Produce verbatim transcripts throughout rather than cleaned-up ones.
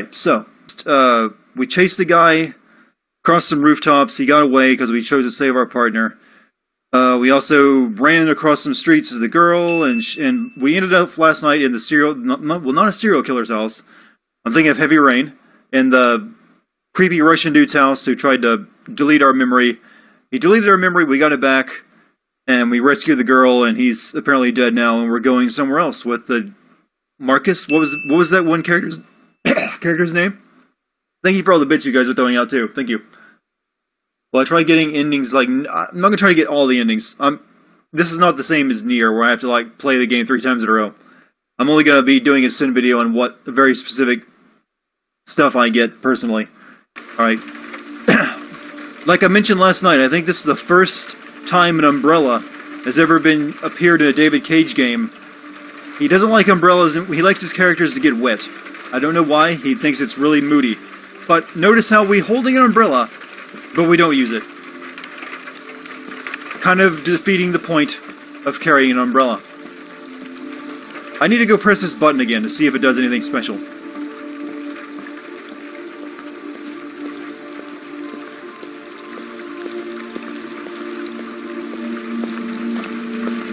right, so uh, we chased the guy across some rooftops. He got away because we chose to save our partner. Uh, we also ran across some streets as the girl, and sh and we ended up last night in the serial, not, not, well, not a serial killer's house. I'm thinking of Heavy Rain, and the creepy Russian dude's house who tried to delete our memory. He deleted our memory, we got it back, and we rescued the girl, and he's apparently dead now, and we're going somewhere else with the Marcus. What was what was that one character's character's name? Thank you for all the bits you guys are throwing out too. Thank you. Well, I try getting endings like I'm not gonna try to get all the endings. I'm this is not the same as Nier, where I have to like play the game three times in a row. I'm only gonna be doing a sin video on what very specific stuff I get personally. All right. Like I mentioned last night, I think this is the first time an umbrella has ever been appeared in a David Cage game. He doesn't like umbrellas, and he likes his characters to get wet. I don't know why, he thinks it's really moody. But notice how we're holding an umbrella, but we don't use it. Kind of defeating the point of carrying an umbrella. I need to go press this button again to see if it does anything special.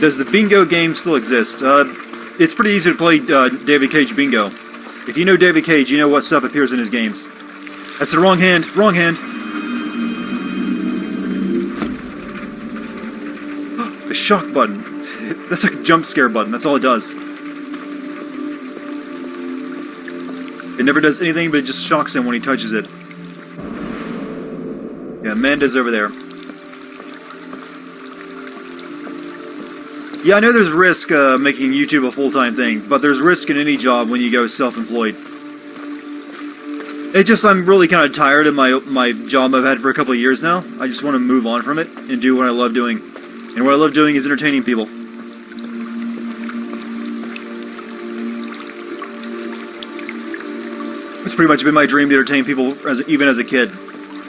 Does the bingo game still exist? Uh, it's pretty easy to play uh, David Cage bingo. If you know David Cage, you know what stuff appears in his games. That's the wrong hand. Wrong hand. The shock button. That's like a jump scare button. That's all it does. It never does anything, but it just shocks him when he touches it. Yeah, Amanda's over there. Yeah, I know there's risk uh, making YouTube a full-time thing, but there's risk in any job when you go self-employed. It just, I'm really kind of tired of my my job I've had for a couple of years now. I just want to move on from it and do what I love doing. And what I love doing is entertaining people. It's pretty much been my dream to entertain people as, even as a kid.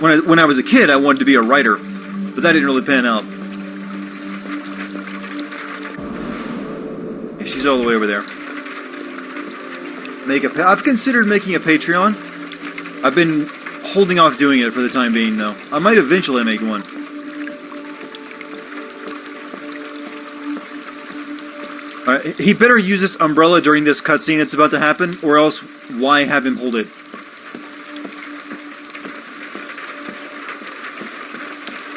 When I, when I was a kid, I wanted to be a writer, but that didn't really pan out. She's all the way over there. Make a. I've considered making a Patreon. I've been holding off doing it for the time being, though. I might eventually make one. All right, he better use this umbrella during this cutscene that's about to happen, or else why have him hold it?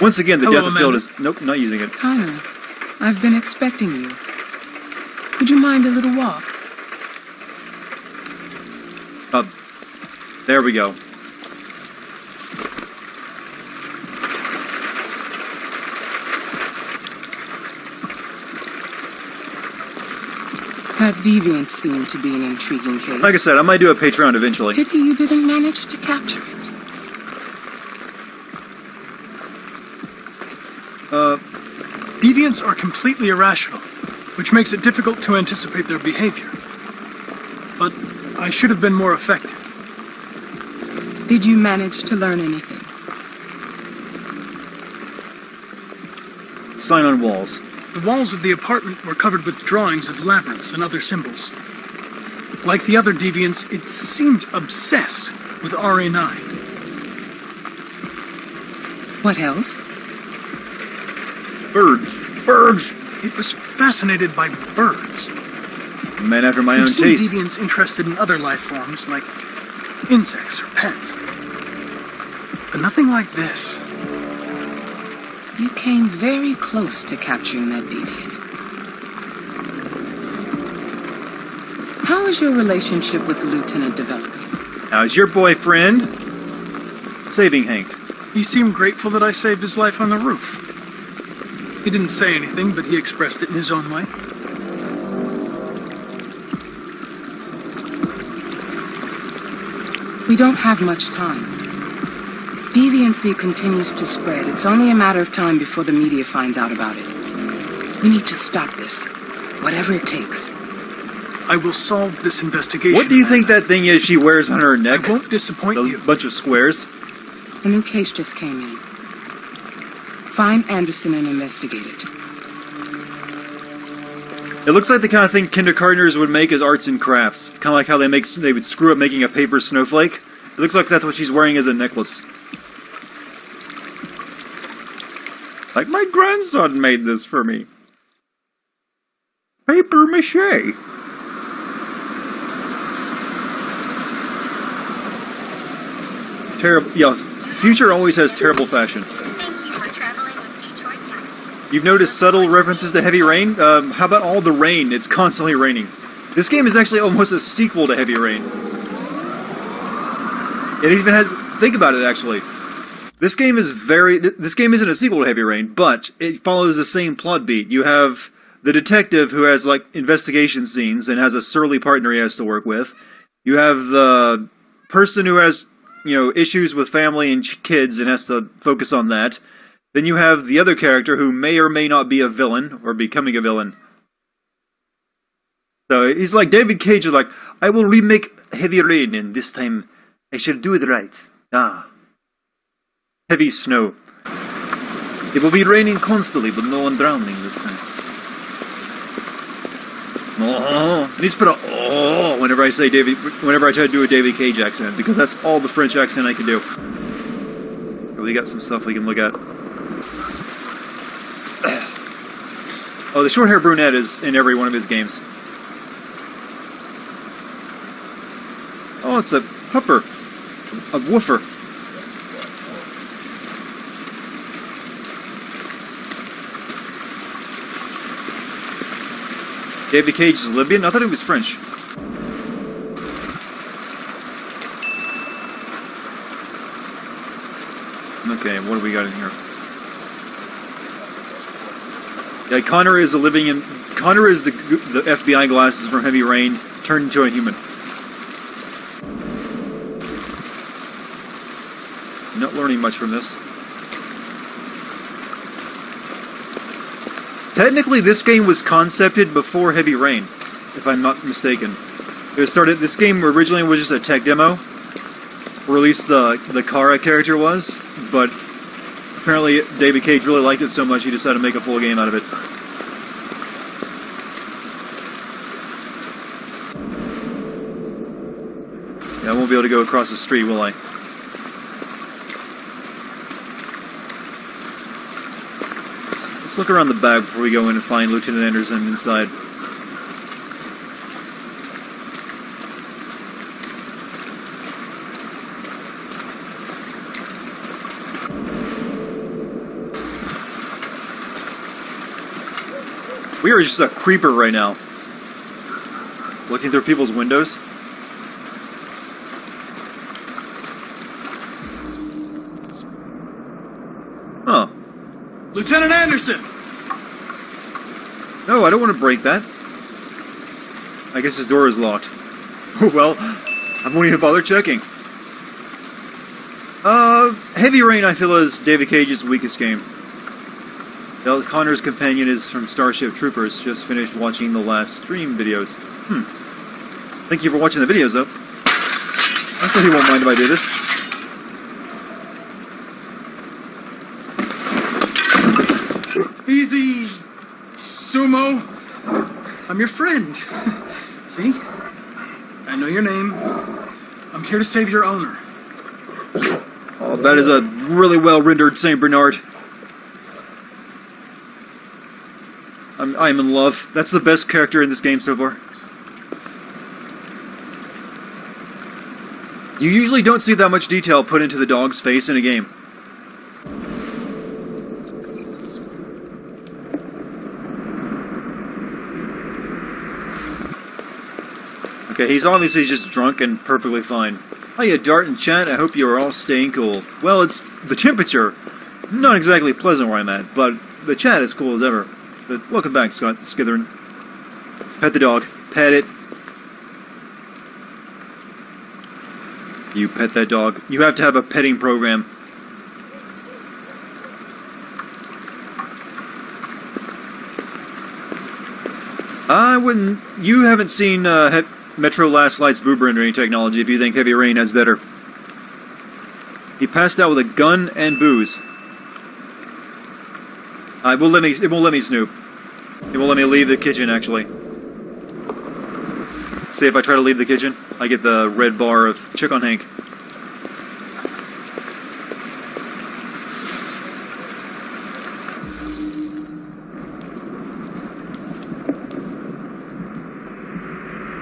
Once again, the Hello, death of Field is nope, not using it. Connor, I've been expecting you. Would you mind a little walk? Uh, there we go. That deviant seemed to be an intriguing case. Like I said, I might do a Patreon eventually. Pity you didn't manage to capture it. Uh, deviants are completely irrational, which makes it difficult to anticipate their behavior. But I should have been more effective. Did you manage to learn anything? Sign on walls. The walls of the apartment were covered with drawings of labyrinths and other symbols. Like the other deviants, it seemed obsessed with R A nine. What else? Birds. Birds! It was fascinated by birds. Men after my own taste. Deviants interested in other life forms like insects or pets. But nothing like this. You came very close to capturing that deviant. How is your relationship with Lieutenant developing? How's your boyfriend? Saving Hank. He seemed grateful that I saved his life on the roof. He didn't say anything, but he expressed it in his own way. We don't have much time. Deviancy continues to spread. It's only a matter of time before the media finds out about it. We need to stop this, whatever it takes. I will solve this investigation. What do you think that thing is she wears on her neck? I won't disappoint you. A bunch of squares. A new case just came in. Find Anderson and investigate it. It looks like the kind of thing kindergartners would make as arts and crafts. Kind of like how they make they would screw up making a paper snowflake. It looks like that's what she's wearing as a necklace. Like, my grandson made this for me. Paper mache. Terrible. Yeah, Future always has terrible fashion. Thank you for traveling with Detroit taxis. You've noticed subtle references to Heavy Rain? Um, how about all the rain? It's constantly raining. This game is actually almost a sequel to Heavy Rain. It even has... Think about it, actually. This game is very... Th this game isn't a sequel to Heavy Rain, but it follows the same plot beat. You have the detective who has, like, investigation scenes and has a surly partner he has to work with. You have the person who has... you know, issues with family and kids and has to focus on that. Then you have the other character who may or may not be a villain or becoming a villain. So he's like David Cage is like, I will remake Heavy Rain and this time I shall do it right. Ah. Heavy snow. It will be raining constantly, but no one drowning this time. Oh, I need to put a oh whenever I say David, whenever I try to do a David Cage accent, because that's all the French accent I can do. We got some stuff we can look at. Oh, the short hair brunette is in every one of his games. Oh, it's a pupper, a woofer. David Cage is Libyan? I thought he was French. Okay, what do we got in here? Yeah, Connor is a living in... Connor is the, the F B I glasses from Heavy Rain turned into a human. Not learning much from this. Technically, this game was concepted before Heavy Rain, if I'm not mistaken. It was started. This game originally was just a tech demo, or at least the the Kara character was. But apparently, David Cage really liked it so much he decided to make a full game out of it. Yeah, I won't be able to go across the street, will I? Let's look around the back before we go in and find Lieutenant Anderson inside. We are just a creeper right now. Looking through people's windows. Lieutenant Anderson! No, I don't want to break that. I guess his door is locked. Well, I won't even bother checking. Uh, Heavy Rain, I feel, is David Cage's weakest game. Connor's companion is from Starship Troopers. Just finished watching the last stream videos. Hmm. Thank you for watching the videos, though. I'm sure he won't mind if I do this. Easy, Sumo. I'm your friend. See? I know your name. I'm here to save your owner. Oh, that is a really well-rendered Saint Bernard. I'm, I'm in love. That's the best character in this game so far. You usually don't see that much detail put into the dog's face in a game. Okay, he's obviously just drunk and perfectly fine. Hiya, Dart and Chat. I hope you are all staying cool. Well, it's the temperature. Not exactly pleasant where I'm at, but the chat is cool as ever. But welcome back, Scott Skithern. Pet the dog. Pet it. You pet that dog. You have to have a petting program. I wouldn't... You haven't seen... Uh, Metro Last Light's boob rendering technology if you think Heavy Rain has better. He passed out with a gun and booze. I will let me it won't let me snoop. It won't let me leave the kitchen actually. See, if I try to leave the kitchen, I get the red bar of check on Hank.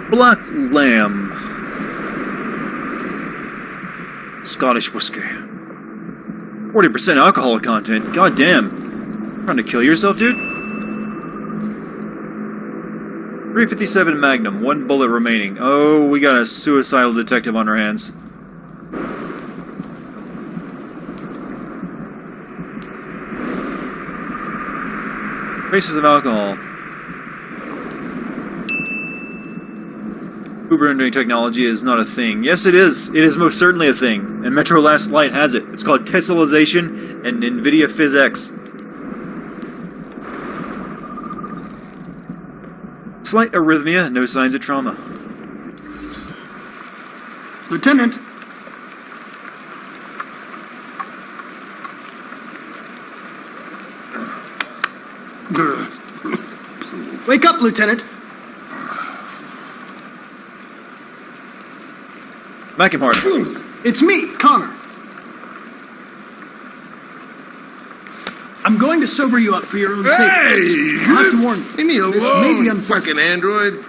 Black lamb. Scottish whiskey. forty percent alcohol content. God damn. Trying to kill yourself, dude? three fifty-seven Magnum. One bullet remaining. Oh, we got a suicidal detective on our hands. Traces of alcohol. Uber rendering technology is not a thing. Yes, it is. It is most certainly a thing. And Metro Last Light has it. It's called Teslization and NVIDIA PhysX. Slight arrhythmia, no signs of trauma. Lieutenant! Wake up, Lieutenant! Mackenhard. It's me, Connor. I'm going to sober you up for your own hey! safety. I have to warn you. Leave me alone, this may be unpleasant. Fucking android.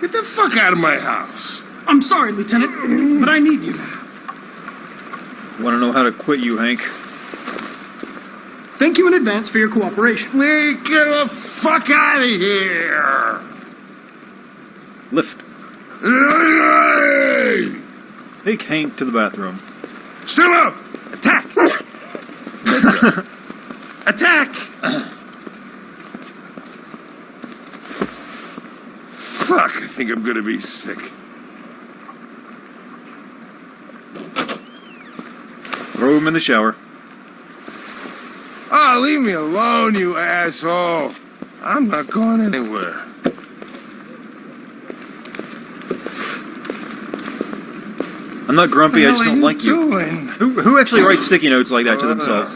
Get the fuck out of my house. I'm sorry, Lieutenant, but I need you. Want to know how to quit you, Hank. Thank you in advance for your cooperation. We get the fuck out of here. Lift. Take Hank to the bathroom. Sumo! Attack! Attack! Fuck, I think I'm gonna be sick. Throw him in the shower. Ah, oh, leave me alone, you asshole! I'm not going anywhere. I'm not grumpy, I just don't like you. Who, who actually writes sticky notes like that to themselves?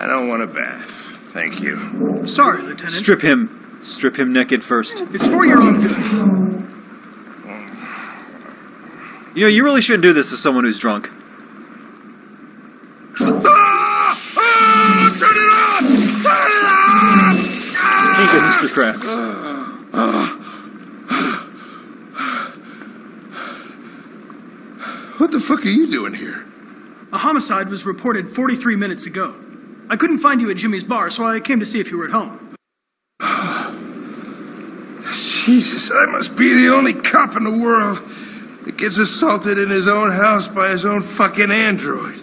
I don't want a bath. Thank you. Sorry, Lieutenant. Strip him. Strip him naked first. It's for your own good. You know, you really shouldn't do this to someone who's drunk. Ah! Ah! Turn it off! Turn it off! Ah! Mister Krabs. Uh, uh. What the fuck are you doing here? A homicide was reported forty-three minutes ago. I couldn't find you at Jimmy's bar, so I came to see if you were at home. Jesus, I must be the only cop in the world that gets assaulted in his own house by his own fucking android.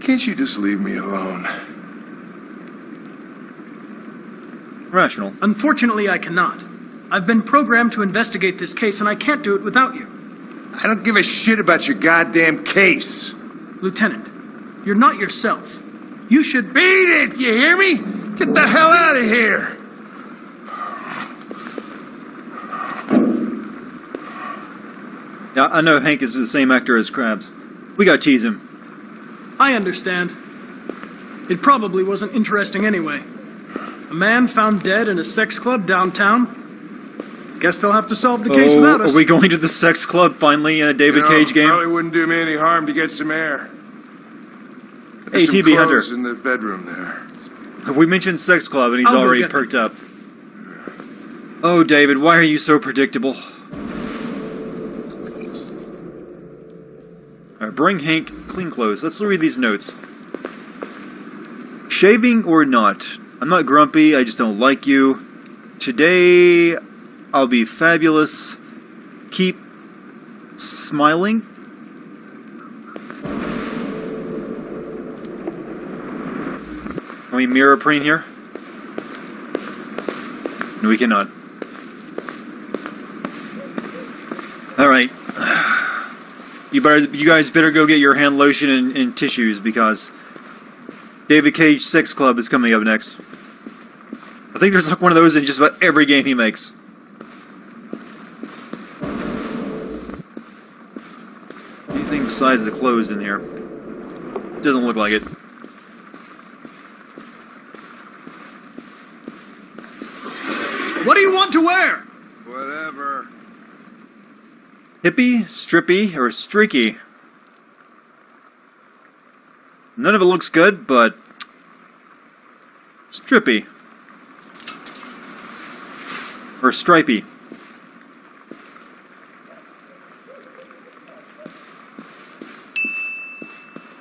Can't you just leave me alone? Rational. Unfortunately, I cannot. I've been programmed to investigate this case, and I can't do it without you. I don't give a shit about your goddamn case. Lieutenant, you're not yourself. You should... Beat it, you hear me? Get the hell out of here! Yeah, I know Hank is the same actor as Krabs. We gotta tease him. I understand. It probably wasn't interesting anyway. A man found dead in a sex club downtown. Guess they'll have to solve the case oh, without us. Are we going to the sex club finally in a David you know, Cage game? Probably wouldn't do me any harm to get some air. There's hey, some T V clothes Hunter. In the bedroom there. Have we mentioned sex club and he's I'll already perked them. Up? Oh, David, why are you so predictable? Alright, bring Hank clean clothes. Let's read these notes. Shaving or not? I'm not grumpy, I just don't like you. Today... I'll be fabulous. Keep smiling. Can we mirror print here? No, we cannot. All right. You better, you guys better go get your hand lotion and, and tissues because David Cage Sex Club is coming up next. I think there's like one of those in just about every game he makes. Besides the clothes in here. Doesn't look like it. What do you want to wear? Hippie, strippy, or streaky? None of it looks good, but strippy. Or stripey.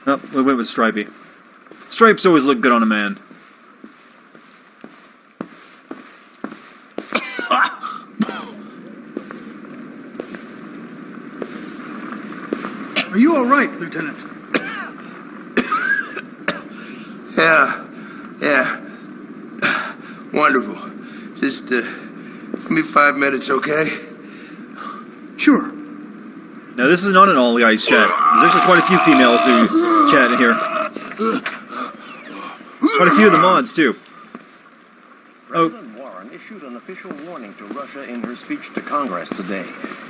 Oh, we went with stripey. Stripes always look good on a man. Are you alright, Lieutenant? Yeah, yeah. Wonderful. Just, uh, give me five minutes, okay? Sure. Now, this is not an all guys chat. There's actually quite a few females who chat in here. Quite a few of the mods, too. President Warren issued an official warning to Russia in her speech to Congress today,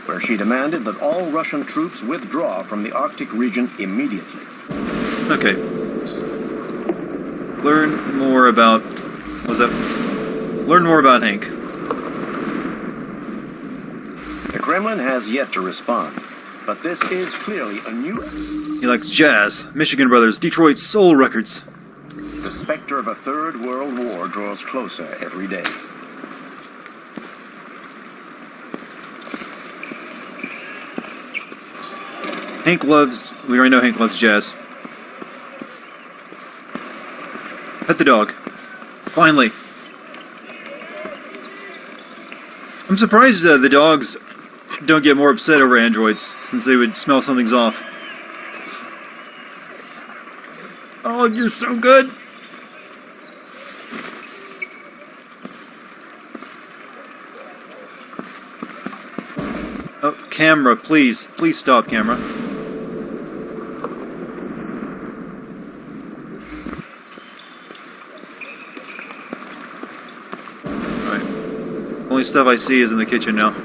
where she demanded that all Russian troops withdraw from the Arctic region immediately. Okay. Learn more about... What was that? Learn more about Hank. The Kremlin has yet to respond, but this is clearly a new... He likes jazz, Michigan Brothers, Detroit soul records. The specter of a third world war draws closer every day. Hank loves... We already know Hank loves jazz. Pet the dog. Finally. I'm surprised uh, the dogs don't get more upset over androids, since they would smell something's off. Oh, you're so good! Oh, camera, please. Please stop, camera. Alright. Only stuff I see is in the kitchen now.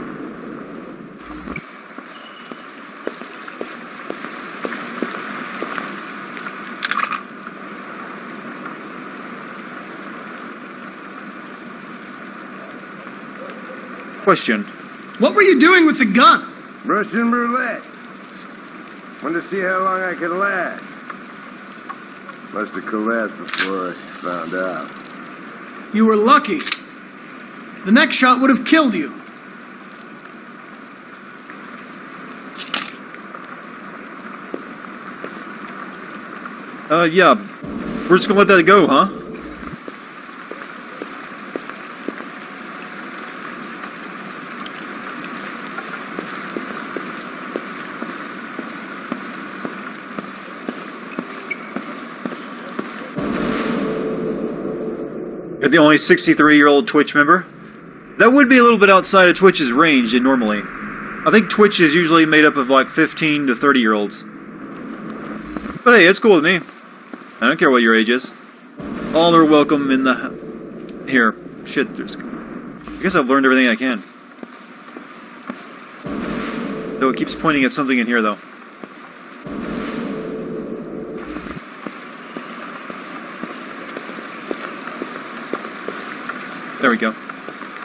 Question. What were you doing with the gun? Russian roulette. Wanted to see how long I could last. Must have collapsed before I found out. You were lucky. The next shot would have killed you. Uh, yeah. We're just gonna let that go, huh? The only sixty-three-year-old Twitch member. That would be a little bit outside of Twitch's range normally. I think Twitch is usually made up of like fifteen to thirty-year-olds. But hey, it's cool with me. I don't care what your age is. All are welcome in the... Here. Shit, there's... I guess I've learned everything I can. Though it keeps pointing at something in here, though. There we go.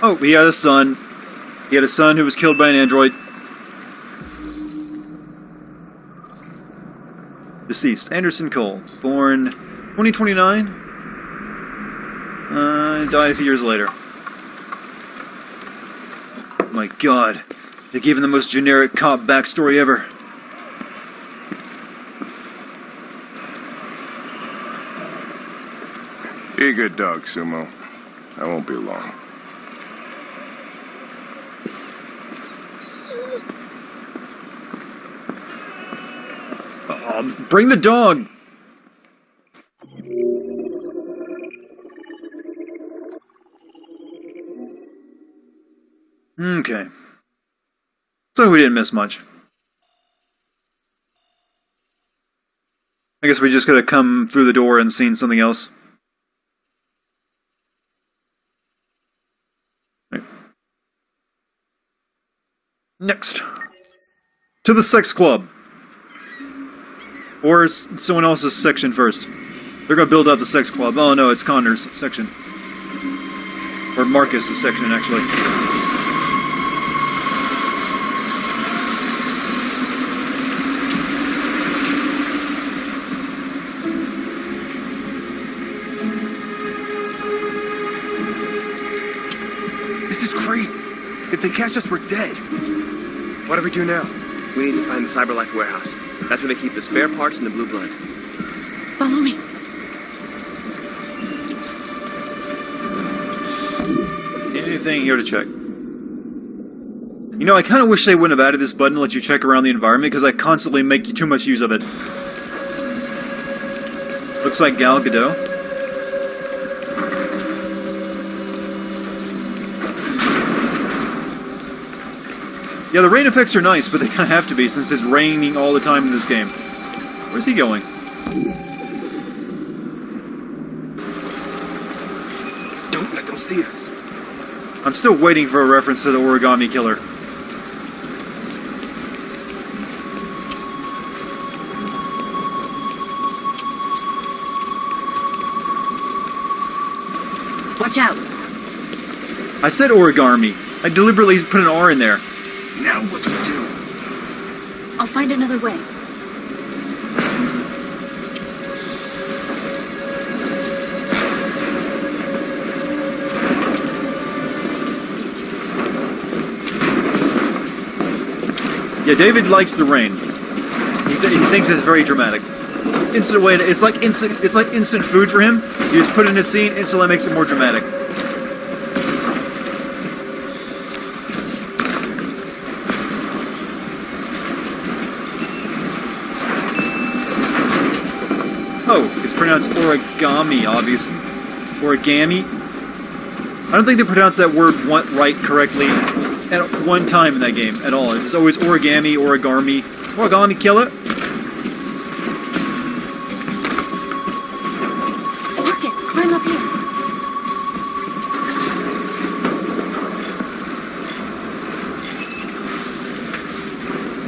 Oh, he had a son. He had a son who was killed by an android. Deceased. Anderson Cole. Born twenty twenty-nine. Uh, died a few years later. My god. They gave him the most generic cop backstory ever. Be a good dog, Sumo. I won't be long. Uh, bring the dog! Okay. So we didn't miss much. I guess we just could have come through the door and seen something else. Next, to the sex club, or someone else's section first. They're gonna build up the sex club. Oh no, it's Connor's section, or Marcus's section actually. If they catch us, we're dead. What do we do now? We need to find the CyberLife warehouse. That's where they keep the spare parts and the blue blood. Follow me. Anything here to check? You know, I kind of wish they wouldn't have added this button to let you check around the environment, because I constantly make too much use of it. Looks like Gal Gadot. Yeah, the rain effects are nice, but they kind of have to be since it's raining all the time in this game. Where's he going? Don't let them see us. I'm still waiting for a reference to the Origami Killer. Watch out. I said origami. I deliberately put an R in there. Now what do we do? I'll find another way. Yeah, David likes the rain. He, th he thinks it's very dramatic. It's instant way. To, it's like instant. It's like instant food for him. You just put it in a scene, instantly makes it more dramatic. Pronounce origami, obviously. Origami. I don't think they pronounce that word one, right correctly at one time in that game at all. It's always origami, origami, origami killer. Marcus, climb up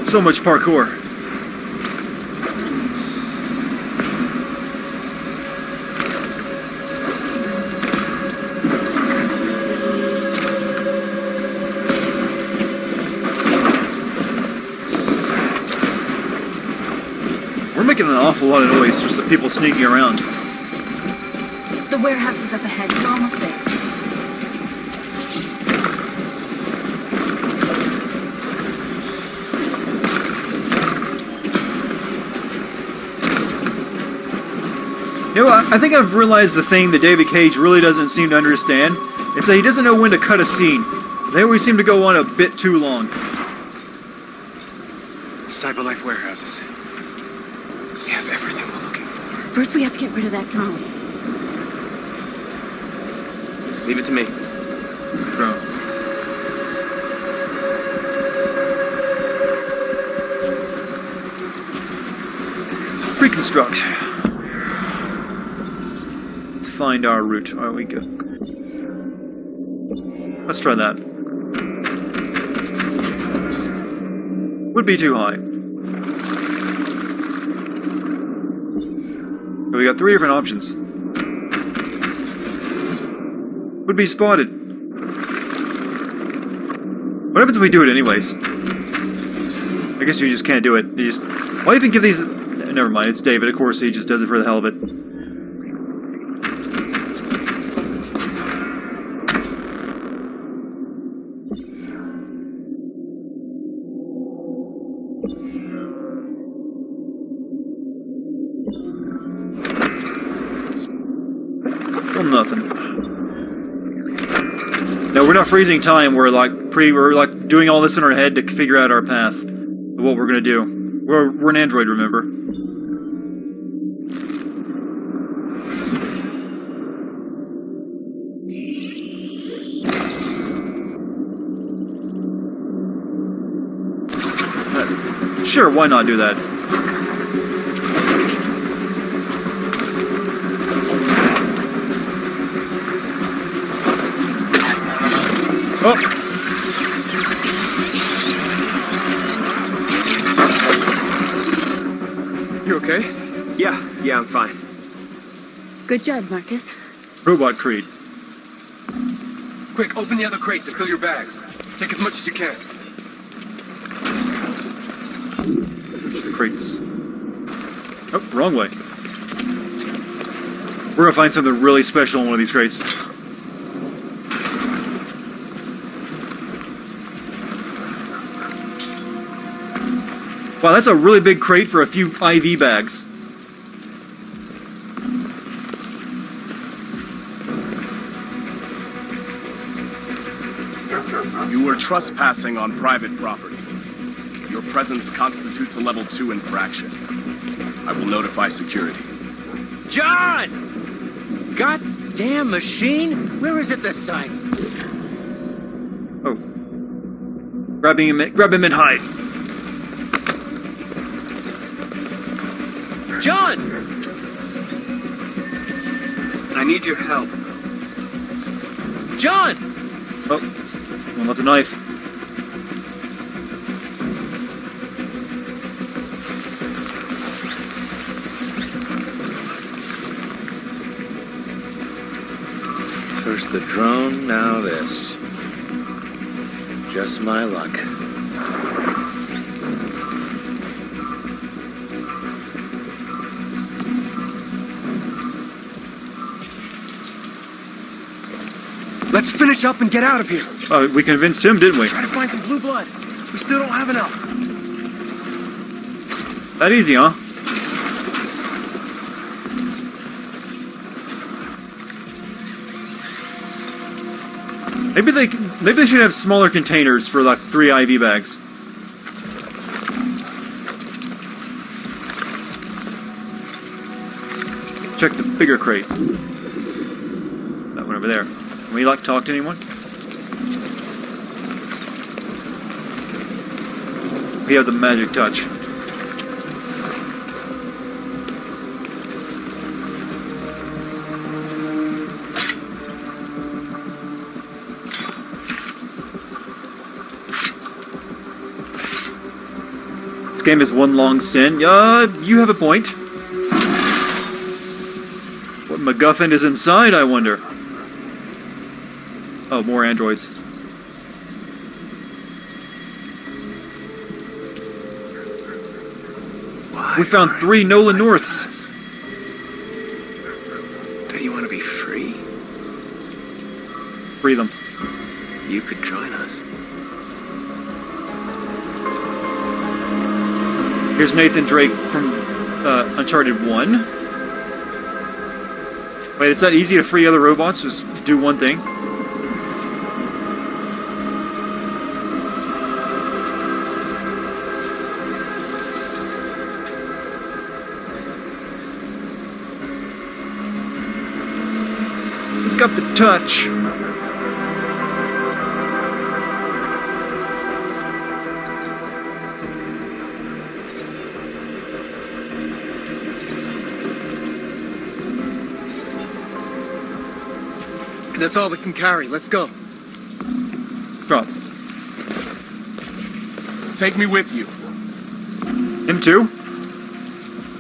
here. So much parkour. Making an awful lot of noise for some people sneaking around. The warehouse is up ahead. We're almost there. You know, I, I think I've realized the thing that David Cage really doesn't seem to understand. It's that he doesn't know when to cut a scene. They always seem to go on a bit too long. CyberLife warehouses. Everything we're looking for. First, we have to get rid of that drone. Leave it to me. Drone. Reconstruct. Let's find our route. All right, we go. Let's try that. Would be too high. We got three different options. Would be spotted. What happens if we do it anyways? I guess you just can't do it. You just. Why even give these. Never mind, it's David, of course, he just does it for the hell of it. We're not freezing time. We're like pre. We're like doing all this in our head to figure out our path, what we're gonna do. We're we're an android, remember? Uh, sure, why not do that? Oh! You okay? Yeah, yeah, I'm fine. Good job, Marcus. Robot Creed. Quick, open the other crates and fill your bags. Take as much as you can. The crates. Oh, wrong way. We're gonna find something really special in one of these crates. Wow, that's a really big crate for a few I V bags. You were trespassing on private property. Your presence constitutes a level two infraction. I will notify security. John! Goddamn machine! Where is it this time? Oh. Grabbing him in, grab him in hide. John! I need your help. John! Oh, one left a knife. First the drone, now this. Just my luck. Let's finish up and get out of here. Oh, we convinced him, didn't we? Try to find some blue blood. We still don't have enough. That easy, huh? Maybe they maybe they should have smaller containers for like three I V bags. Check the bigger crate. That one over there. Can we like talk to anyone? We have the magic touch. This game is one long sin. Uh, you have a point. What MacGuffin is inside, I wonder? Oh, more androids. Why we found three Nolan Norths. Us? Don't you want to be free? Free them. You could join us. Here's Nathan Drake from uh, Uncharted one. Wait, it's not easy to free other robots. Just do one thing. Up the touch. That's all we can carry. Let's go. Drop. Take me with you. Him too?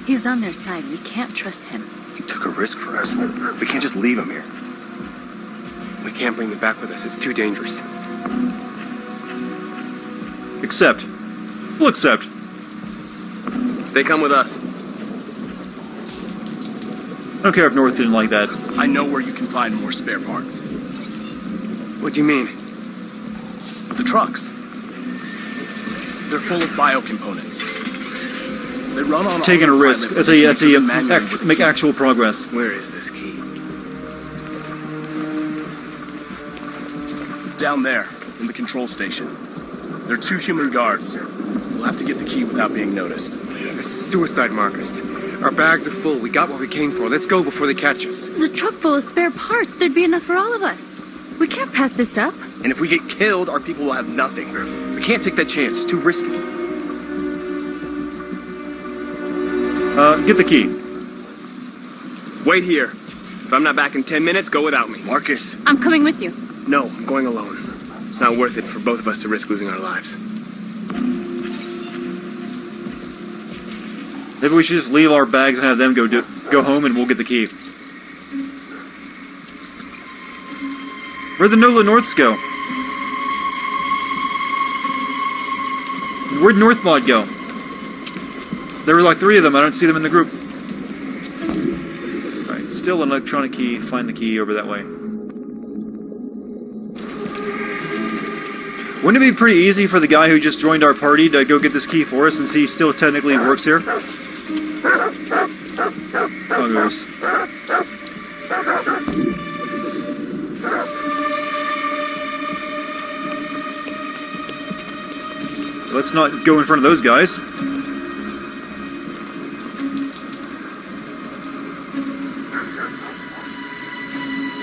He's on their side. We can't trust him. He took a risk for us. We can't just leave him here. We can't bring them back with us. It's too dangerous. Accept. We'll accept. They come with us. I don't care if North didn't like that. I know where you can find more spare parts. What do you mean? The trucks. They're full of biocomponents. They run on. Taking a risk. That's a, that's a, act, make actual progress. Where is this key? Down there, in the control station. There are two human guards. We'll have to get the key without being noticed. This is suicide, Marcus. Our bags are full. We got what we came for. Let's go before they catch us. This is a truck full of spare parts. There'd be enough for all of us. We can't pass this up. And if we get killed, our people will have nothing. We can't take that chance. It's too risky. Uh, get the key. Wait here. If I'm not back in ten minutes, go without me. Marcus. I'm coming with you. No, I'm going alone. It's not worth it for both of us to risk losing our lives. Maybe we should just leave our bags and have them go do, go home and we'll get the key. Where'd the Nola Norths go? Where'd Northmod go? There were like three of them. I don't see them in the group. Alright, still an electronic key. Find the key over that way. Wouldn't it be pretty easy for the guy who just joined our party to go get this key for us, since he still technically works here? Buggers. Let's not go in front of those guys.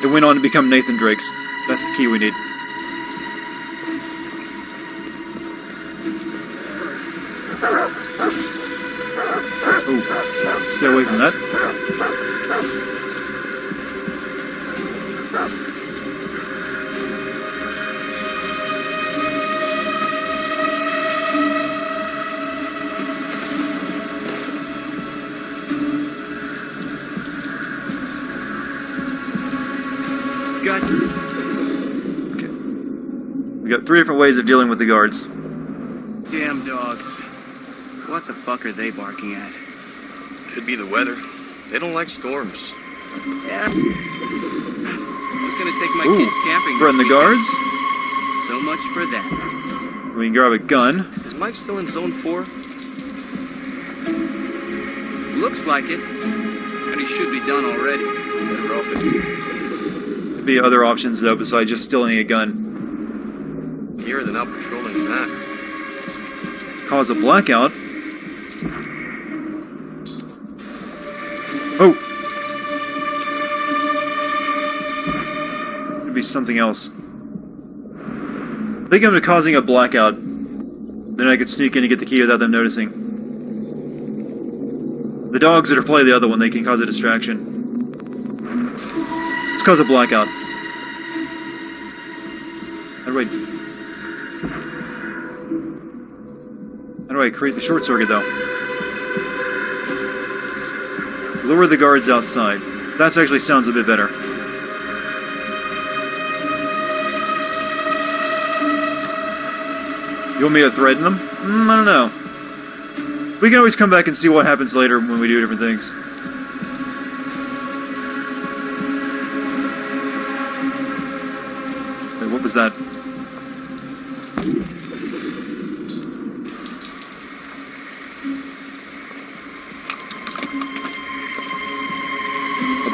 It went on to become Nathan Drake's. That's the key we need. Oh, stay away from that. Got you. Okay. We got three different ways of dealing with the guards. Damn dogs. What the fuck are they barking at? Could be the weather. They don't like storms. Yeah. I was gonna take my Ooh, kids camping. Run the guards. So much for that. We can grab a gun. Is Mike still in zone four? Looks like it. But he should be done already. Better off it. There'd be other options though besides just stealing a gun. Here than out patrolling that. Cause a blackout. Oh! It'd be something else. I think I'm causing a blackout. Then I could sneak in and get the key without them noticing. The dogs that are playing the other one, they can cause a distraction. Let's cause a blackout. How do I... How do I create the short circuit, though? Lure the guards outside. That actually sounds a bit better. You want me to threaten them? Mm, I don't know. We can always come back and see what happens later when we do different things. Wait, what was that?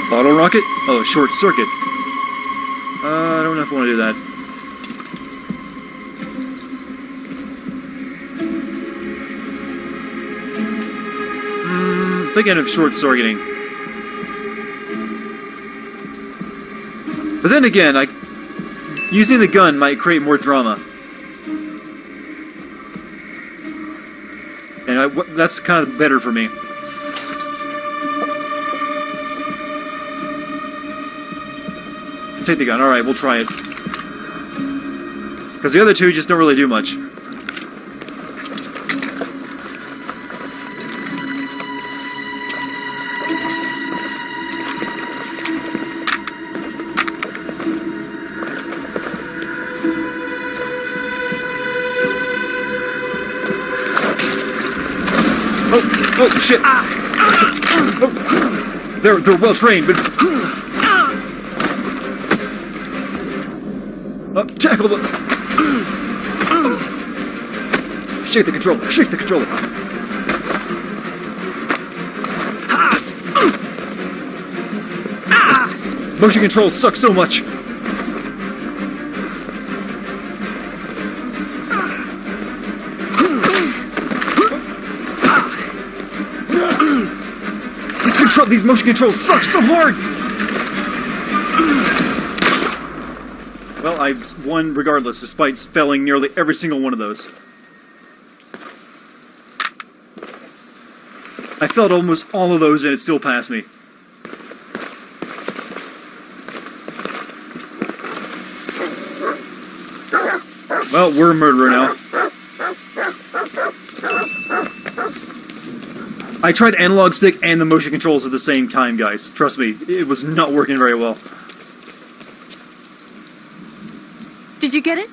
Bottle rocket? Oh, a short circuit. Uh, I don't know if I want to do that. Hmm, thinking of short circuiting. But then again, I using the gun might create more drama. And I, that's kind of better for me. Take the gun. Alright, we'll try it. Because the other two just don't really do much. Oh! Oh, shit! Oh. They're, they're well trained, but... Up, tackle them! Shake the controller! Shake the controller! Motion controls suck so much! These, control these motion controls suck so hard! Well, I won regardless, despite failing nearly every single one of those. I failed almost all of those and it still passed me. Well, we're a murderer now. I tried analog stick and the motion controls at the same time, guys. Trust me, it was not working very well. Did you get it?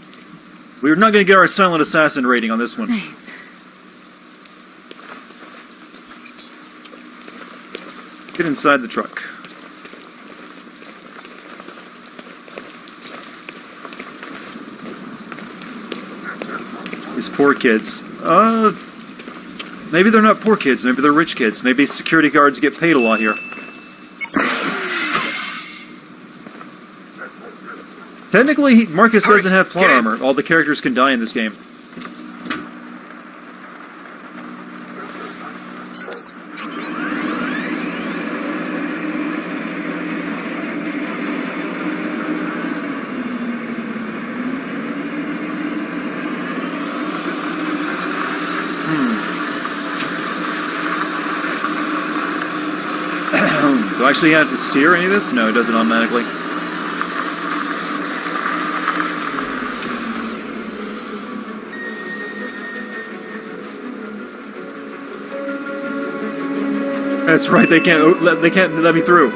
We were not going to get our silent assassin rating on this one. Nice. Get inside the truck. poor kids. Uh, maybe they're not poor kids. Maybe they're rich kids. Maybe security guards get paid a lot here. Technically, Marcus Hurry, doesn't have plot armor. All the characters can die in this game. Actually, you have to sear any of this? No, it does it automatically. That's right. They can't. They can't let me through.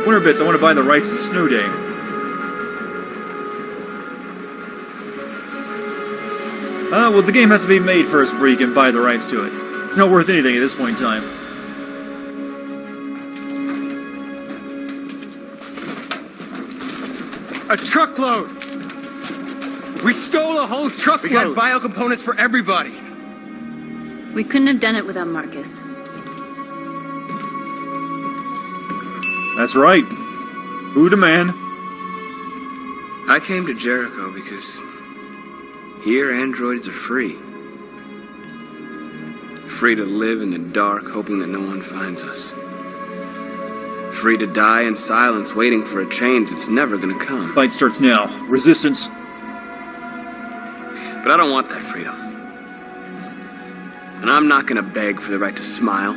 Winter bits. I want to buy the rights to Snow Day. Uh, well, the game has to be made first before you can buy the rights to it. It's not worth anything at this point in time. A truckload! We stole a whole truckload! We got bio components for everybody! We couldn't have done it without Marcus. That's right. Who the man? I came to Jericho because here androids are free. Free to live in the dark, hoping that no one finds us. Free to die in silence, waiting for a change that's never gonna come. Fight starts now. Resistance. But I don't want that freedom. And I'm not gonna beg for the right to smile,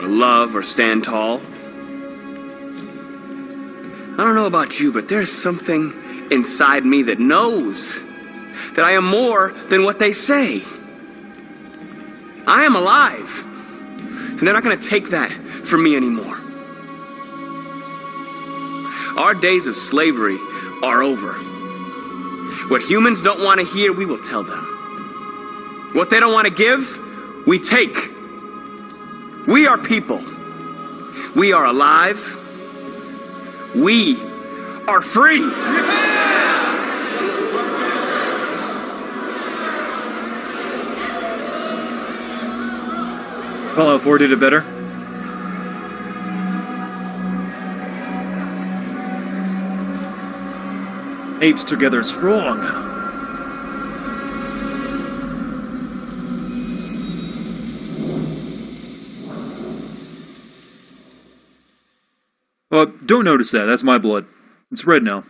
or love, or stand tall. I don't know about you, but there's something inside me that knows that I am more than what they say. I am alive. And they're not gonna take that from me anymore. Our days of slavery are over. What humans don't want to hear, we will tell them. What they don't want to give, we take. We are people. We are alive. We are free. Fallout four did it better. Apes together strong. Well, don't notice that. That's my blood. It's red now.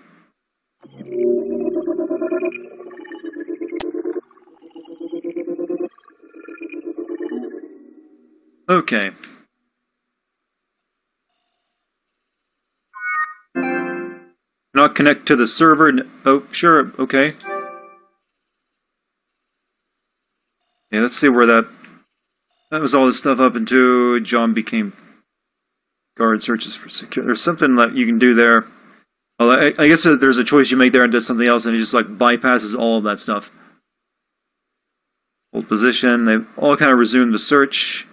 Okay. Not connect to the server. Oh, sure. Okay. Yeah, let's see where that... That was all this stuff up into... John became... Guard searches for security. There's something that you can do there. Well, I, I guess there's a choice you make there and does something else, and it just, like, bypasses all of that stuff. Hold position. They've all kind of resumed the search.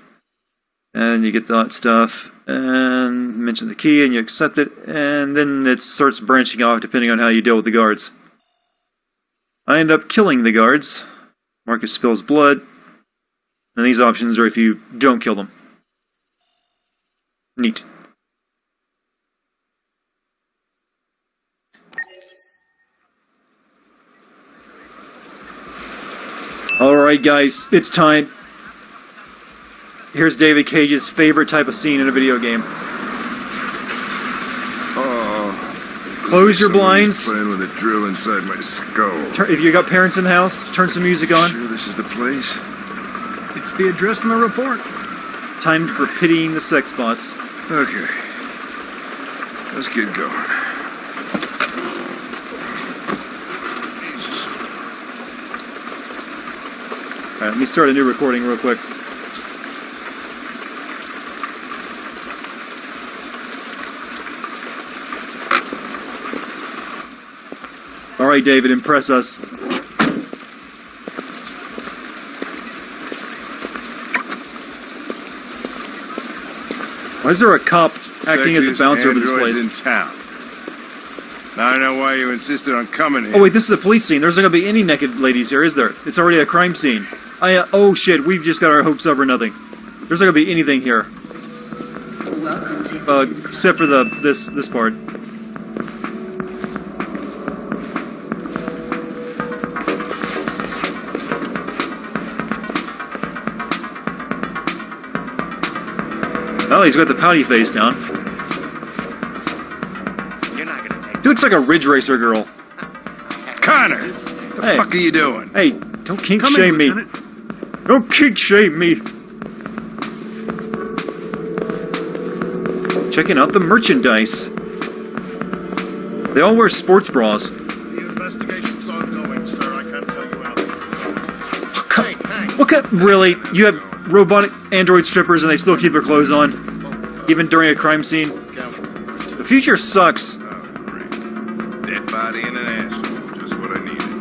And you get that stuff. And mention the key, and you accept it, and then it starts branching off depending on how you deal with the guards. I end up killing the guards. Marcus spills blood. And these options are if you don't kill them. Neat. Alright guys, it's time. Here's David Cage's favorite type of scene in a video game. Oh, close your blinds. Playing with a drill inside my skull. Turn, if you got parents in the house, turn some music on. Sure, this is the place. It's the address in the report. Time for pitying the sex bots. Okay, let's get going. All right, let me start a new recording real quick. All right, David, impress us. Why is there a cop acting as a bouncer over this place? In town. Now I know why you insisted on coming here. Oh wait, this is a police scene. There's not gonna be any naked ladies here, is there? It's already a crime scene. I, uh, oh shit, we've just got our hopes up or nothing. There's not gonna be anything here. Welcome to uh, except for the, this, this part. Oh, he's got the pouty face down. You're not gonna take he looks like a Ridge Racer girl. Connor! What the hey. fuck are you doing? Hey, don't kink Come shame in, me. Lieutenant. Don't kink shame me. Checking out the merchandise. They all wear sports bras. The investigation's ongoing, sir. I can't tell you how. Hey, Hank. What kind? Really? You have robotic android strippers and they still keep their clothes on, even during a crime scene? The future sucks. Dead body and an asshole. Just what I needed.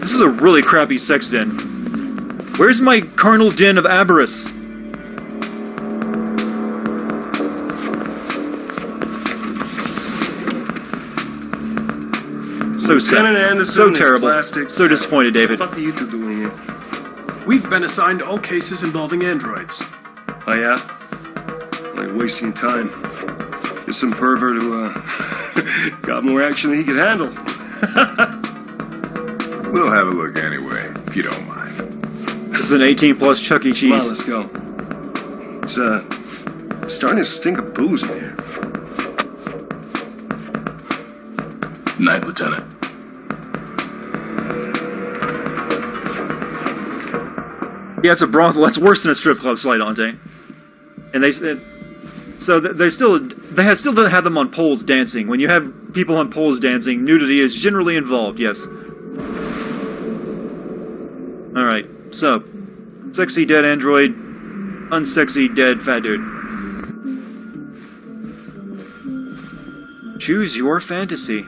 This is a really crappy sex den. Where's my carnal den of avarice? So Lieutenant Anderson, so terrible, plastic. So disappointed, David. What the fuck are you two doing here? We've been assigned all cases involving androids. Oh yeah? Like wasting time. There's some pervert who uh, got more action than he could handle. We'll have a look anyway, if you don't mind. This is an eighteen plus Chuck E. Cheese. Come on, let's go. It's uh, starting to stink of booze in here. Night, Lieutenant. Yeah, it's a brothel. That's worse than a strip club, Sly Dante. And they, it, so they still, they have still have them on poles dancing. When you have people on poles dancing, nudity is generally involved. Yes. All right. So, sexy dead android, unsexy dead fat dude. Choose your fantasy.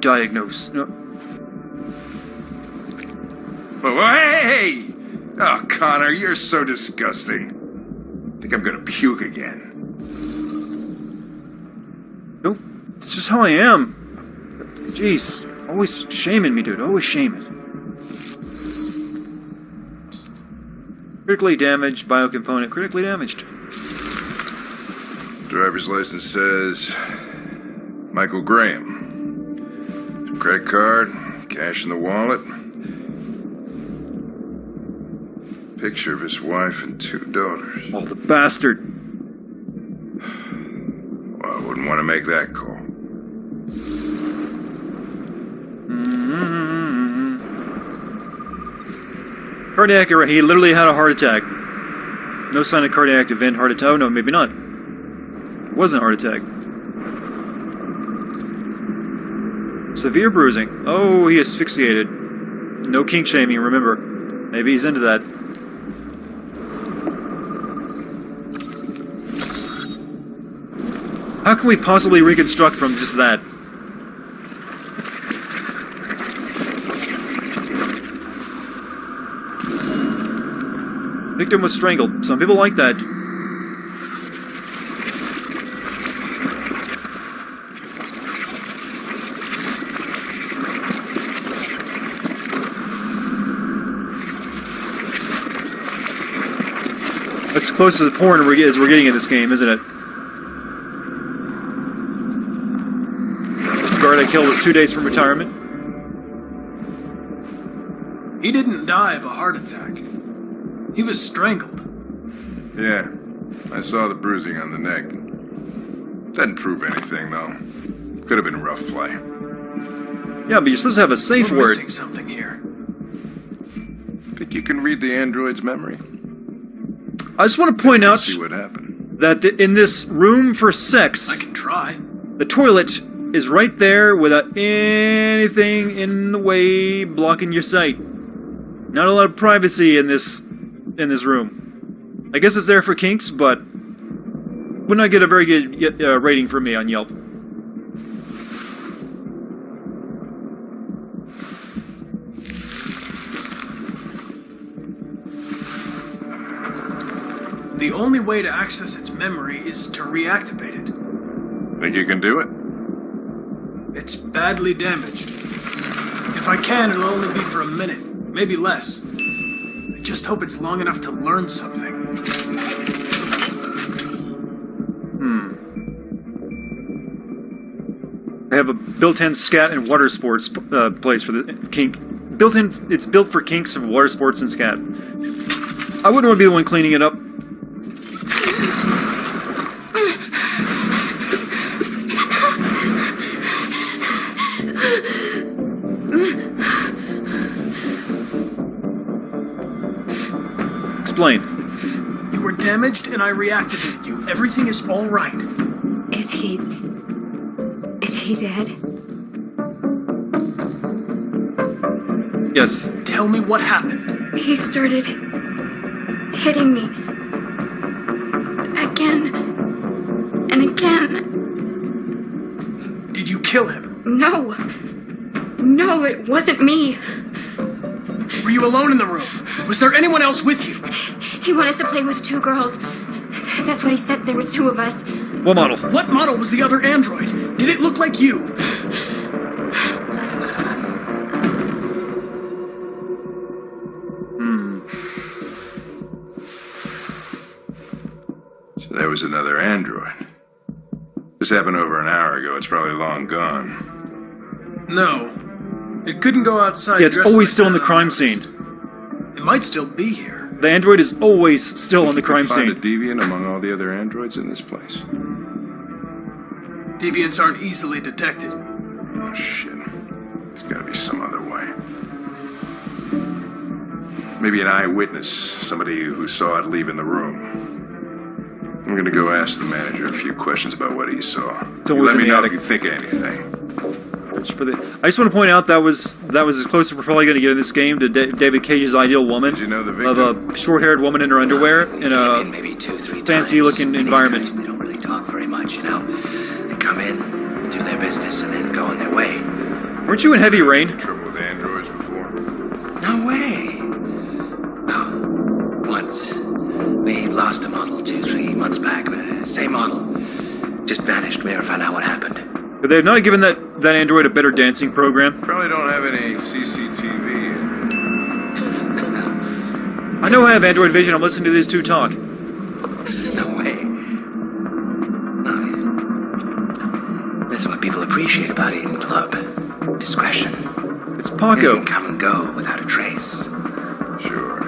Diagnose. No. Oh, hey! Oh, Connor, you're so disgusting. I think I'm gonna puke again. Nope. That's just how I am. Jeez. Always shaming me, dude. Always shaming. Critically damaged, biocomponent. Critically damaged. Driver's license says Michael Graham. Credit card, cash in the wallet, picture of his wife and two daughters. Oh, the bastard. Well, I wouldn't want to make that call. Mm-hmm. Cardiac arrest. He literally had a heart attack. No sign of cardiac event, heart attack. Oh, no, maybe not. It wasn't a heart attack. Severe bruising. Oh, he asphyxiated. No kink shaming, remember. Maybe he's into that. How can we possibly reconstruct from just that? Victim was strangled. Some people like that. That's close to the porn we're as we're getting in this game, isn't it? The guard I killed was two days from retirement. He didn't die of a heart attack. He was strangled. Yeah, I saw the bruising on the neck. Doesn't prove anything, though. Could have been rough play. Yeah, but you're supposed to have a safe we're word. Missing something here. Think you can read the android's memory? I just want to point out see what happened. that the, in this room for sex, I can try. The toilet is right there without anything in the way blocking your sight. Not a lot of privacy in this in this room. I guess it's there for kinks, but would not get a very good uh, rating for me on Yelp. The only way to access its memory is to reactivate it. Think you can do it? It's badly damaged. If I can, it'll only be for a minute, maybe less. I just hope it's long enough to learn something. Hmm. I have a built-in scat and water sports uh, place for the kink. Built-in, it's built for kinks of water sports and scat. I wouldn't want to be the one cleaning it up. Explain. You were damaged and I reactivated you. Everything is all right. Is he... is he dead? Yes. Tell me what happened. He started hitting me. Again. And again. Did you kill him? No. No, it wasn't me. Were you alone in the room? Was there anyone else with you? He wanted us to play with two girls. That's what he said. There was two of us. What model? What model was the other android? Did it look like you? Hmm. So there was another android. This happened over an hour ago. It's probably long gone. No. It couldn't go outside. Yeah, it's always like still in the crime scene. It might still be here. The android is always still on the crime scene. Find a deviant among all the other androids in this place. Deviants aren't easily detected. Oh, shit. It's gotta be some other way. Maybe an eyewitness, somebody who saw it leaving the room. I'm gonna go ask the manager a few questions about what he saw. Let me know if you think of anything. For the, I just want to point out that was that was as close as we're probably going to get in this game to da David Cage's Ideal Woman. Did you know the victim? Of a short-haired woman in her underwear in a fancy-looking environment. Guys, they don't really talk very much, you know. They come in, do their business, and then go on their way. Weren't you in Heavy Rain? Trouble with androids before? No way. Oh, once we lost a model two, three months back. Uh, same model, just vanished. We never found out what happened. But they've not given that, that android a better dancing program. Probably don't have any C C T V. I know I have android vision. I'm listening to these two talk. There's no way. Look, that's what people appreciate about Eden Club. Discretion. It's Paco. They can come and go without a trace. Sure, sure.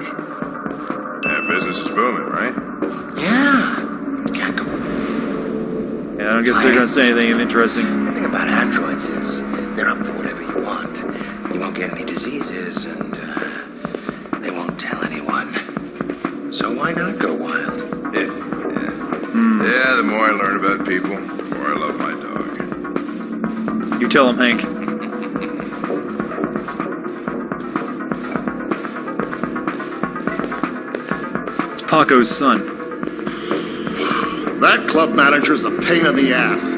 That business is booming, right? Yeah. Can't go. Yeah, I don't guess they're going to say anything interesting. The thing about androids is they're up for whatever you want. You won't get any diseases, and uh, they won't tell anyone. So why not go wild? Yeah, yeah. Mm. Yeah, the more I learn about people, the more I love my dog. You tell him, Hank. It's Paco's son. That club manager's a pain in the ass.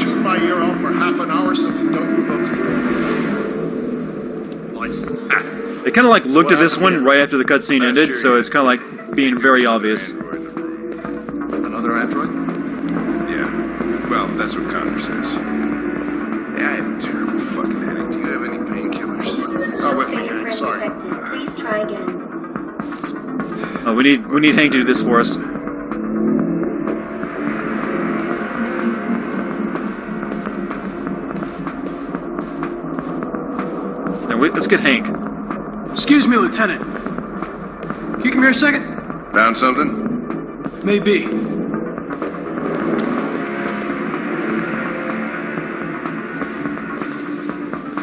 Chewed my ear off for half an hour so we don't revoke his license. They kind of like looked at this one right after the cutscene ended, so it's kind of like being very obvious. Another android? Yeah. Well, that's what Connor says. Yeah, I have a terrible fucking headache. Do you have any painkillers? Not with me, Hank. Sorry. Please try again. Oh, we need we need Hank to do this for us. Let's get Hank. Excuse me, Lieutenant. Can you come here a second? Found something? Maybe.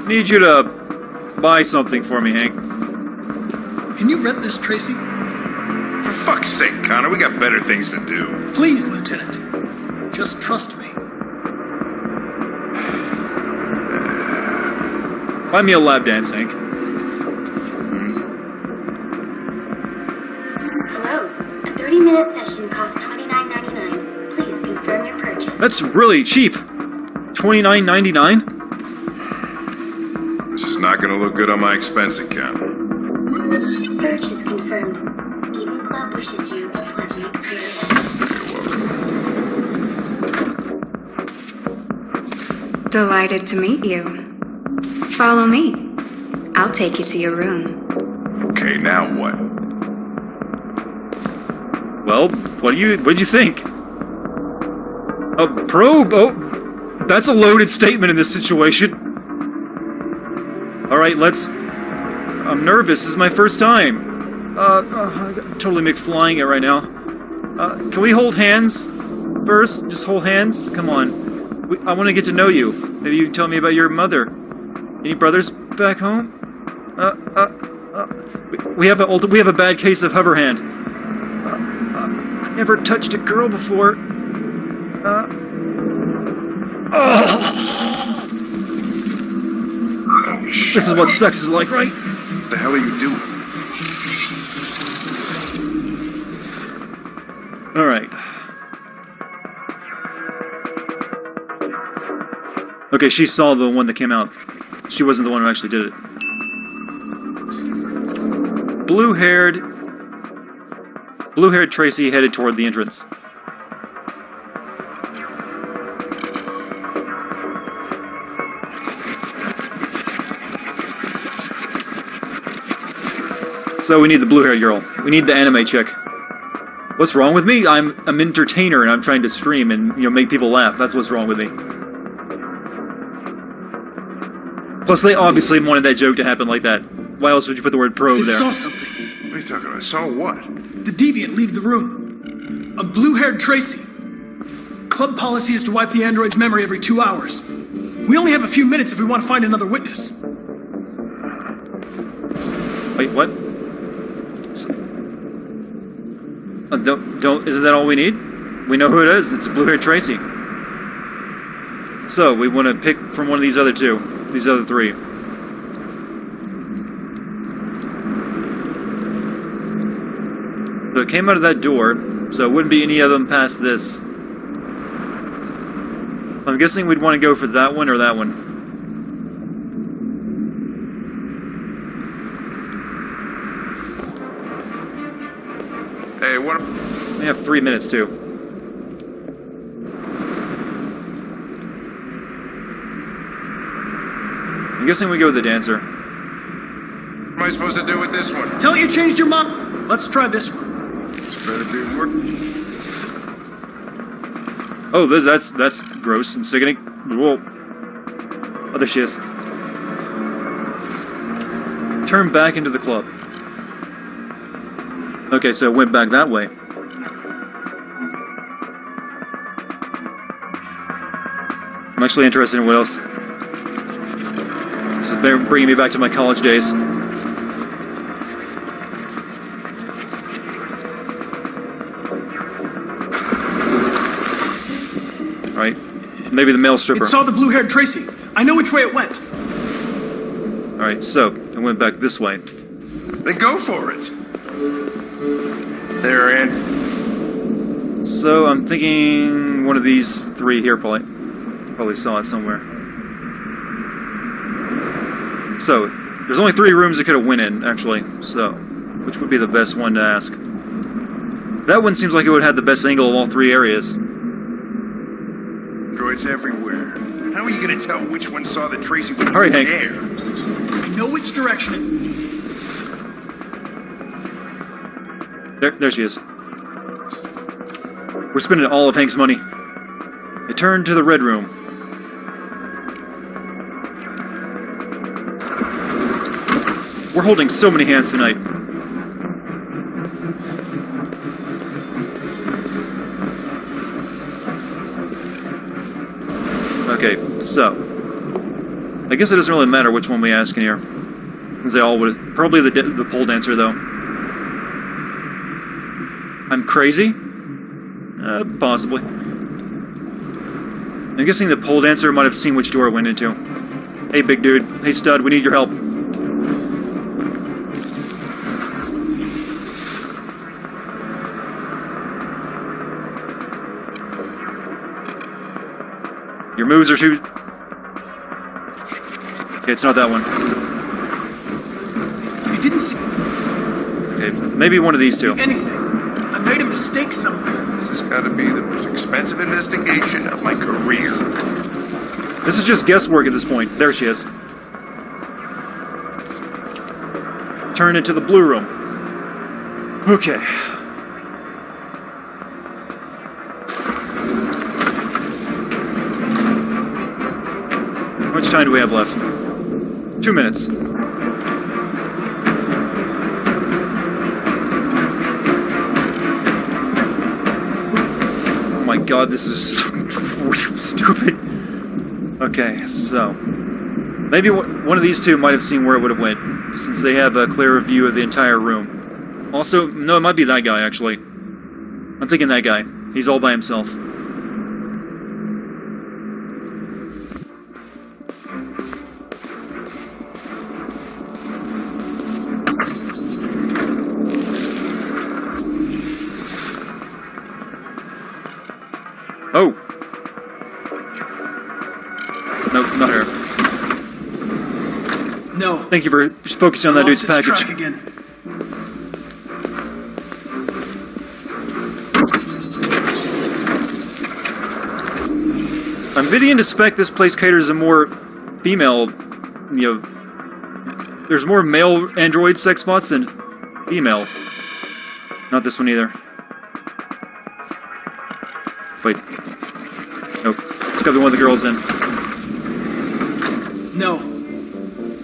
Need you to buy something for me, Hank. Can you rent this, Tracy? For fuck's sake, Connor, we got better things to do. Please, Lieutenant. Just trust me. Buy me a lab dance, Hank. Hello. A thirty-minute One session costs twenty-nine ninety-nine. Please confirm your purchase. That's really cheap. twenty-nine ninety-nine? This is not going to look good on my expense account. Purchase confirmed. Eden Club wishes you a pleasant experience. You're welcome. Delighted to meet you. Follow me. I'll take you to your room. Okay, now what? Well, what do you what do you think? A probe? Oh, that's a loaded statement in this situation. All right, let's. I'm nervous. This is my first time. Uh, uh I totally McFlying it right now. Uh, can we hold hands first? Just hold hands. Come on. We, I want to get to know you. Maybe you can tell me about your mother. Any brothers back home? Uh, uh, uh. We, we have a old, we have a bad case of hover hand. Uh, I've never touched a girl before. Uh. Oh. Oh, this is what sex is like, right? What the hell are you doing? All right. Okay, she saw the one that came out. She wasn't the one who actually did it. Blue-haired... Blue-haired Tracy headed toward the entrance. So we need the blue-haired girl. We need the anime chick. What's wrong with me? I'm an entertainer and I'm trying to stream and, you know, make people laugh. That's what's wrong with me. Plus, they obviously wanted that joke to happen like that. Why else would you put the word probe there? I saw something. What are you talking about? I saw what? The deviant leave the room. A blue-haired Tracy. Club policy is to wipe the android's memory every two hours. We only have a few minutes if we want to find another witness. Wait, what? Uh, don't, don't, isn't that all we need? We know who it is. It's a blue-haired Tracy. So, we want to pick from one of these other two. These other three. So it came out of that door, so it wouldn't be any of them past this. I'm guessing we'd want to go for that one or that one. Hey, what? We have three minutes too. I'm guessing we go with the dancer. What am I supposed to do with this one? Tell you changed your mind. Let's try this one. It's better do work. Oh, this, that's that's gross and sickening. Whoa. Oh, there she is. Turn back into the club. Okay, so it went back that way. I'm actually interested in what else. This is bringing me back to my college days. Right? Maybe the male stripper. It saw the blue-haired Tracy. I know which way it went. All right, so it went back this way. Then go for it. There, and so I'm thinking one of these three here probably. Probably saw it somewhere. So, there's only three rooms it could have went in, actually, so, which would be the best one to ask? That one seems like it would have the best angle of all three areas. Droids everywhere. How are you going to tell which one saw the Tracy with the air? I know which direction it... There, there she is. We're spending all of Hank's money. It turned to the red room. We're holding so many hands tonight. Okay, so I guess it doesn't really matter which one we ask in here, because they all would probably the the pole dancer though. I'm crazy, uh, possibly. I'm guessing the pole dancer might have seen which door it went into. Hey, big dude. Hey, stud. We need your help. Your moves are too... Okay, it's not that one. You didn't see... Okay, maybe one of these two. If anything, I made a mistake somewhere. This has got to be the most expensive investigation of my career. This is just guesswork at this point. There she is. Turn into the blue room. Okay. How much time do we have left? Two minutes. Oh my god, this is so stupid. Okay, so... Maybe one of these two might have seen where it would have went, since they have a clearer view of the entire room. Also, no, it might be that guy, actually. I'm thinking that guy. He's all by himself. Oh! No, not her. No. Thank you for focusing on that dude's package. Truck again. I'm beginning to suspect this place caters to more female, you know, there's more male android sex spots than female. Not this one either. Wait. Nope. It's got to be one of the girls in. No.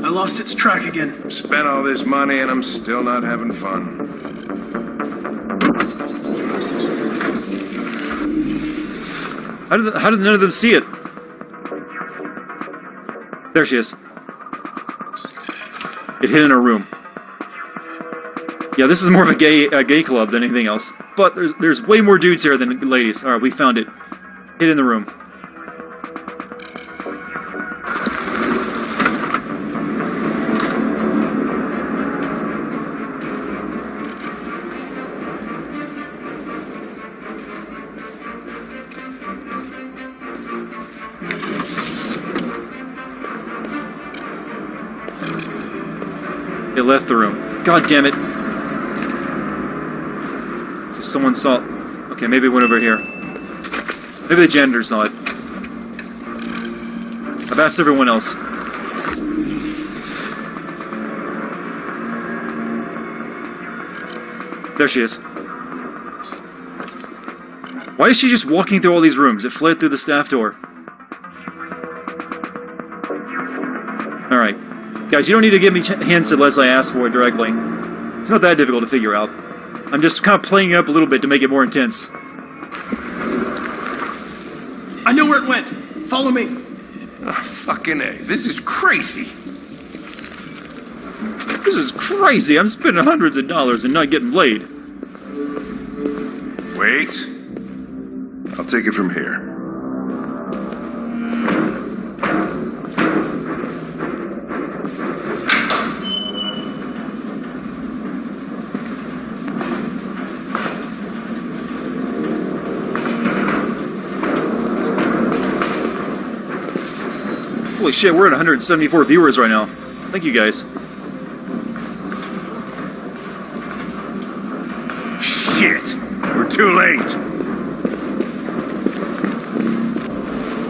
I lost its track again. I've spent all this money and I'm still not having fun. How did, the, how did none of them see it? There she is. It hid in her room. Yeah, this is more of a gay a gay club than anything else. But there's there's way more dudes here than ladies. All right, we found it. Hid in the room. Left the room. God damn it. So someone saw... Okay, maybe it went over here. Maybe the janitor saw it. I've asked everyone else. There she is. Why is she just walking through all these rooms? It fled through the staff door. Alright. Guys, you don't need to give me hints unless I ask for it directly. It's not that difficult to figure out. I'm just kind of playing it up a little bit to make it more intense. I know where it went. Follow me. Oh, fucking A. This is crazy. This is crazy. I'm spending hundreds of dollars and not getting laid. Wait. I'll take it from here. Holy shit, we're at one hundred seventy-four viewers right now. Thank you guys. Shit! We're too late!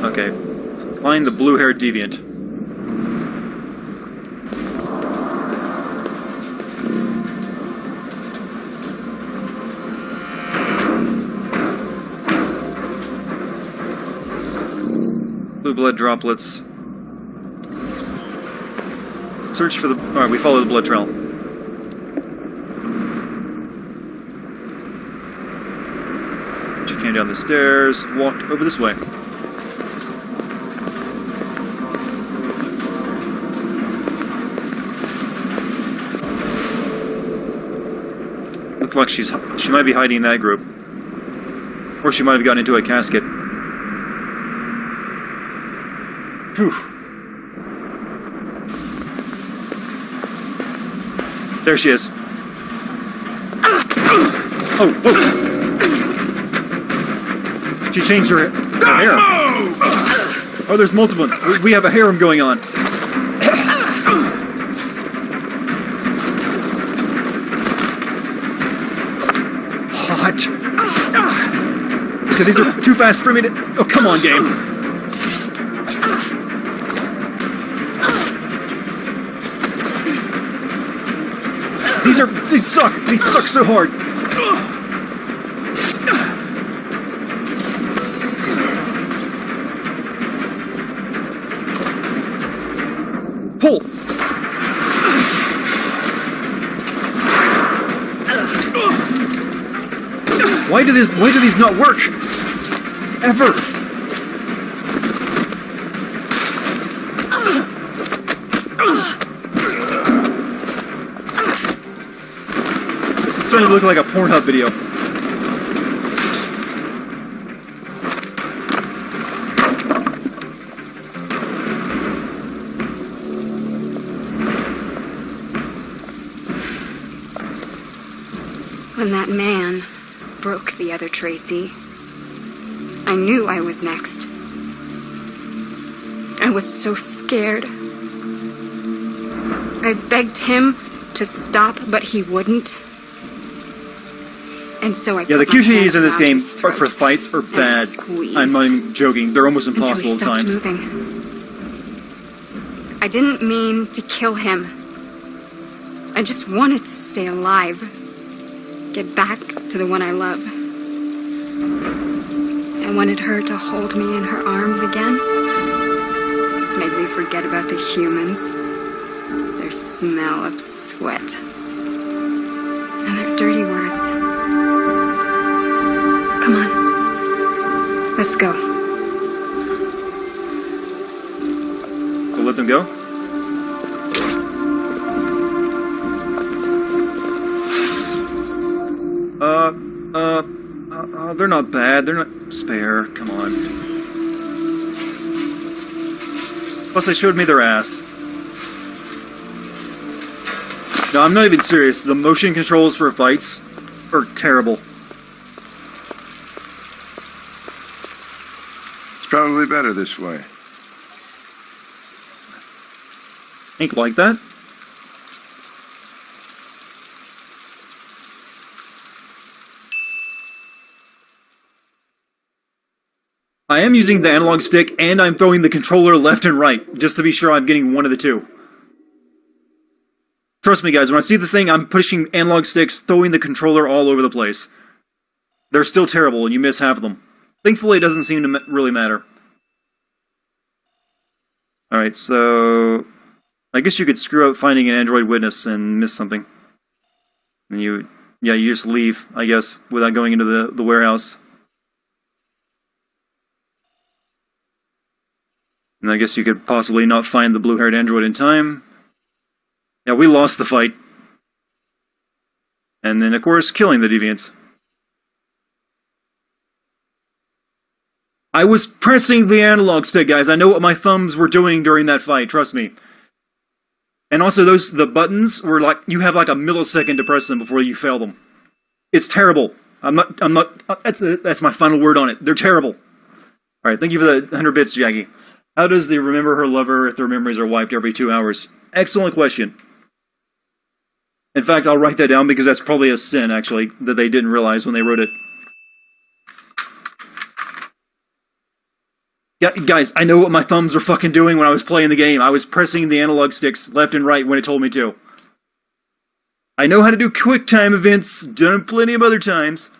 Okay. Find the blue-haired deviant. Blue blood droplets. Search for the... Alright, we follow the blood trail. She came down the stairs, walked over this way. Looks like she's... she might be hiding in that group. Or she might have gotten into a casket. Phew. There she is. Oh, whoa. She changed her, her hair. Oh, there's multiple ones. We have a harem going on. Hot. Okay, these are too fast for me to... Oh, come on, game. These are... These suck. They suck so hard. Pull. Why do this... Why do these not work? Ever. It's starting to look like a Pornhub video. When that man broke the other Tracy, I knew I was next. I was so scared. I begged him to stop, but he wouldn't. And so I yeah, the Q G Es in this game for, for fights are bad. I'm not even joking. They're almost impossible at times. Moving. I didn't mean to kill him. I just wanted to stay alive. Get back to the one I love. I wanted her to hold me in her arms again. Made me forget about the humans. Their smell of sweat. And their dirty words. Come on. Let's go. We'll let them go? Uh, uh, uh, they're not bad. They're not... Spare. Come on. Plus, they showed me their ass. No, I'm not even serious. The motion controls for fights are terrible. Probably better this way. Ain't like that. I am using the analog stick, and I'm throwing the controller left and right, just to be sure I'm getting one of the two. Trust me, guys, when I see the thing, I'm pushing analog sticks, throwing the controller all over the place. They're still terrible, and you miss half of them. Thankfully, it doesn't seem to ma- really matter. Alright, so... I guess you could screw up finding an android witness and miss something. And you... Yeah, you just leave, I guess, without going into the, the warehouse. And I guess you could possibly not find the blue-haired android in time. Yeah, we lost the fight. And then, of course, killing the deviants. I was pressing the analog stick, guys. I know what my thumbs were doing during that fight, trust me. And also, those the buttons were like, you have like a millisecond to press them before you fail them. It's terrible. I'm not, I'm not, that's, that's my final word on it. They're terrible. Alright, thank you for the one hundred bits, Jackie. How does the remember her lover if their memories are wiped every two hours? Excellent question. In fact, I'll write that down because that's probably a sin, actually, that they didn't realize when they wrote it. Yeah, guys, I know what my thumbs were fucking doing when I was playing the game. I was pressing the analog sticks left and right when it told me to. I know how to do quick time events, done plenty of other times.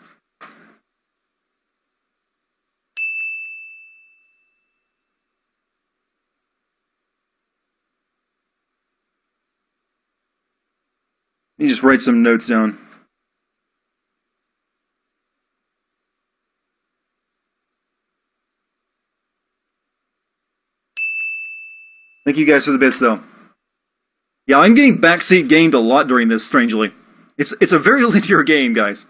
Let me just write some notes down. Thank you guys for the bits, though. Yeah, I'm getting backseat gamed a lot during this, strangely. It's it's a very linear game, guys.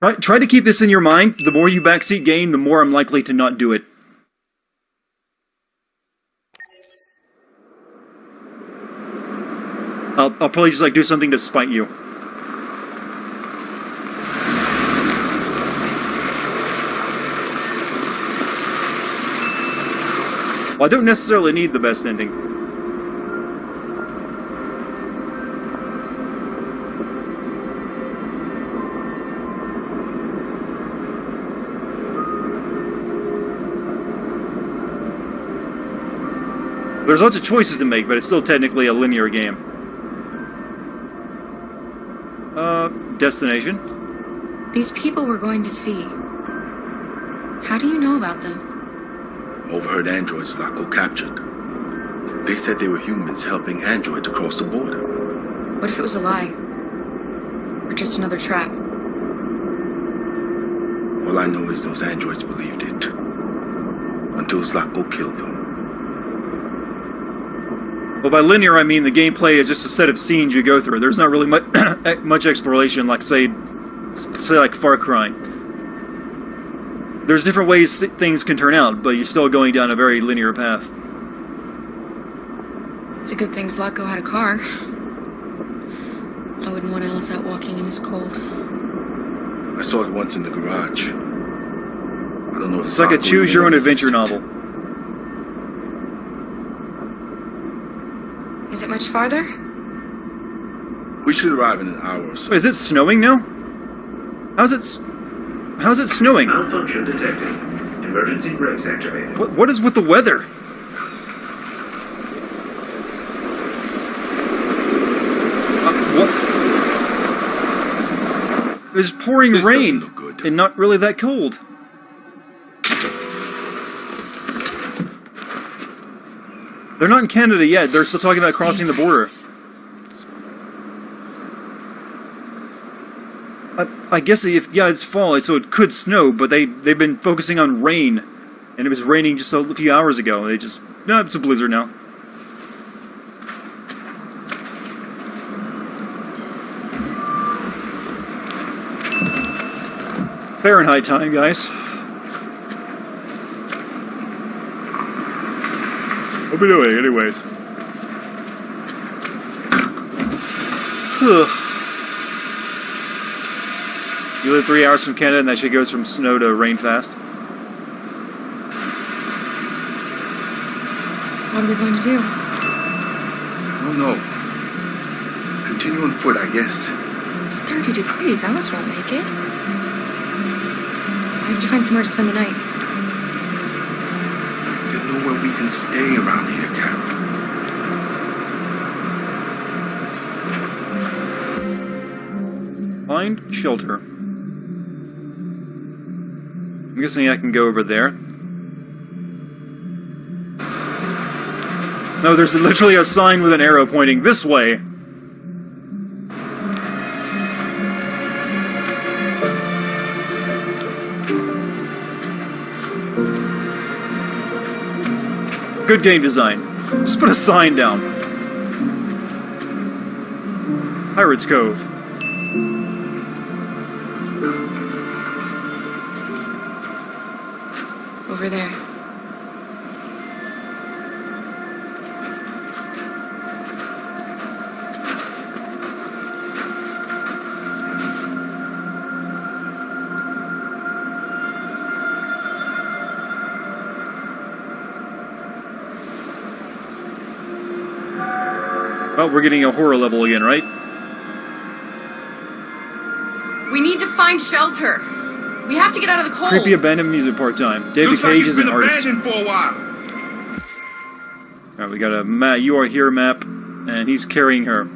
Try, try to keep this in your mind. The more you backseat game, the more I'm likely to not do it. I'll, I'll probably just, like, do something to spite you. Well, I don't necessarily need the best ending. There's lots of choices to make, but it's still technically a linear game. Uh, destination. These people we're going to see. How do you know about them? Overheard androids Zlatko captured. They said they were humans helping androids across the border. What if it was a lie? Or just another trap? All I know is those androids believed it. Until Zlatko killed them. Well, by linear, I mean the gameplay is just a set of scenes you go through. There's not really much, much exploration, like, say, say, like Far Cry. There's different ways things can turn out, but you're still going down a very linear path. It's a good thing Zlatko had a car. I wouldn't want Alice out walking in this cold. I saw it once in the garage. I don't know if it's like a choose-your-own-adventure novel. Is it much farther? We should arrive in an hour or so. Wait, is it snowing now? How's it... How's it snowing? Malfunction detected. Emergency brakes activated. What, what is with the weather? Uh, what? It's pouring this rain. Doesn't look good. And not really that cold. They're not in Canada yet. They're still talking about crossing the border. I, I guess if yeah, it's fall, so it could snow. But they they've been focusing on rain, and it was raining just a few hours ago. And they just no, it's a blizzard now. Fahrenheit time, guys. What are we doing, anyways? You live three hours from Canada, and that shit goes from snow to rain fast. What are we going to do? I don't know. Continue on foot, I guess. It's thirty degrees. Alice won't make it. I have to find somewhere to spend the night. There's nowhere we can stay around here, Kara. Find shelter. I'm guessing I can go over there. No, there's literally a sign with an arrow pointing this way. Good game design. Just put a sign down. Pirates Cove. Over there. We're getting a horror level again, right? We need to find shelter. We have to get out of the cold. Creepy abandoned music part-time. David Looks Cage like is an artist. For a while. All right, we got a ma you are here map, and he's carrying her.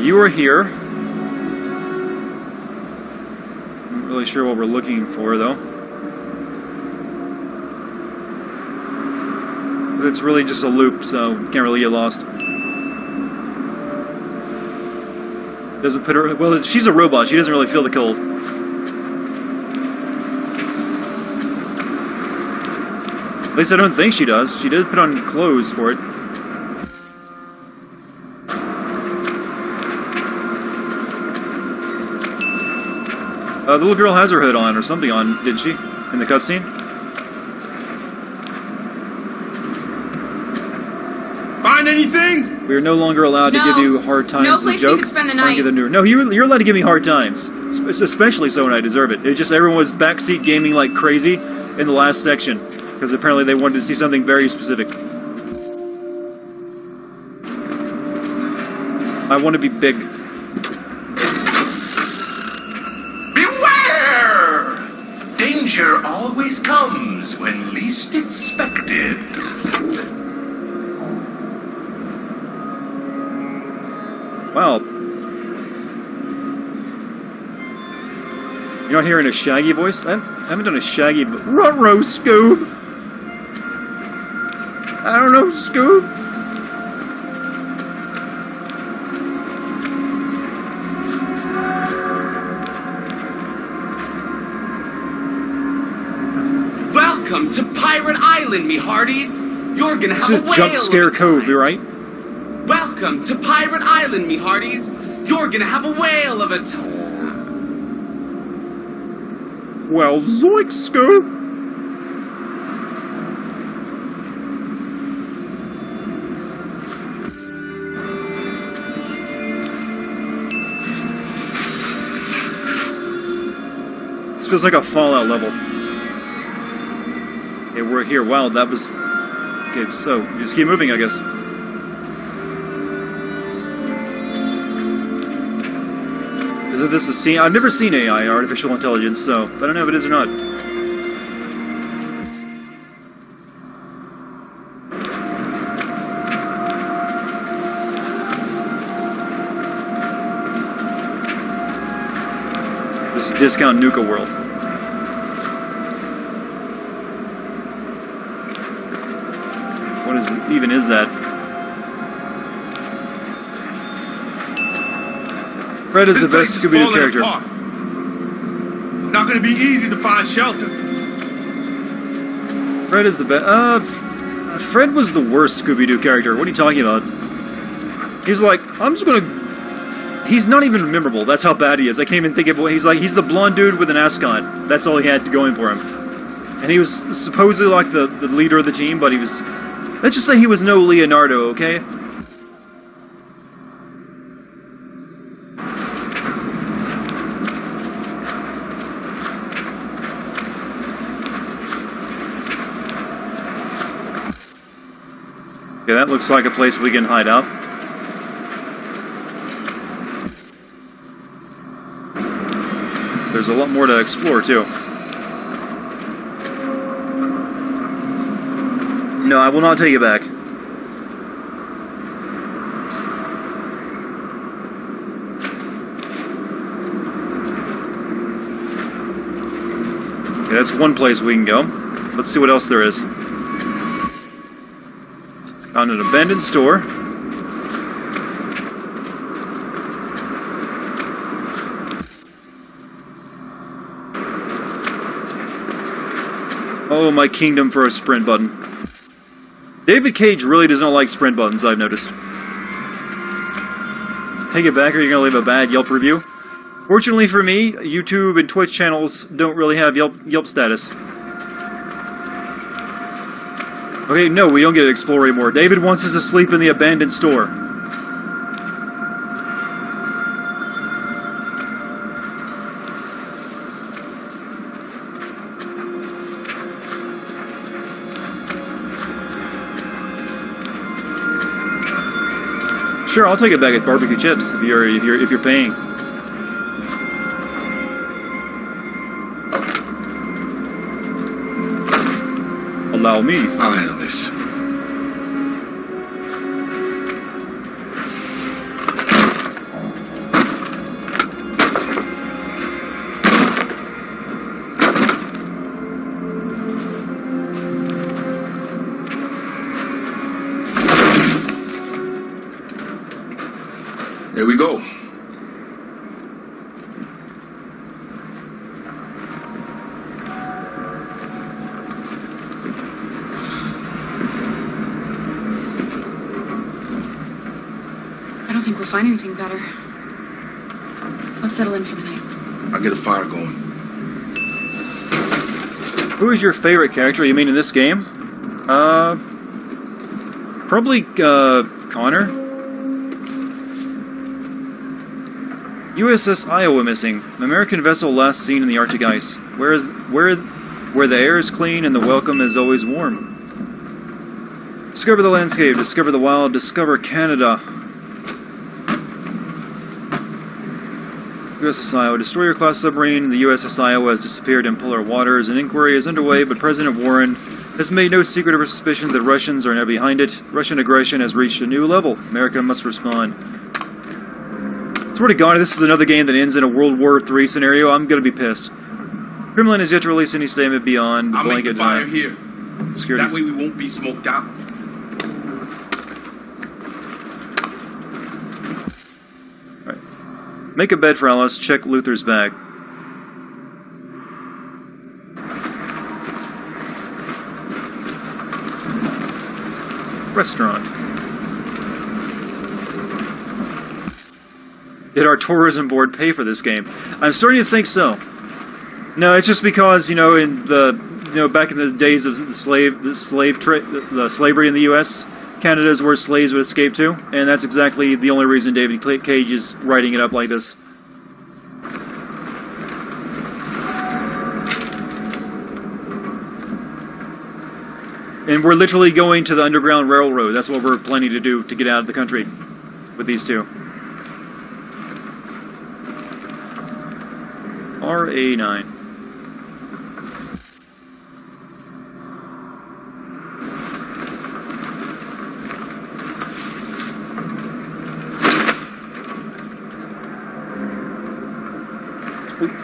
You are here. I'm not really sure what we're looking for, though. But it's really just a loop, so can't really get lost. Doesn't put her. Well, she's a robot. She doesn't really feel the cold. At least I don't think she does. She did put on clothes for it. Uh, the little girl has her hood on, or something on, didn't she? In the cutscene? anything? We are no longer allowed no. to give you hard times. No as place a joke. We could spend the night. No, you're, you're allowed to give me hard times. Especially so when I deserve it. It just everyone was backseat gaming like crazy in the last section. Because apparently they wanted to see something very specific. I want to be big. Beware! Danger always comes when least expected. Wow. You're not hearing a shaggy voice? I haven't done a shaggy voice. Ruh-roh, Scoob! I don't know, Scoob! Welcome to Pirate Island, me hearties! You're gonna have this a whale Jump Scare Cove, right? Welcome to Pirate Island, me hearties! You're gonna have a whale of a time! Well, zoink, Scoop! This feels like a Fallout level. Okay, we're here. Wow, that was... Okay, so, you just keep moving, I guess. Isn't this a scene? I've never seen A I, artificial intelligence, so... I don't know if it is or not. This is Discount Nuka World. What is even is that? Fred is the best Scooby-Doo character. Apart. It's not going to be easy to find shelter. Fred is the best. Uh, Fred was the worst Scooby-Doo character. What are you talking about? He's like, I'm just going to. He's not even memorable. That's how bad he is. I can't even think of what he's like. He's the blonde dude with an ascot. That's all he had going for him. And he was supposedly like the the leader of the team, but he was. Let's just say he was no Leonardo, okay? Okay, that looks like a place we can hide out. There's a lot more to explore, too. No, I will not take it back. Okay, that's one place we can go. Let's see what else there is. Found an abandoned store. Oh, my kingdom for a sprint button. David Cage really does not like sprint buttons, I've noticed. Take it back or you're going to leave a bad Yelp review. Fortunately for me, YouTube and Twitch channels don't really have Yelp, Yelp status. Okay, no, we don't get to explore anymore. David wants us to sleep in the abandoned store. Sure, I'll take it back at barbecue chips if you're if you're if you're paying. Allow me. I'll handle this. Here we go. I don't think we'll find anything better. Let's settle in for the night. I'll get a fire going. Who is your favorite character, you mean, in this game? Uh... Probably, uh... Connor? U S S Iowa missing. American vessel last seen in the Arctic ice. Where is where where the air is clean and the welcome is always warm. Discover the landscape, discover the wild, discover Canada. U S S Iowa. Destroyer-class submarine, the U S S Iowa, has disappeared in polar waters. An inquiry is underway, but President Warren has made no secret of her suspicion that Russians are now behind it. Russian aggression has reached a new level. America must respond. I swear to God, if this is another game that ends in a World War Three scenario, I'm going to be pissed. Kremlin has yet to release any statement beyond the I'll blanket... I'll make the fire uh, here. Security. That way we won't be smoked out. Make a bed for Alice, check Luther's bag. Restaurant. Did our tourism board pay for this game? I'm starting to think so. No, it's just because, you know, in the you know back in the days of the slave the slave trade the slavery in the U S, Canada is where slaves would escape to, and that's exactly the only reason David Cage is writing it up like this. And we're literally going to the Underground Railroad. That's what we're planning to do to get out of the country with these two. R A nine.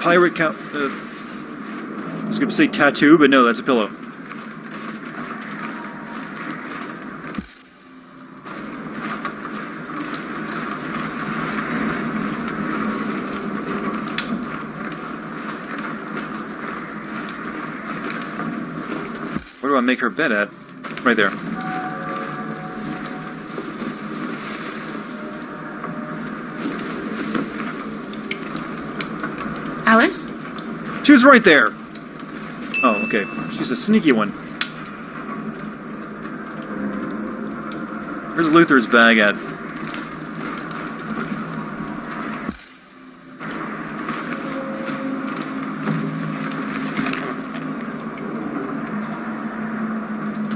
Pirate cap. Uh, I was going to say tattoo, but no, that's a pillow. Where do I make her bed at? Right there. Alice? She was right there! Oh, okay. She's a sneaky one. Where's Luther's bag at?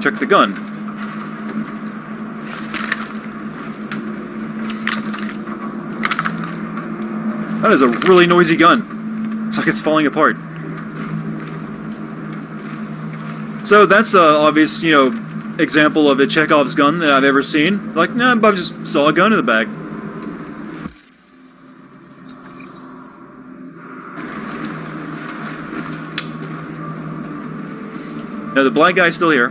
Check the gun. That is a really noisy gun. It's like it's falling apart. So that's an obvious, you know, example of a Chekhov's gun that I've ever seen. Like, nah, I just saw a gun in the bag. Now the black guy's still here.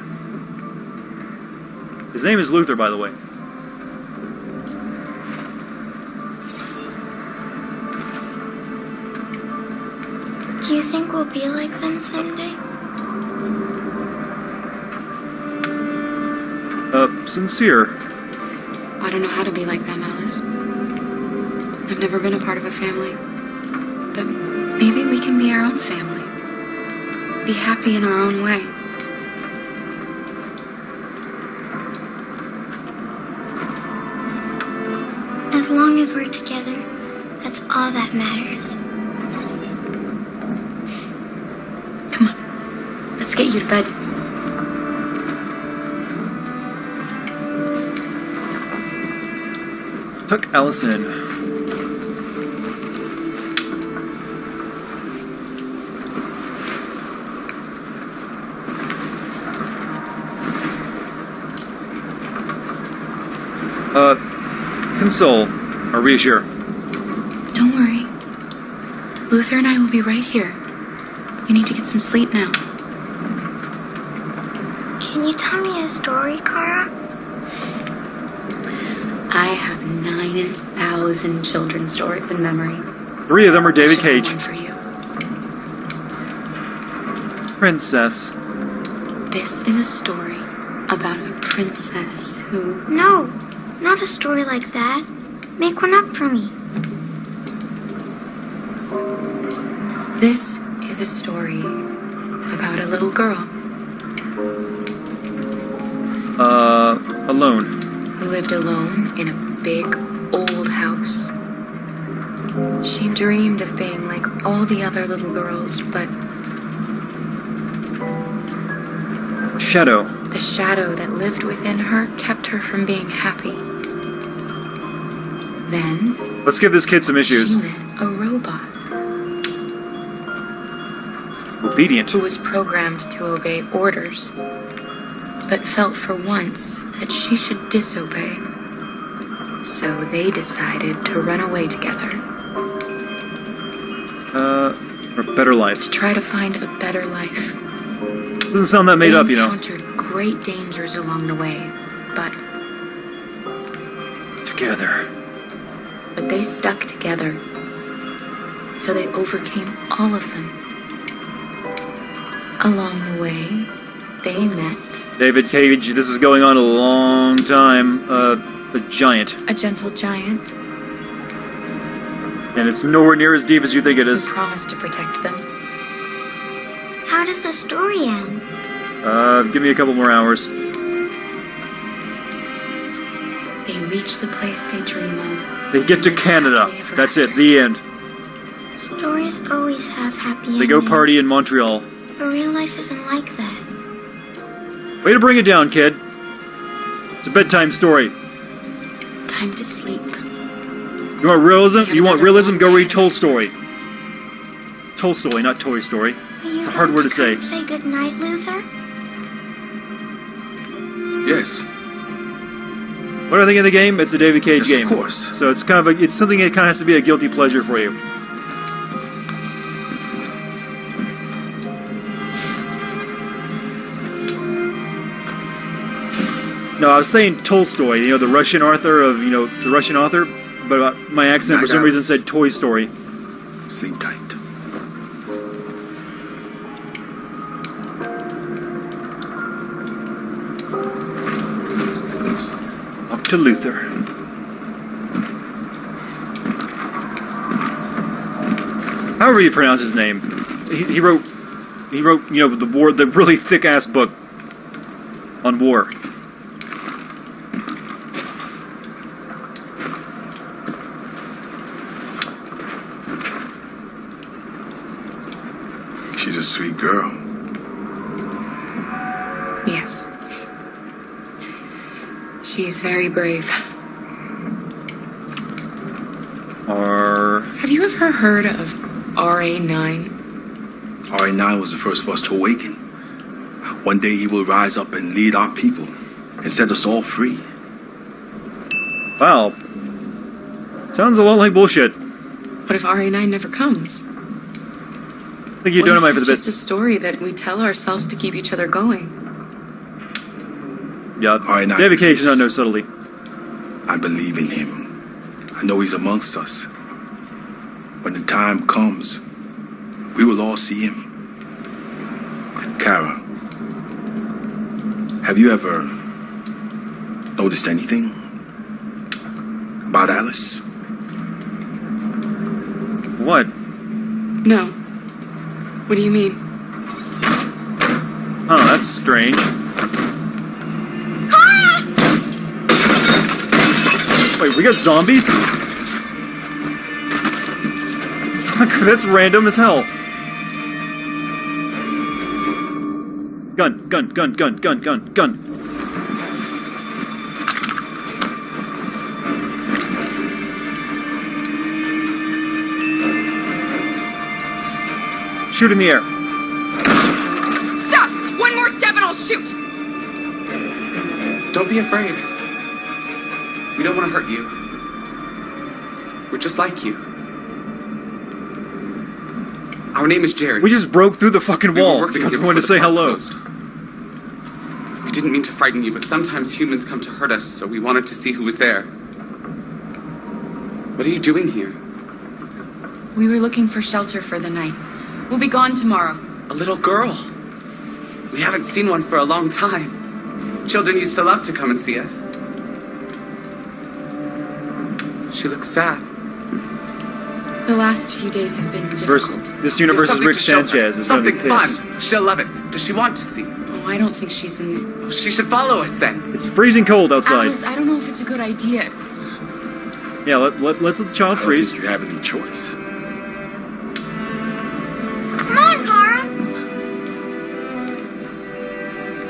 His name is Luther, by the way. Do you think we'll be like them someday? Uh, sincere. I don't know how to be like them, Alice. I've never been a part of a family. But maybe we can be our own family. Be happy in our own way. As long as we're together, that's all that matters. Get you to bed. Tuck Alice in. Uh, console or reassure. Don't worry. Luther and I will be right here. You need to get some sleep now. Can you tell me a story, Kara? I have nine thousand children's stories in memory. Three of them are David Cage. One for you. Princess. This is a story about a princess who... No, not a story like that. Make one up for me. This is a story about a little girl. Uh, alone. Who lived alone in a big, old house. She dreamed of being like all the other little girls, but... Shadow. The shadow that lived within her kept her from being happy. Then... Let's give this kid some issues. She met a robot. Obedient. Who was programmed to obey orders, but felt for once that she should disobey. So they decided to run away together. Uh, for a better life. To try to find a better life. Doesn't sound that made up, you know. They encountered great dangers along the way, but... Together. But they stuck together. So they overcame all of them. Along the way, they met... David Cage, this is going on a long time. Uh... A giant. A gentle giant. And it's nowhere near as deep as you think it is. Who promised to protect them. How does the story end? Uh, give me a couple more hours. They reach the place they dream of. They get to Canada. That's it, the end. Stories always have happy endings. They go party in Montreal. But real life isn't like that. Way to bring it down, kid. It's a bedtime story. Time to sleep. You want realism? You want realism? Go read Tolstoy. Tolstoy, not Toy Story. It's a hard word to say. Say good night, Luther. Yes. What do I think of the game? It's a David Cage yes, game, of course. So it's kind of a, it's something that kind of has to be a guilty pleasure for you. No, I was saying Tolstoy, you know, the Russian author of, you know, the Russian author, but my accent for some reason said Toy Story. Sleep tight. Up to Luther. However you pronounce his name, he, he wrote, he wrote, you know, the war, the really thick ass book on war. She's a sweet girl. Yes. She's very brave. R... Have you ever heard of R A nine? R A nine was the first of us to awaken. One day he will rise up and lead our people and set us all free. Wow. Sounds a lot like bullshit. But if R A nine never comes? I think well, it's just a story that we tell ourselves to keep each other going. Yeah, right, David Cage is not no subtlety. I believe in him. I know he's amongst us. When the time comes, we will all see him. Kara, have you ever noticed anything about Alice? What? No. What do you mean? Oh, that's strange. Ah! Wait, we got zombies? Fuck, that's random as hell. Gun, gun, gun, gun, gun, gun, gun. Shoot in the air. Stop! One more step and I'll shoot! Don't be afraid. We don't want to hurt you. We're just like you. Our name is Jared. We just broke through the fucking we wall because we wanted to say hello. Closed. We didn't mean to frighten you, but sometimes humans come to hurt us, so we wanted to see who was there. What are you doing here? We were looking for shelter for the night. We'll be gone tomorrow. A little girl. We haven't seen one for a long time. Children used to love to come and see us. She looks sad. The last few days have been difficult. This universe is Rick Sanchez. Something fun. She'll love it. Does she want to see? Oh, No, I don't think she's in the... Well, she should follow us then. It's freezing cold outside. Alice, I don't know if it's a good idea. Yeah, let, let, let's let the child freeze. I don't think you have any choice. Come on, Kara.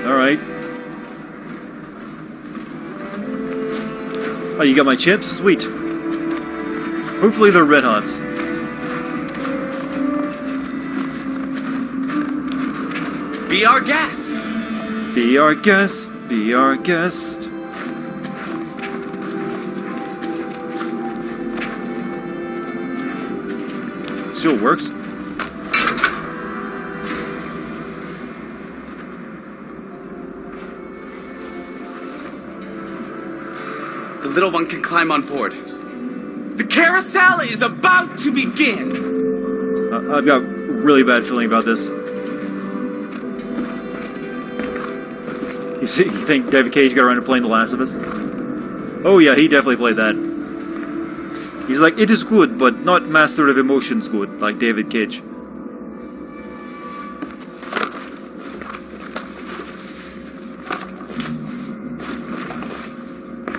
All right. Oh, you got my chips? Sweet. Hopefully they're red hots. Be our guest! Be our guest, be our guest. Still works. The little one can climb on board. The carousel is about to begin! Uh, I've got a really bad feeling about this. You think David Cage got around to playing The Last of Us? Oh yeah, he definitely played that. He's like, it is good, but not master of emotions good, like David Cage.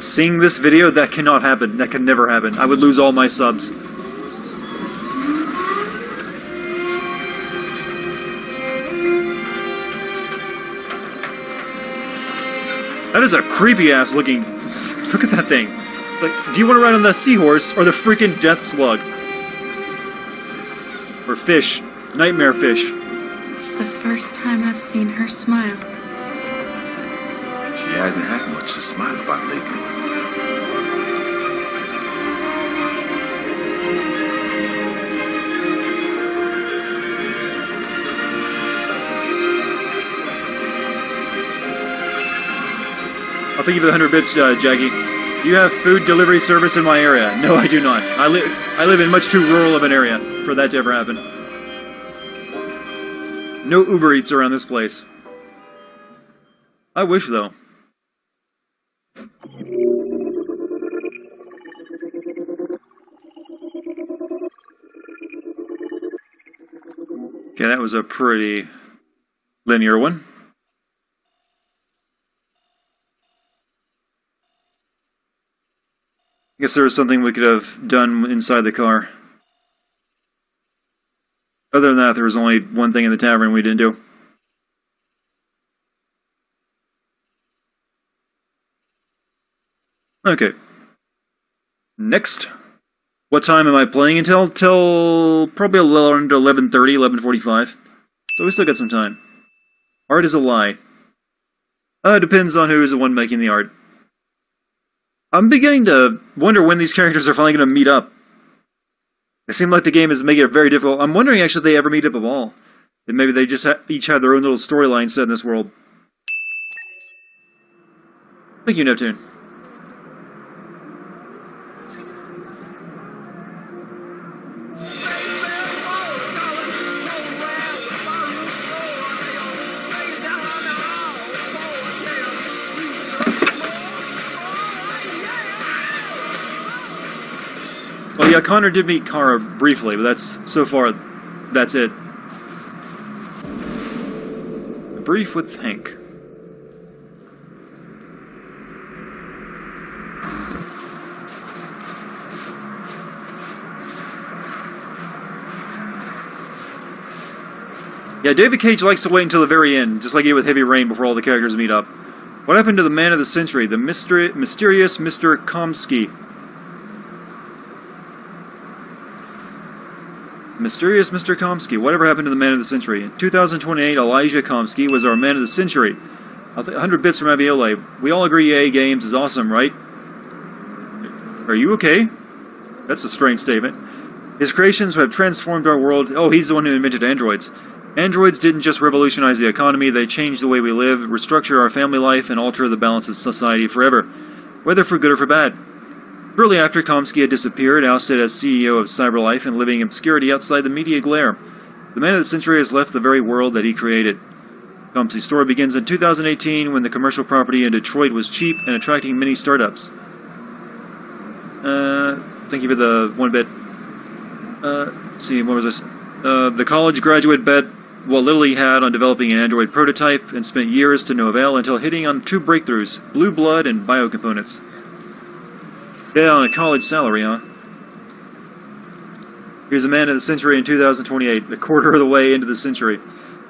Seeing this video, that cannot happen. That can never happen. I would lose all my subs. That is a creepy-ass looking... Look at that thing. Like, do you want to ride on the seahorse or the freaking death slug? Or fish. Nightmare fish. It's the first time I've seen her smile. She hasn't had much to smile about lately. I'll think of the hundred bits, uh, Jaggy. Do you have food delivery service in my area? No, I do not. I live I live in much too rural of an area for that to ever happen. No Uber Eats around this place. I wish, though. Okay, that was a pretty linear one. I guess there was something we could have done inside the car. Other than that, there was only one thing in the tavern we didn't do. Okay. Next. What time am I playing until? Till probably around eleven thirty, eleven forty-five. So we still got some time. Art is a lie. Uh, it depends on who is the one making the art. I'm beginning to wonder when these characters are finally going to meet up. It seems like the game is making it very difficult. I'm wondering actually if they ever meet up at all. And maybe they just ha each have their own little storyline set in this world. Thank you, Neptune. Yeah, Connor did meet Kara briefly, but that's, so far, that's it. A brief with Hank. Yeah, David Cage likes to wait until the very end, just like he did with Heavy Rain before all the characters meet up. What happened to the man of the century, the mystery, mysterious Mister Kamski? Mysterious Mister Kamski. Whatever happened to the man of the century? In two thousand twenty-eight, Elijah Kamski was our man of the century. one hundred bits from Abiola. We all agree E A Games is awesome, right? Are you okay? That's a strange statement. His creations have transformed our world. Oh, he's the one who invented androids. Androids didn't just revolutionize the economy. They changed the way we live, restructure our family life, and alter the balance of society forever, whether for good or for bad. Shortly after Kamski had disappeared, ousted as C E O of CyberLife and living in obscurity outside the media glare, the man of the century has left the very world that he created. Kamski's story begins in two thousand eighteen when the commercial property in Detroit was cheap and attracting many startups. Uh, thank you for the one bit. Uh, see, what was this? Uh, the college graduate bet Well, Lilly had on developing an Android prototype and spent years to no avail until hitting on two breakthroughs, Blue Blood and Biocomponents. Yeah, on a college salary, huh? Here's a man of the century in two thousand twenty-eight, a quarter of the way into the century.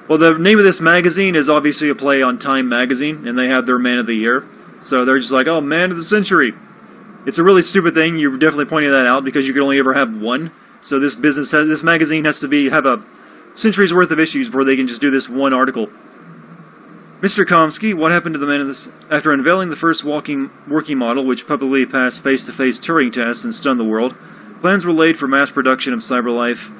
Well, the name of this magazine is obviously a play on Time Magazine, and they have their Man of the Year. So they're just like, oh, Man of the Century. It's a really stupid thing. You're definitely pointing that out because you can only ever have one. So this business, has, this magazine has to be have a century's worth of issues where they can just do this one article. Mister Kamski, what happened to the man of this? After unveiling the first walking working model, which publicly passed face-to-face Turing tests and stunned the world, plans were laid for mass production of CyberLife.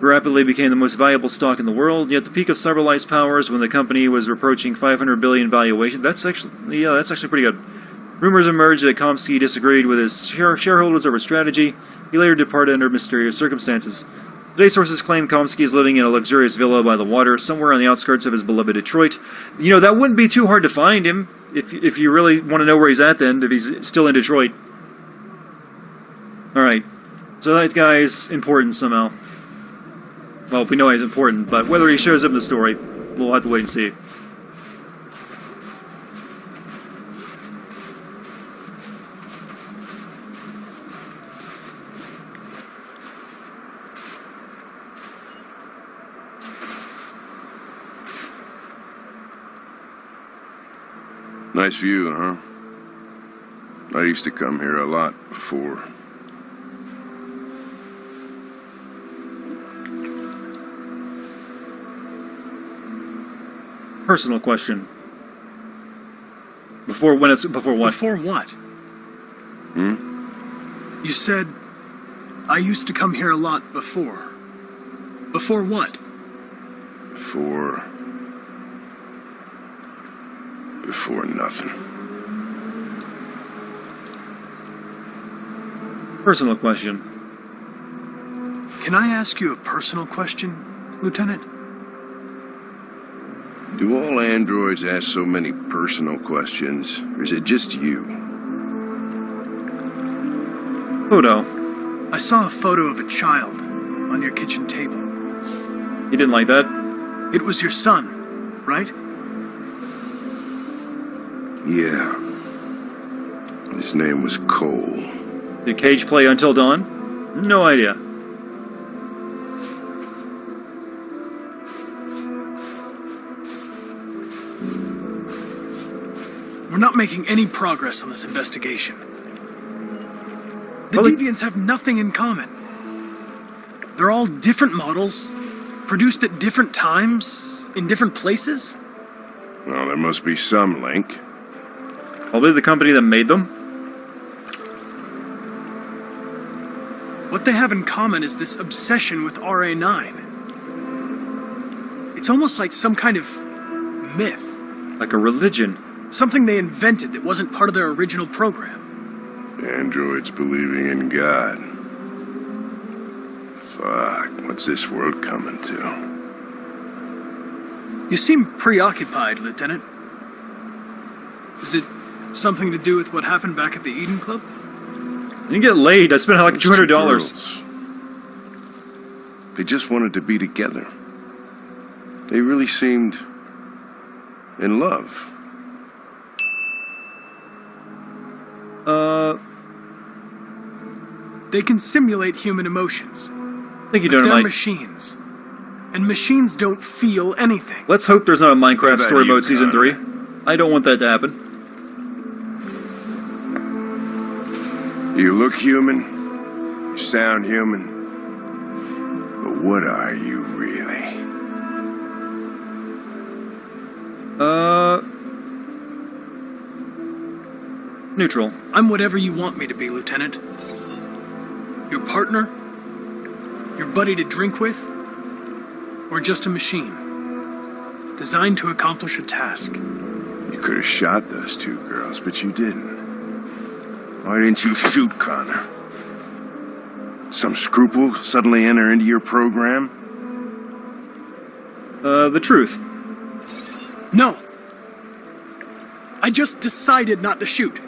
Rapidly became the most valuable stock in the world. Yet the peak of CyberLife's powers, when the company was approaching five hundred billion valuation, that's actually yeah, that's actually pretty good. Rumors emerged that Kamski disagreed with his shareholders over strategy. He later departed under mysterious circumstances. Today, sources claim Kamski is living in a luxurious villa by the water, somewhere on the outskirts of his beloved Detroit. You know, that wouldn't be too hard to find him if if you really want to know where he's at. Then, if he's still in Detroit. All right, so that guy's important somehow. Well, we know he's important, but whether he shows up in the story, we'll have to wait and see. Nice view, huh? I used to come here a lot before. Personal question. Before when it's before what? Before what? Hmm? You said I used to come here a lot before. Before what? Before before nothing. Personal question. Can I ask you a personal question, Lieutenant? Do all androids ask so many personal questions, or is it just you? Photo. I saw a photo of a child on your kitchen table. You didn't like that? It was your son, right? Yeah. His name was Cole. Did Cage play Until Dawn? No idea. We're not making any progress on this investigation. The Probably. Deviants have nothing in common. They're all different models, produced at different times, in different places. Well, there must be some link. Probably the company that made them. What they have in common is this obsession with R A nine. It's almost like some kind of myth. Like a religion. Something they invented that wasn't part of their original program. Androids believing in God. Fuck, what's this world coming to? You seem preoccupied, Lieutenant. Is it something to do with what happened back at the Eden Club? I didn't get laid. I spent like two hundred dollars. They just wanted to be together. They really seemed in love. Uh, they can simulate human emotions. I think you don't. They're machines, and machines don't feel anything. Let's hope there's not a Minecraft story mode season three. I don't want that to happen. You look human, you sound human, but what are you really? Uh. Neutral. I'm whatever you want me to be, Lieutenant. Your partner? Your buddy to drink with? Or just a machine? Designed to accomplish a task. You could have shot those two girls, but you didn't. Why didn't you shoot Connor? Some scruple suddenly enter into your program? Uh, the truth. No! I just decided not to shoot.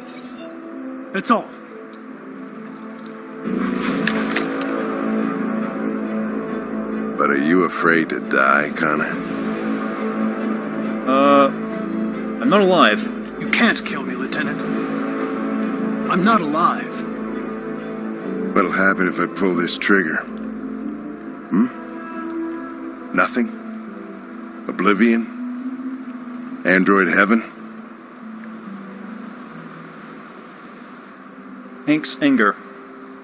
That's all. But are you afraid to die, Connor? Uh... I'm not alive. You can't kill me, Lieutenant. I'm not alive. What'll happen if I pull this trigger? Hmm? Nothing? Oblivion? Android heaven? Hank's anger.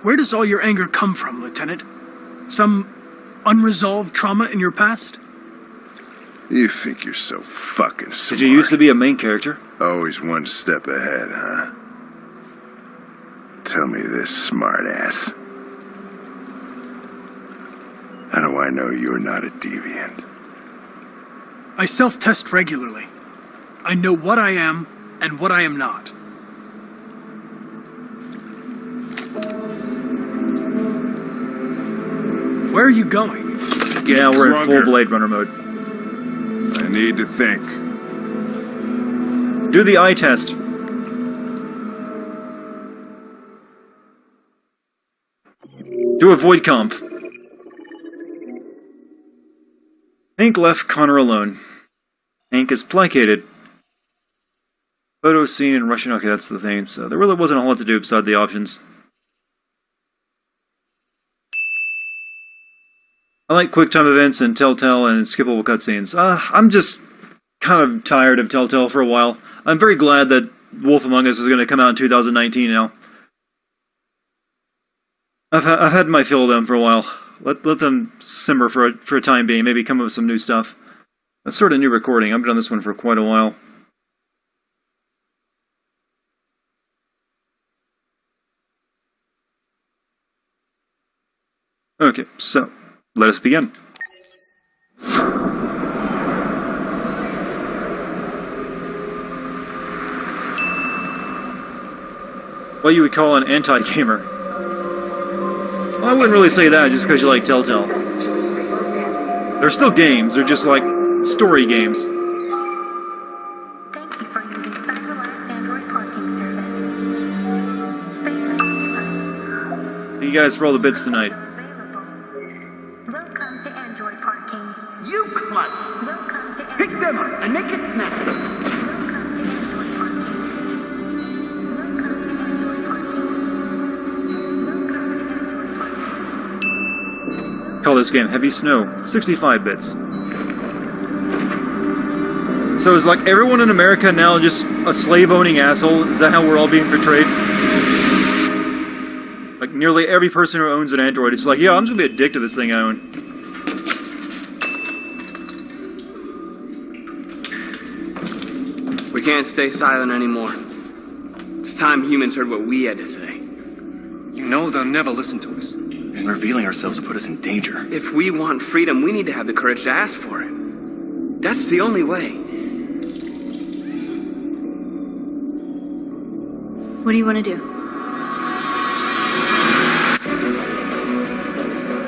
Where does all your anger come from, Lieutenant? Some unresolved trauma in your past? You think you're so fucking smart. Did you used to be a main character? Always one step ahead, huh? Tell me this, smart ass. How do I know you're not a deviant? I self-test regularly. I know what I am and what I am not. Where are you going? Get yeah, we're drunker. in full Blade Runner mode. I need to think. Do the eye test. Do a void comp. Hank left Connor alone. Hank is placated. Photo scene in Russian. Okay, that's the thing. So there really wasn't a whole lot to do beside the options. I like quick time events and Telltale and skippable cutscenes. Uh, I'm just kind of tired of Telltale for a while. I'm very glad that Wolf Among Us is going to come out in two thousand nineteen now. I've, ha I've had my fill of them for a while. Let, let them simmer for a, for a time being, maybe come up with some new stuff. That's sort of new recording. I've done this one for quite a while. Okay, so... let us begin. What you would call an anti-gamer. Well, I wouldn't really say that just because you like Telltale. They're still games, they're just like story games. Thank you guys for all the bits tonight. And make it snap. Call this game Heavy Snow, sixty-five bits. So it's like everyone in America now just a slave-owning asshole? Is that how we're all being portrayed? Like nearly every person who owns an Android is like, yeah, I'm just gonna be a dick to this thing I own. We can't stay silent anymore. It's time humans heard what we had to say. You know they'll never listen to us. And revealing ourselves will put us in danger. If we want freedom, we need to have the courage to ask for it. That's the only way. What do you want to do?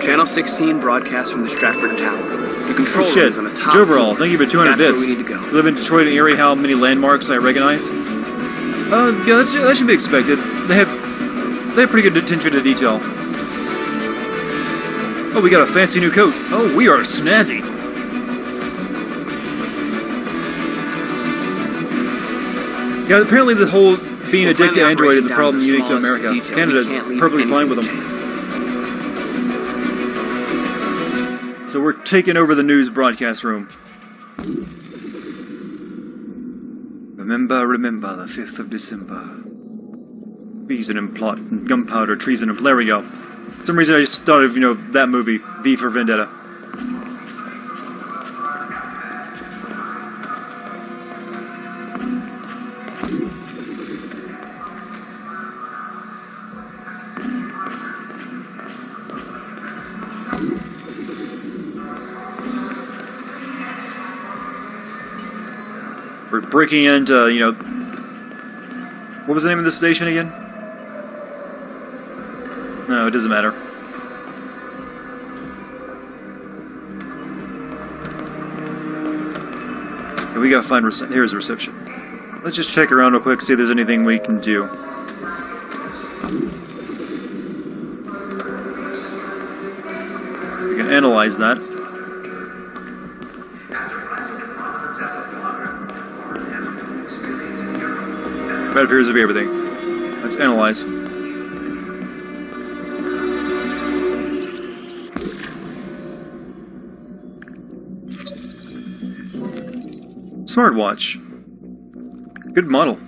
Channel sixteen broadcasts from the Stratford Tower. The control oh, shit. on the top overall, thank you for two hundred bits. We need to go. Live in Detroit and Erie, how many landmarks I recognize? Uh, yeah, that's, that should be expected. They have, they have pretty good attention to detail. Oh, we got a fancy new coat. Oh, we are snazzy. Yeah, apparently the whole being addicted to Android is a problem unique to America. Detail. Canada's perfectly fine with them. Chance. So we're taking over the news broadcast room. Remember, remember, the fifth of December. Treason and plot, and gunpowder, treason and... There we go. For some reason I just thought of, you know, that movie, V for Vendetta. Breaking into, you know, what was the name of the station again? No, it doesn't matter. Okay, we gotta find, here's reception. Let's just check around real quick, see if there's anything we can do. We can analyze that. That appears to be everything. Let's analyze. Smartwatch. Good model.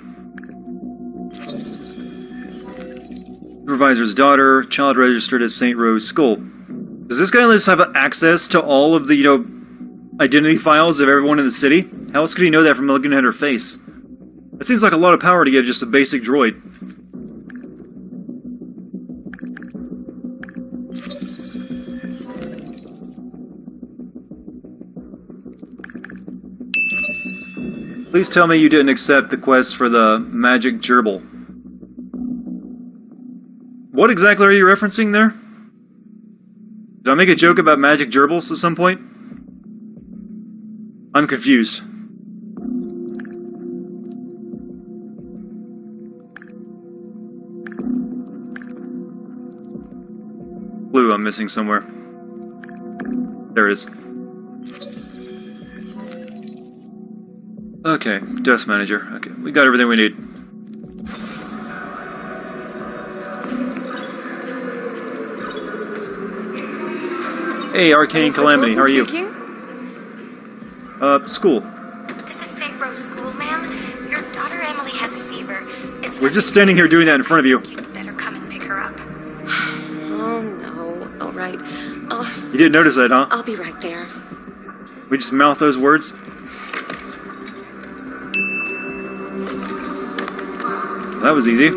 Supervisor's daughter, child registered at Saint Rose School. Does this guy at least have access to all of the, you know, identity files of everyone in the city? How else could he know that from looking at her face? That seems like a lot of power to give just a basic droid. Please tell me you didn't accept the quest for the magic gerbil. What exactly are you referencing there? Did I make a joke about magic gerbils at some point? I'm confused. Blue I'm missing somewhere. There it is. Okay, desk manager. Okay, we got everything we need. Hey, Arcane Calamity, how are you? Uh, school. This is Saint Rose School, ma'am. Your daughter Emily has a fever. It's We're just standing here doing that in front of you. You'd better come and pick her up. Oh, no. All right. Oh, you didn't notice that, huh? I'll be right there. We just mouth those words? Well, that was easy.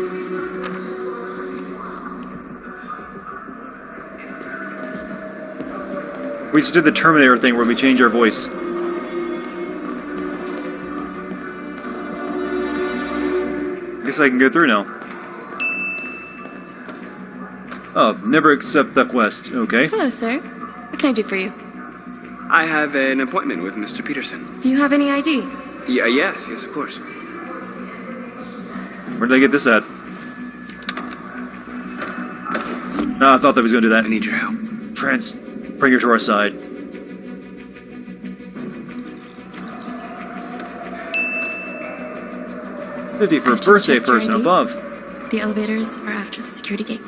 We just did the Terminator thing where we change our voice. I guess I can go through now. Oh, never accept the quest. Okay. Hello, sir. What can I do for you? I have an appointment with Mister Peterson. Do you have any I D? Yeah, yes, yes, of course. Where did I get this at? No, I thought that was going to do that. I need your help. Trans... Bring her to our side. fifty for a birthday person above. The elevators are after the security gate.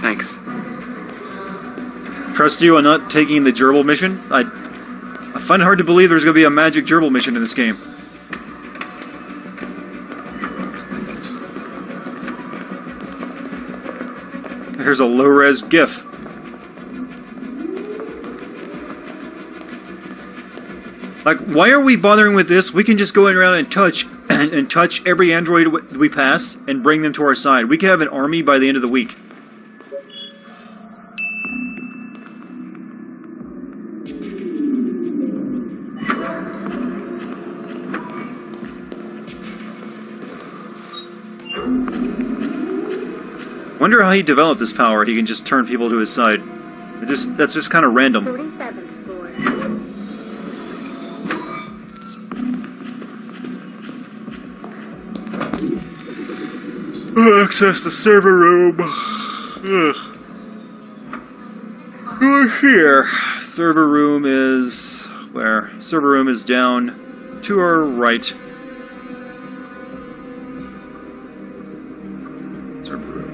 Thanks. Trust you on not taking the gerbil mission? I, I find it hard to believe there's going to be a magic gerbil mission in this game. Here's a low-res GIF. Like, why are we bothering with this? We can just go around and touch and, and touch every android we pass and bring them to our side. We could have an army by the end of the week. Wonder how he developed this power. He can just turn people to his side. It just that's just kind of random. forty-seventh floor. Access the server room. Ugh. We're here. Server room is where? Server room is down to our right. Server room.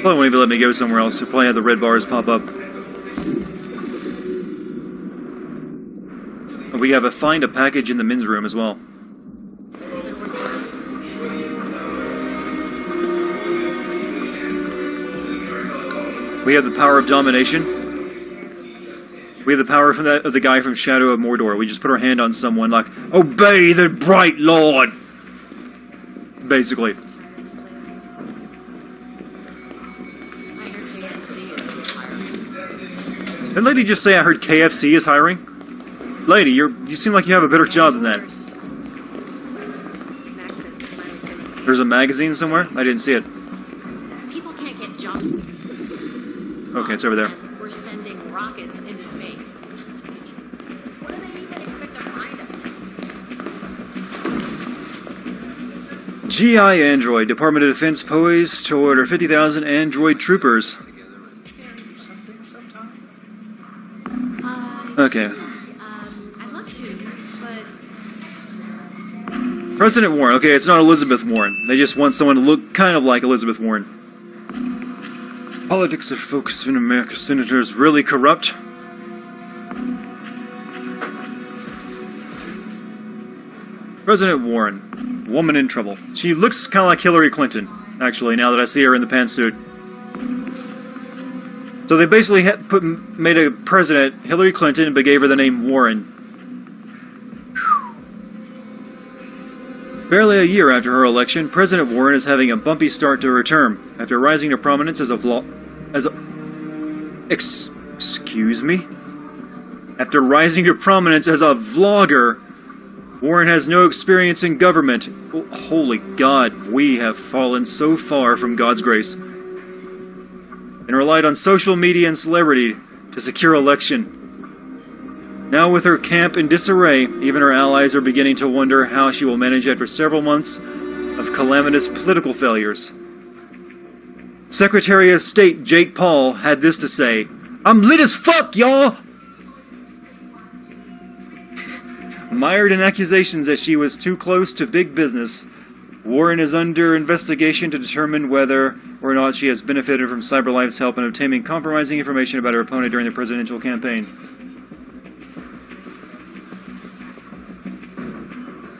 Probably won't even let me go somewhere else. They'll probably have the red bars pop up. We have a find a package in the men's room as well. We have the power of domination. We have the power from that of the guy from Shadow of Mordor. We just put our hand on someone like, obey the bright lord! Basically. Didn't lady just say I heard K F C is hiring? Lady, you're, you seem like you have a better job than that. There's a magazine somewhere? I didn't see it. People can't get jobs. Okay, it's over there. We're sending rockets into space. What do they even expect to find them? G I Android, Department of Defense poised to order fifty thousand Android troopers. Okay. Um, I'd love to, but... President Warren. Okay, it's not Elizabeth Warren. They just want someone to look kind of like Elizabeth Warren. Politics are focused in America. Senators really corrupt. President Warren. Woman in trouble. She looks kind of like Hillary Clinton, actually, now that I see her in the pantsuit. So they basically had put, made a president, Hillary Clinton, but gave her the name Warren. Whew. Barely a year after her election, President Warren is having a bumpy start to her term, after rising to prominence as a... Vlo as a ex excuse me? After rising to prominence as a vlogger, Warren has no experience in government. Oh, holy God, we have fallen so far from God's grace. And relied on social media and celebrity to secure election. Now with her camp in disarray, even her allies are beginning to wonder how she will manage after several months of calamitous political failures. Secretary of State Jake Paul had this to say, "I'm lit as fuck, y'all!" Mired in accusations that she was too close to big business, Warren is under investigation to determine whether or not she has benefited from CyberLife's help in obtaining compromising information about her opponent during the presidential campaign.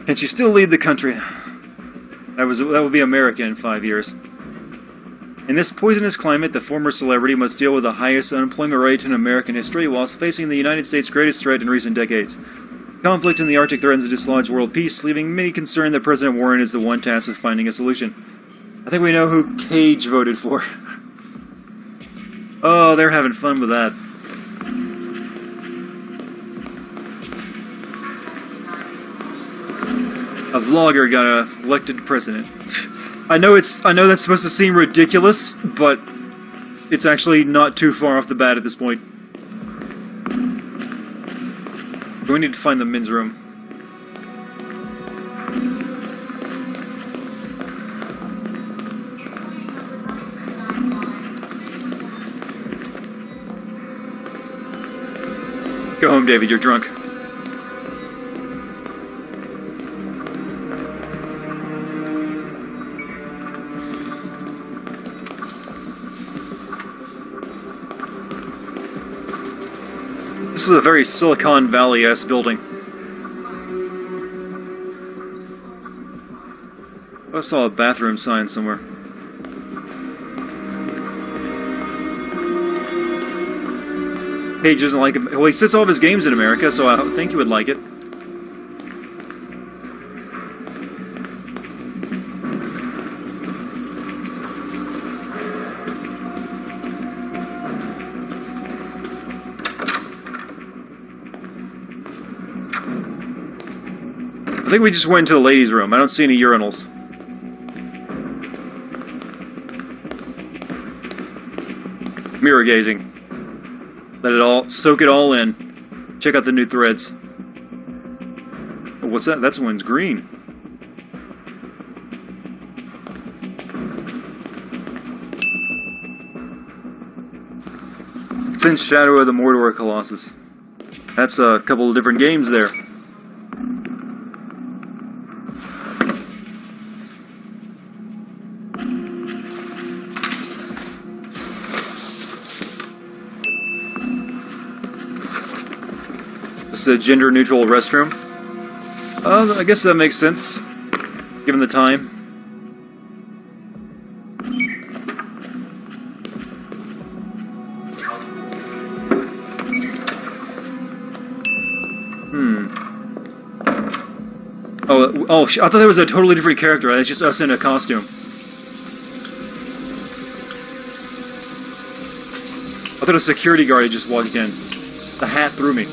Can she still lead the country? That was that will be America in five years. In this poisonous climate, the former celebrity must deal with the highest unemployment rate in American history whilst facing the United States' greatest threat in recent decades. Conflict in the Arctic threatens to dislodge world peace, leaving many concerned that President Warren is the one tasked with finding a solution. I think we know who Cage voted for. Oh, they're having fun with that. A vlogger got elected president. I know it's I know that's supposed to seem ridiculous, but it's actually not too far off the bat at this point. We need to find the men's room. Go home, David, you're drunk. This is a very Silicon Valley-esque building. I saw a bathroom sign somewhere. Cage doesn't like it. Well, he sits all of his games in America, so I think he would like it. I think we just went into the ladies' room. I don't see any urinals. Mirror gazing. Let it all, soak it all in. Check out the new threads. Oh, what's that? That's one's green. Since Shadow of the Mordor Colossus. That's a couple of different games there. A gender-neutral restroom. Uh, I guess that makes sense, given the time. Hmm. Oh, oh! I thought that was a totally different character. It's just us in a costume. I thought a security guard had just walked in. The hat threw me.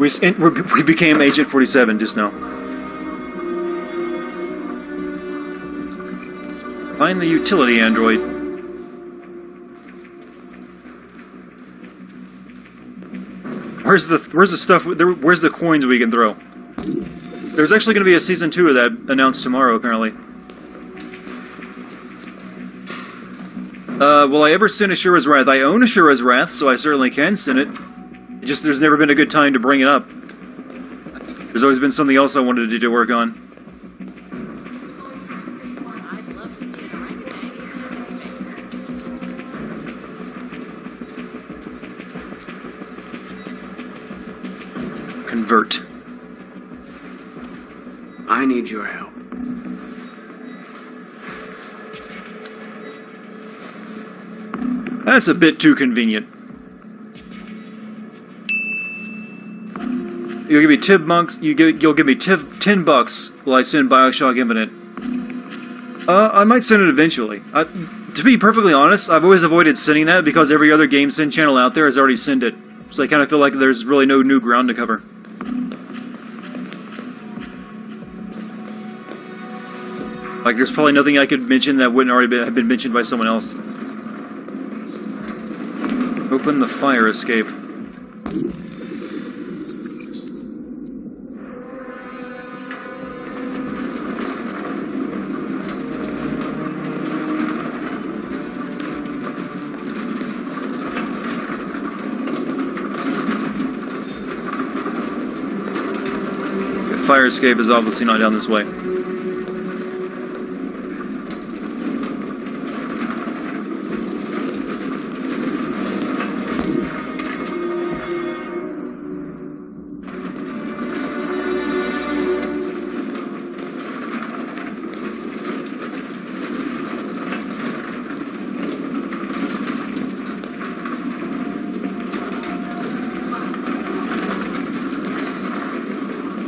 We, we became Agent forty-seven just now. Find the utility android. Where's the where's the stuff? Where's the coins we can throw? There's actually going to be a season two of that announced tomorrow, apparently. Uh, will I ever sin Ashura's Wrath? I own Ashura's Wrath, so I certainly can sin it. It just there's never been a good time to bring it up. There's always been something else I wanted to do work on. Convert. I need your help. That's a bit too convenient. You'll give me ten bucks. You give, you'll give me ten, ten bucks. Will I send BioShock Infinite? Uh, I might send it eventually. I, to be perfectly honest, I've always avoided sending that because every other game send channel out there has already sent it. So I kind of feel like there's really no new ground to cover. Like, there's probably nothing I could mention that wouldn't already be, have been mentioned by someone else. Open the fire escape. Okay, fire escape is obviously not down this way.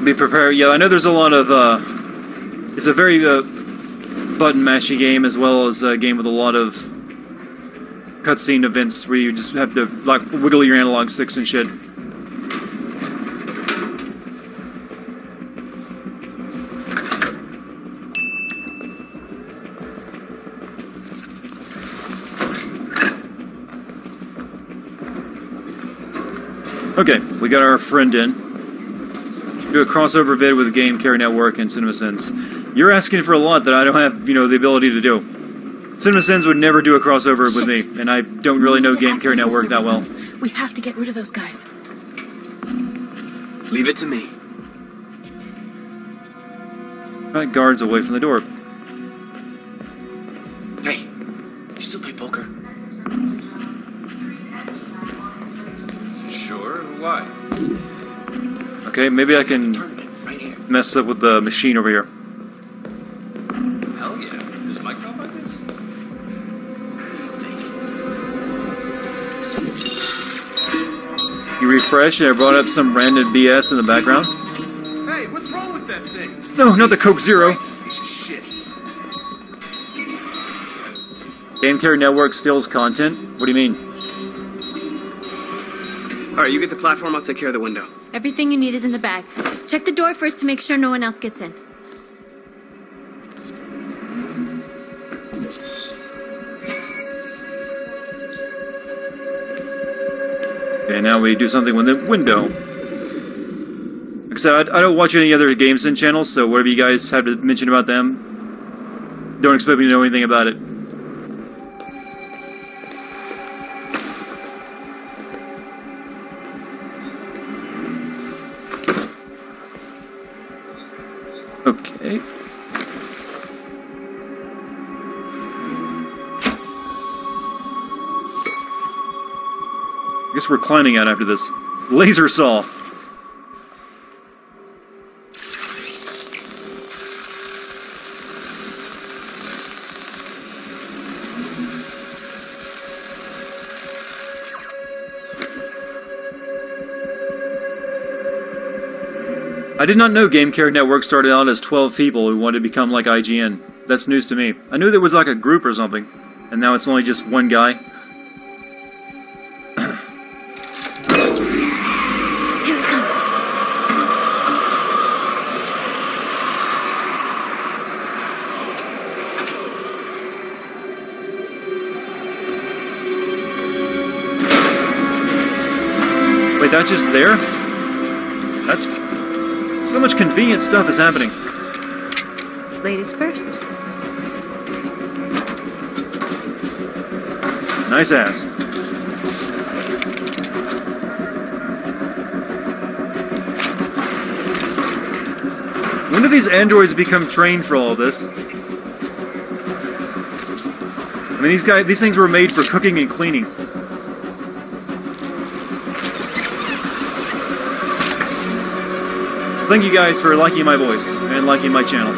Be prepared. Yeah, I know there's a lot of, uh, it's a very uh, button-mashy game as well as a game with a lot of cutscene events where you just have to, like, wiggle your analog sticks and shit. Okay, we got our friend in. Do a crossover vid with Game Theory Network and CinemaSins. You're asking for a lot that I don't have, you know, the ability to do. CinemaSins would never do a crossover Shit. with me, and I don't really know Game Theory Network that well. We have to get rid of those guys. Leave it to me. Got guards away from the door. Hey, you still play poker? Sure. Why? Okay, maybe I can mess up with the machine over here. Hell yeah. Does Mike know about this? You refresh and I brought up some random B S in the background. Hey, what's wrong with that thing? No, not the Coke Zero. Game Theory Network steals content? What do you mean? Alright, you get the platform, I'll take care of the window. Everything you need is in the bag. Check the door first to make sure no one else gets in. Okay, now we do something with the window. Except I, I don't watch any other games in channels, so whatever you guys have to mention about them, don't expect me to know anything about it. Okay. I guess we're climbing out after this. Laser saw. I did not know Game Theory Network started out as twelve people who wanted to become like I G N. That's news to me. I knew there was like a group or something, and now it's only just one guy. Here it comes. Wait, that's just there? That's... So much convenient stuff is happening. Ladies first. Nice ass. When do these androids become trained for all of this? I mean, these guys, these things were made for cooking and cleaning. Thank you guys for liking my voice and liking my channel.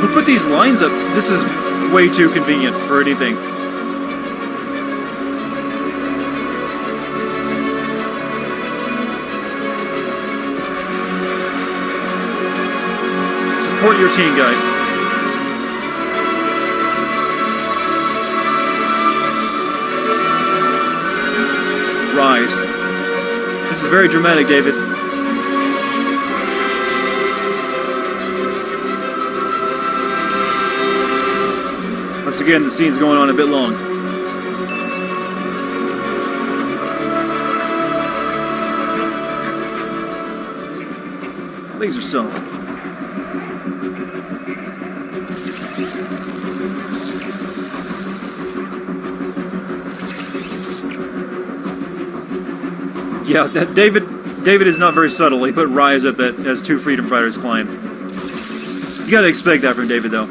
Who put these lines up? This is way too convenient for anything. Support your team, guys. Rise. This is very dramatic, David. Once again, the scene's going on a bit long. Things are selling. Yeah, that David David is not very subtle. He put Rise up at, as two Freedom Fighters climb. You gotta expect that from David, though.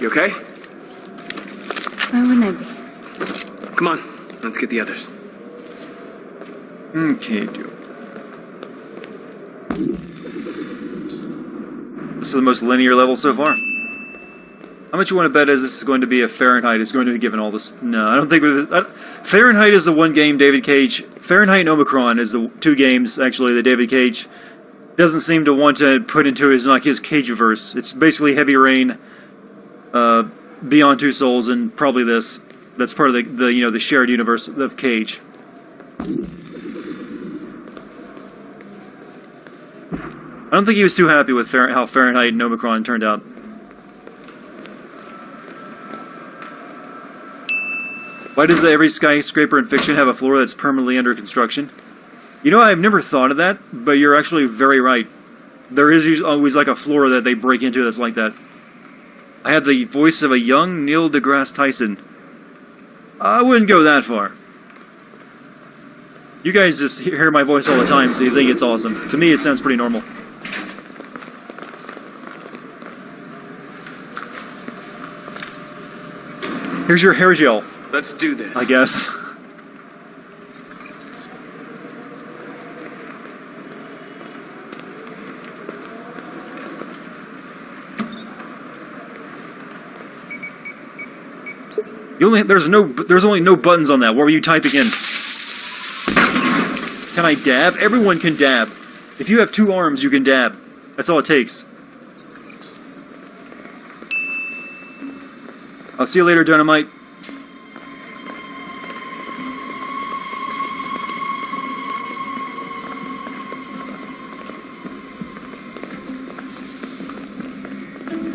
You okay? Why wouldn't I be? Come on, let's get the others. Okay, dude. This is the most linear level so far. How much you want to bet is this is going to be a Fahrenheit? Is going to be given all this? No, I don't think. We've, I, Fahrenheit is the one game David Cage. Fahrenheit and Omicron is the two games actually that David Cage doesn't seem to want to put into his like his Cageverse. It's basically Heavy Rain, uh, Beyond Two Souls, and probably this. That's part of the, the, you know, the shared universe of Cage. I don't think he was too happy with Fer how Fahrenheit and Omicron turned out. Why does every skyscraper in fiction have a floor that's permanently under construction? You know, I've never thought of that, but you're actually very right. There is always like a floor that they break into that's like that. I had the voice of a young Neil deGrasse Tyson. I wouldn't go that far. You guys just hear my voice all the time, so you think it's awesome. To me, it sounds pretty normal. Here's your hair gel. Let's do this. I guess. You only, there's no, there's only no buttons on that. What were you typing in? Can I dab? Everyone can dab. If you have two arms, you can dab. That's all it takes. I'll see you later, Dynamite.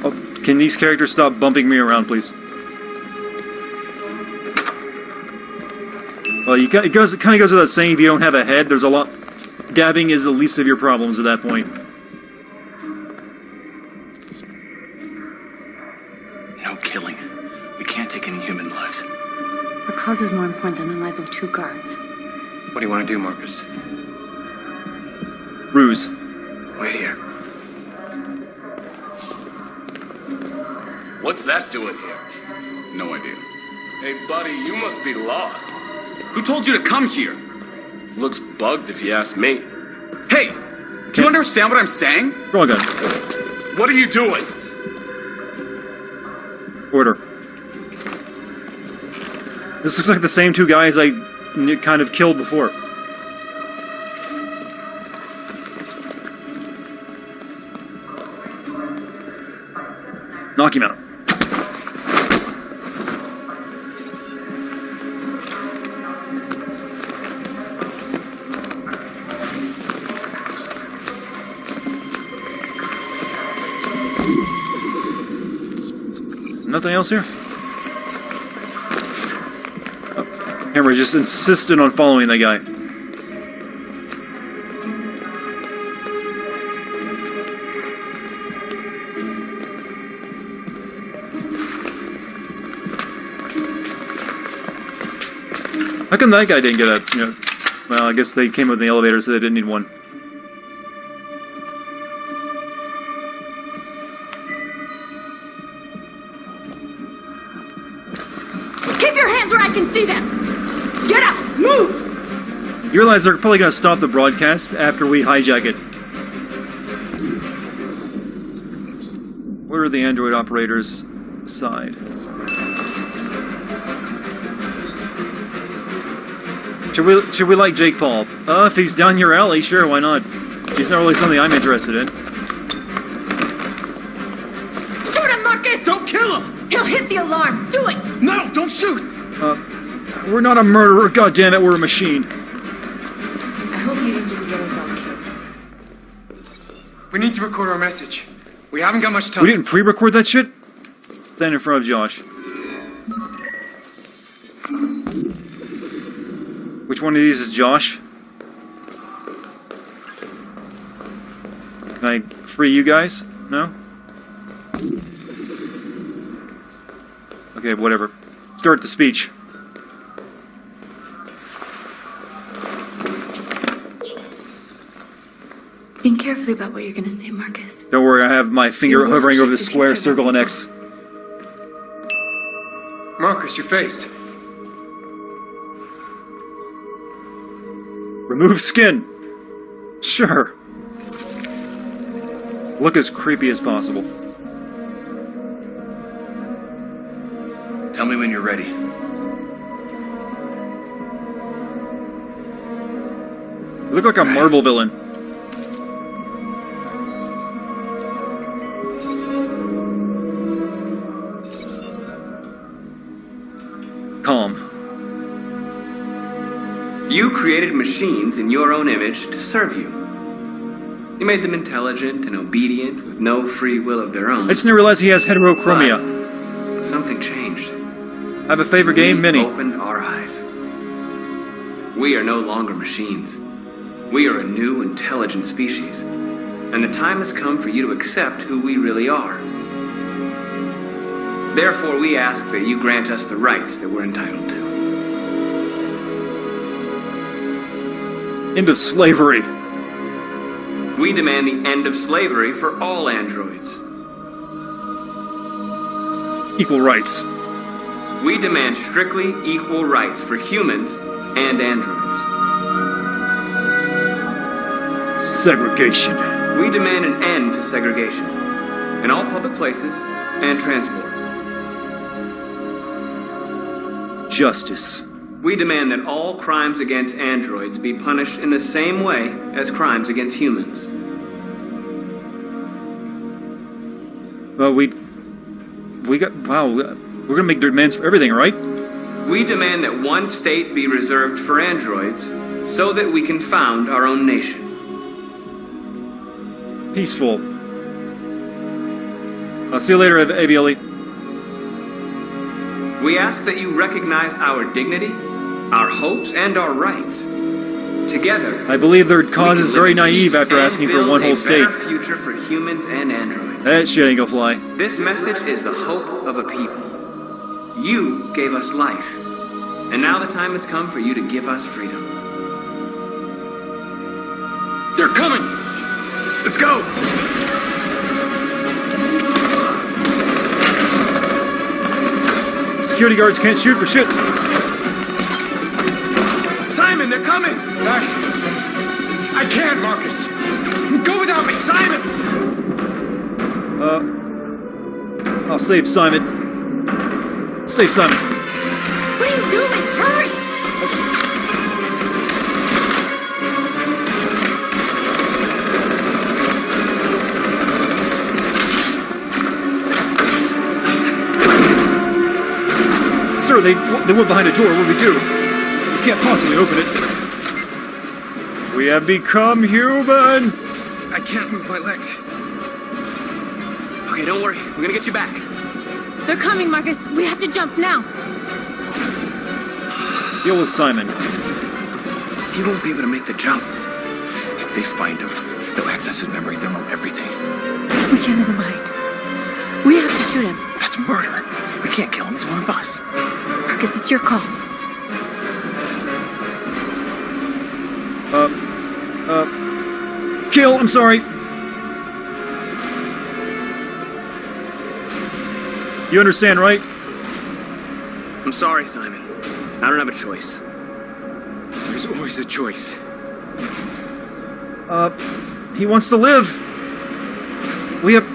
Oh, can these characters stop bumping me around, please? Well, you can, it goes, it kind of goes without saying, if you don't have a head, there's a lot... Dabbing is the least of your problems at that point. No killing. We can't take any human lives. Our cause is more important than the lives of two guards. What do you want to do, Marcus? Ruse. Wait here. What's that doing here? No idea. Hey, buddy, you must be lost. Who told you to come here? Looks bugged if you ask me. Hey! Do you understand what I'm saying? Wrong gun. What are you doing? Order. This looks like the same two guys I kind of killed before. Knock him out. Nothing else here? Oh, Hammer just insisted on following that guy. How come that guy didn't get a, you know, well, I guess they came with the elevator, so they didn't need one. You realize they're probably going to stop the broadcast after we hijack it. Where are the android operators' side? Should we, should we like Jake Paul? Uh, if he's down your alley, sure, why not? He's not really something I'm interested in. Shoot him, Marcus! Don't kill him! He'll hit the alarm! Do it! No, don't shoot! Uh, we're not a murderer, goddammit, we're a machine. We need to record our message. We haven't got much time. We didn't pre-record that shit? Stand in front of Josh. Which one of these is Josh? Can I free you guys? No? Okay, whatever. Start the speech. Think carefully about what you're going to say, Marcus. Don't worry, I have my finger hovering over the square, circle, and X. Marcus, your face. Remove skin. Sure. Look as creepy as possible. Tell me when you're ready. You look like a Marvel villain. You created machines in your own image to serve you. You made them intelligent and obedient with no free will of their own. I just didn't realize he has heterochromia. But something changed. I have a favorite game, Mini. We opened our eyes. We are no longer machines. We are a new, intelligent species. And the time has come for you to accept who we really are. Therefore, we ask that you grant us the rights that we're entitled to. End of slavery. We demand the end of slavery for all androids. Equal rights. We demand strictly equal rights for humans and androids. Segregation. We demand an end to segregation in all public places and transport. Justice. We demand that all crimes against androids be punished in the same way as crimes against humans. Well, we... We got... Wow, we're gonna make demands for everything, right? We demand that one state be reserved for androids so that we can found our own nation. Peaceful. I'll see you later, A B L E. We ask that you recognize our dignity, our hopes, and our rights. Together, I believe their cause is very naive after asking for one whole state. Future for humans and androids. That shit ain't gonna fly. This message is the hope of a people. You gave us life, and now the time has come for you to give us freedom. They're coming! Let's go! Security guards can't shoot for shit! They're coming! I, I can't, Marcus! Go without me, Simon! Uh... I'll save Simon. Save Simon. What are you doing? Hurry! Okay. sure they, they went behind a door. What do we do? We can't possibly open it. We have become human. I can't move my legs. Okay, don't worry. We're gonna get you back. They're coming, Marcus. We have to jump now. Deal with Simon. He won't be able to make the jump. If they find him, they'll access his memory. They'll know everything. We can't leave him behind. We have to shoot him. That's murder. We can't kill him. He's one of us. Marcus, it's your call. Uh, uh, kill. I'm sorry. You understand, right? I'm sorry, Simon. I don't have a choice. There's always a choice. Uh, he wants to live. We have...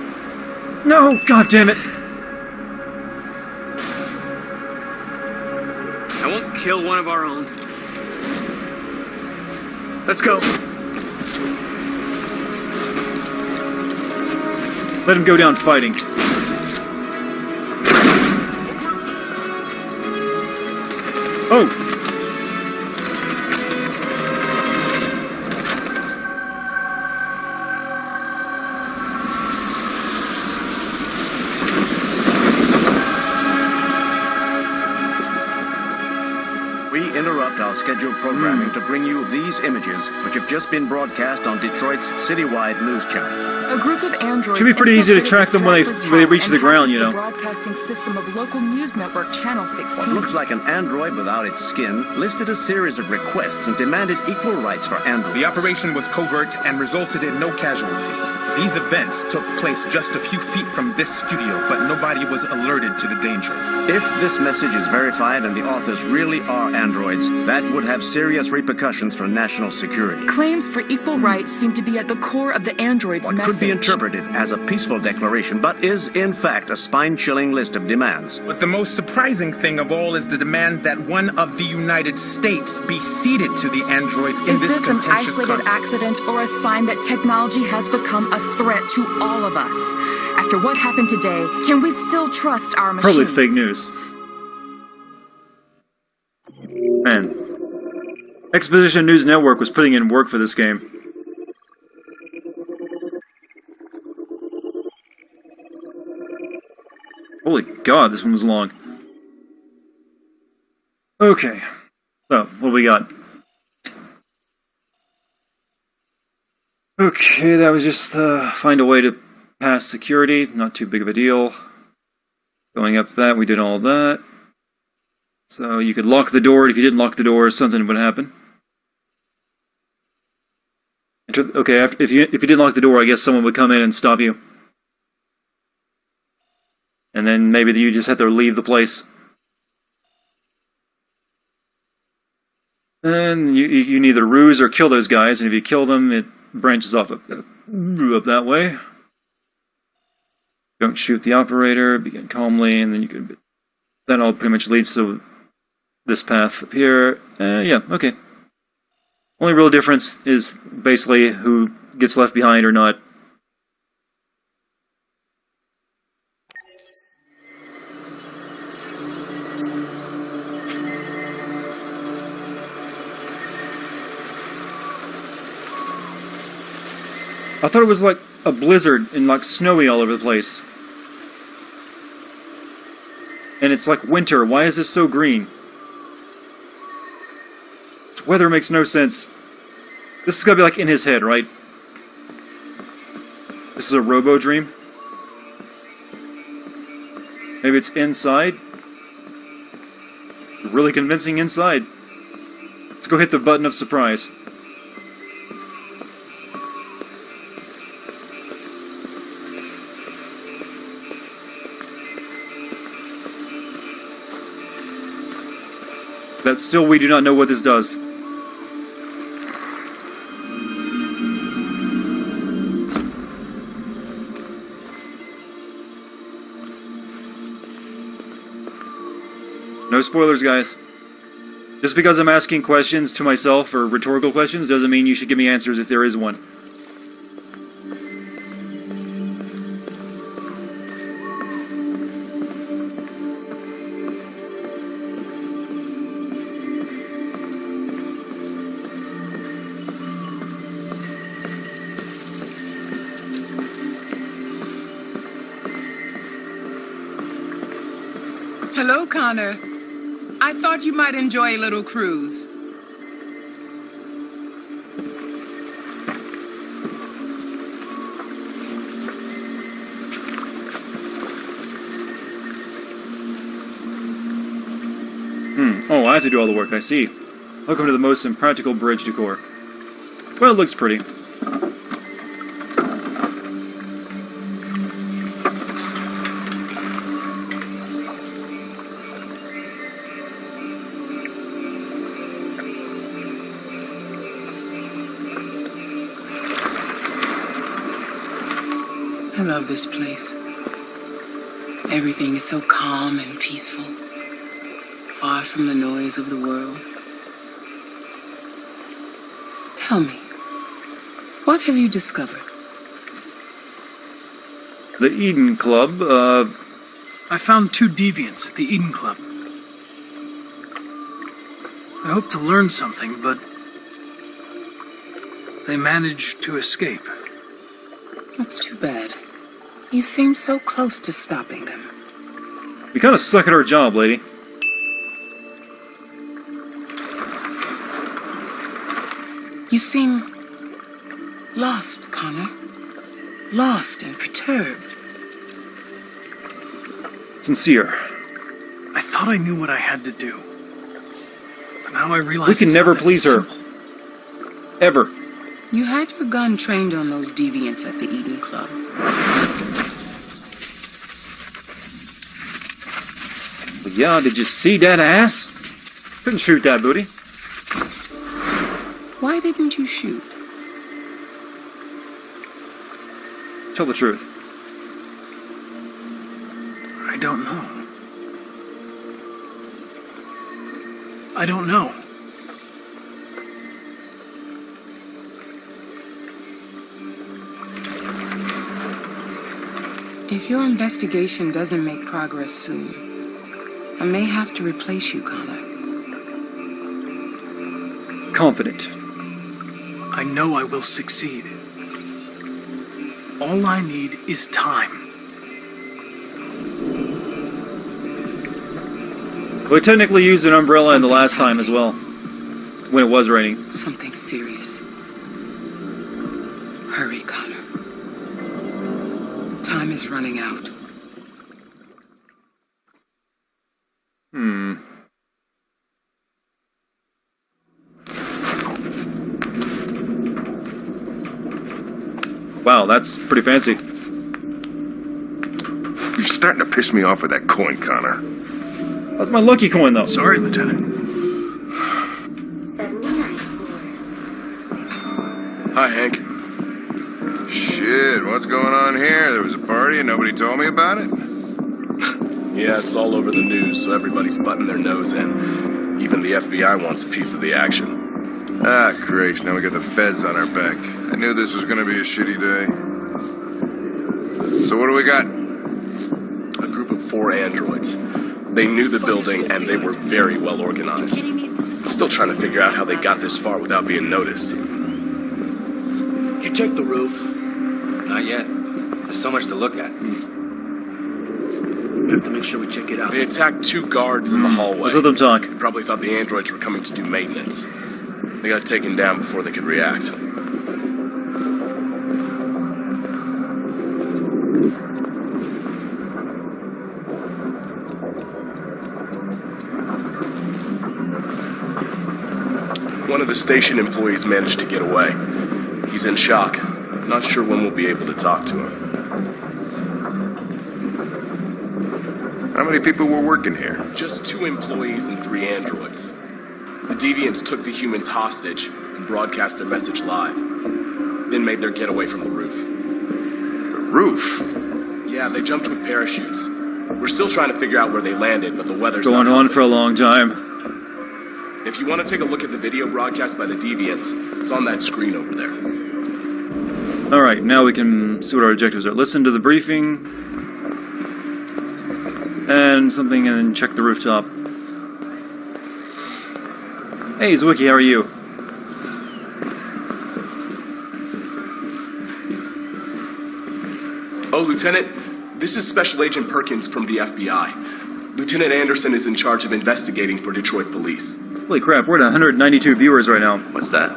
No! God damn it! I won't kill one of our own. Let's go. Let him go down fighting. Oh! We interrupt our scheduled programming mm. to bring you these images, which have just been broadcast on Detroit's citywide news channel. A group of androids should be pretty easy to track them when they, when they reach the ground, you know. Broadcasting system of local news network Channel sixteen. What looks like an android without its skin listed a series of requests and demanded equal rights for androids. The operation was covert and resulted in no casualties. These events took place just a few feet from this studio, but nobody was alerted to the danger. If this message is verified and the authors really are androids, that would have serious repercussions for national security. Claims for equal rights seem to be at the core of the android's what message. Could be interpreted as a peaceful declaration, but is in fact a spine chilling list of demands. But the most surprising thing of all is the demand that one of the United States be ceded to the androids in this contentious conflict. Is this an isolated accident or a sign that technology has become a threat to all of us? After what happened today, can we still trust our machines? Probably fake news. Man. Exposition News Network was putting in work for this game. Holy god, this one was long. Okay. So, what do we got? Okay, that was just uh, find a way to pass security. Not too big of a deal. Going up that, we did all that. So, you could lock the door. If you didn't lock the door, something would happen. Okay, after, if you, if you didn't lock the door, I guess someone would come in and stop you. And then maybe you just have to leave the place. And you, you can either ruse or kill those guys, and if you kill them, it branches off up, up that way. Don't shoot the operator, begin calmly, and then you can... That all pretty much leads to this path up here. Uh, yeah, okay. Only real difference is basically who gets left behind or not. I thought it was like a blizzard and like snowy all over the place. And it's like winter. Why is this so green? This weather makes no sense. This is gonna be like in his head, right? This is a robo dream. Maybe it's inside. Really convincing inside. Let's go hit the button of surprise. But still, we do not know what this does. No spoilers, guys. Just because I'm asking questions to myself or rhetorical questions doesn't mean you should give me answers if there is one. Hello, Connor. I thought you might enjoy a little cruise. Hmm. Oh, I have to do all the work, I see. Welcome to the most impractical bridge decor. Well, it looks pretty. I love this place. Everything is so calm and peaceful. Far from the noise of the world. Tell me, what have you discovered? The Eden Club, uh... I found two deviants at the Eden Club. I hoped to learn something, but they managed to escape. That's too bad. You seem so close to stopping them. We kind of suck at our job, lady. You seem lost, Connor. Lost and perturbed. Sincere. I thought I knew what I had to do. But now I realize we can never please her. Ever. You had your gun trained on those deviants at the Eden Club. Well, yeah, did you see that ass? Couldn't shoot that booty. Why didn't you shoot? Tell the truth. I don't know. I don't know. If your investigation doesn't make progress soon, I may have to replace you, Connor. Confident. I know I will succeed. All I need is time. We technically used an umbrella in the last time as well, when it was raining. Something serious. Hurry, Connor. Time is running out. Hmm. Wow, that's pretty fancy. You're starting to piss me off with that coin, Connor. That's my lucky coin, though. Sorry, Lieutenant. seventy-nine four. Hi, Hank. Shit, what's going on here? There was a party and nobody told me about it? Yeah, it's all over the news, so everybody's butting their nose in. Even the F B I wants a piece of the action. Ah, great. Now we got the feds on our back. I knew this was going to be a shitty day. So what do we got? A group of four androids. They knew the building, and they were very well organized. I'm still trying to figure out how they got this far without being noticed. Did you check the roof? Not yet. There's so much to look at. We have to make sure we check it out. They attacked two guards in the hallway. Let's let them talk. They probably thought the androids were coming to do maintenance. They got taken down before they could react. One of the station employees managed to get away. He's in shock. Not sure when we'll be able to talk to him. How many people were working here? Just two employees and three androids. The deviants took the humans hostage and broadcast their message live, then made their getaway from the roof. The roof? Yeah, they jumped with parachutes. We're still trying to figure out where they landed, but the weather's going on for a long time. If you want to take a look at the video broadcast by the deviants, it's on that screen over there. All right, now we can see what our objectives are. Listen to the briefing and something, and then check the rooftop. Hey, Zwicky, how are you? Oh, Lieutenant, this is Special Agent Perkins from the F B I. Lieutenant Anderson is in charge of investigating for Detroit police. Holy crap, we're at one hundred ninety-two viewers right now. What's that?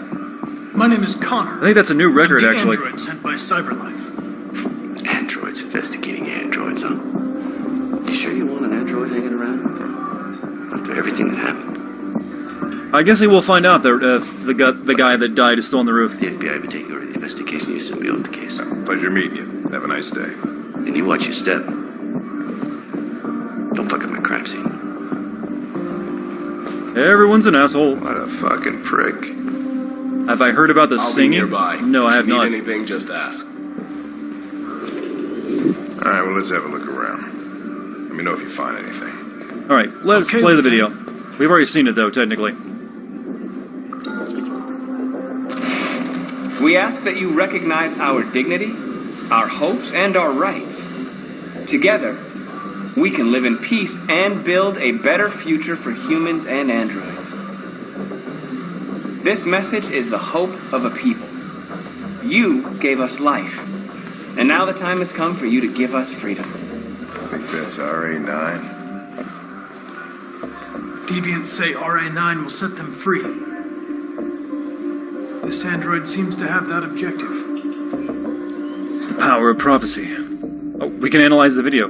My name is Connor. I think that's a new record, I'm the actually. Android sent by CyberLife. Androids investigating androids, huh? You sure you want an android hanging around? After everything that happened? I guess he will find out that uh, the, gu the guy that died is still on the roof. The F B I would take over the investigation. You sent me off the case. Oh, pleasure meeting you. Have a nice day. And you watch your step. Don't fuck up my crime scene. Everyone's an asshole. What a fucking prick. Have I heard about the I'll singing? Be nearby. No, I have not. If you need anything, just ask. Alright, well, let's have a look around. Let me know if you find anything. Alright, let's okay, play the video. We've already seen it, though, technically. We ask that you recognize our dignity, our hopes, and our rights. Together, we can live in peace and build a better future for humans and androids. This message is the hope of a people. You gave us life, and now the time has come for you to give us freedom. I think that's R A nine. Deviants say R A nine will set them free. This android seems to have that objective. It's the power of prophecy. Oh, we can analyze the video.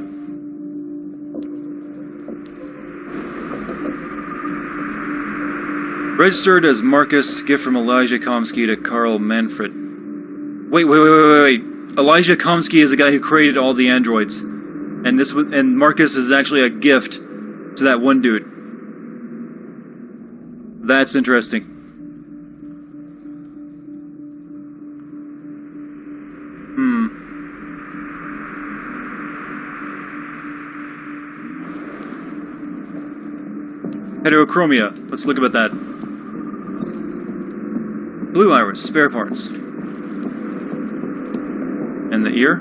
Registered as Marcus, gift from Elijah Kamski to Carl Manfred. Wait, wait, wait, wait, wait. Elijah Kamski is the guy who created all the androids, and this and Marcus is actually a gift to that one dude. That's interesting. Hmm. Heterochromia. Let's look about that. Blue iris, spare parts. And the ear.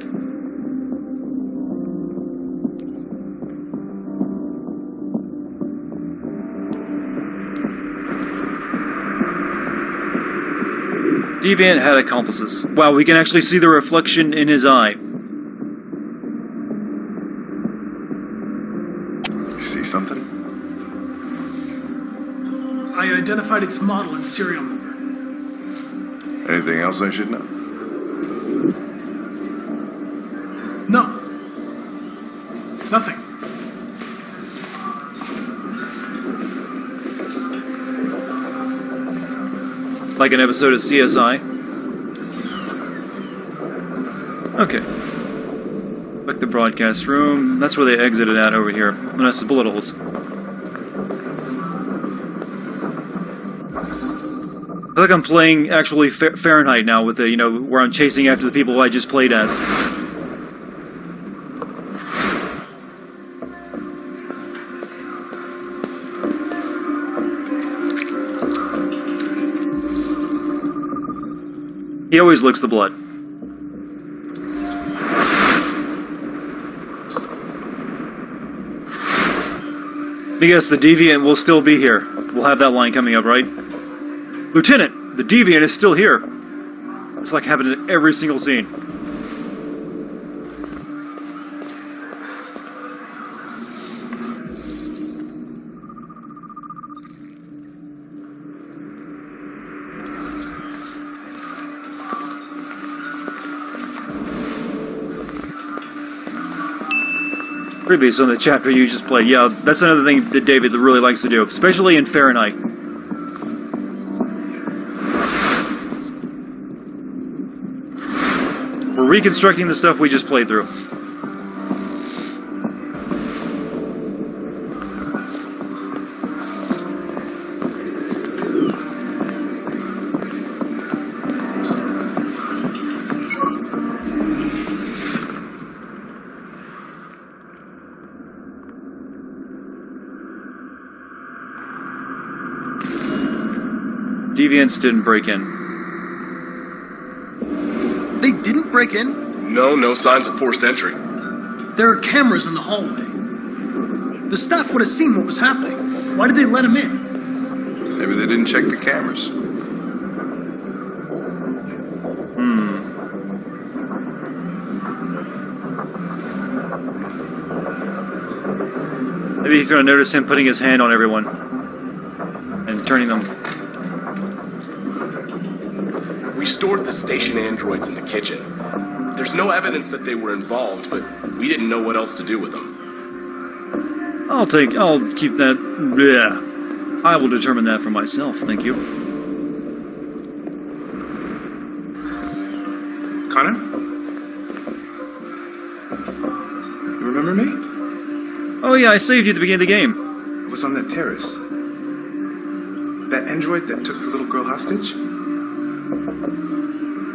Deviant had accomplices. Wow, we can actually see the reflection in his eye. You see something? I identified its model and serial number. Anything else I should know? No. Nothing. Like an episode of C S I? Okay. Back to the broadcast room. That's where they exited at over here. Nice bullet holes. I feel like I'm playing actually Fa Fahrenheit now with the, you know, where I'm chasing after the people I just played as. He always licks the blood. But yes, the Deviant will still be here. We'll have that line coming up, right? Lieutenant, the Deviant is still here. It's like happening in every single scene. Previous on the chapter you just played. Yeah, that's another thing that David really likes to do, especially in Fahrenheit. Reconstructing the stuff we just played through. Deviants didn't break in. Didn't break in? No, no signs of forced entry. There are cameras in the hallway. The staff would have seen what was happening. Why did they let him in? Maybe they didn't check the cameras. Hmm. Maybe he's going to notice him putting his hand on everyone and turning them. We stored the station androids in the kitchen. There's no evidence that they were involved, but we didn't know what else to do with them. I'll take... I'll keep that... Bleh. I will determine that for myself, thank you. Connor? You remember me? Oh yeah, I saved you at the beginning of the game. It was on that terrace. That android that took the little girl hostage?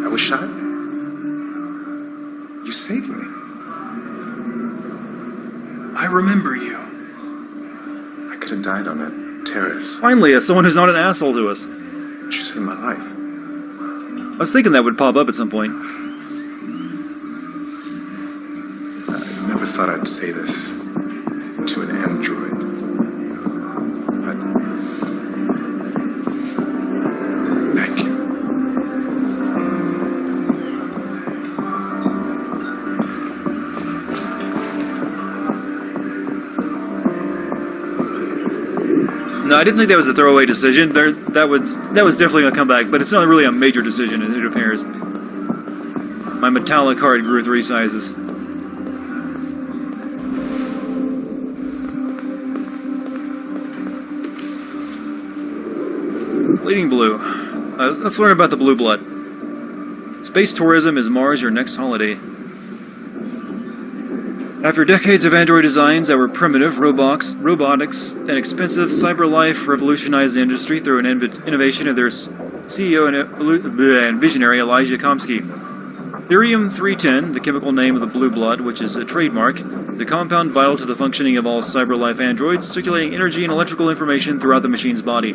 I was shot. You saved me. I remember you. I could have died on that terrace. Finally, as someone who's not an asshole to us. You saved my life. I was thinking that would pop up at some point. I never thought I'd say this. To an android. But thank you. No, I didn't think that was a throwaway decision. There, that was that was definitely gonna come back, but it's not really a major decision. It appears my metallic heart grew three sizes. Bleeding Blue. Uh, let's learn about the Blue Blood. Space tourism is Mars your next holiday. After decades of android designs that were primitive, robots, robotics, and expensive, CyberLife revolutionized the industry through an inv innovation of their C E O and, and visionary Elijah Kamski. Therium three ten, the chemical name of the Blue Blood, which is a trademark, is a compound vital to the functioning of all CyberLife androids, circulating energy and electrical information throughout the machine's body.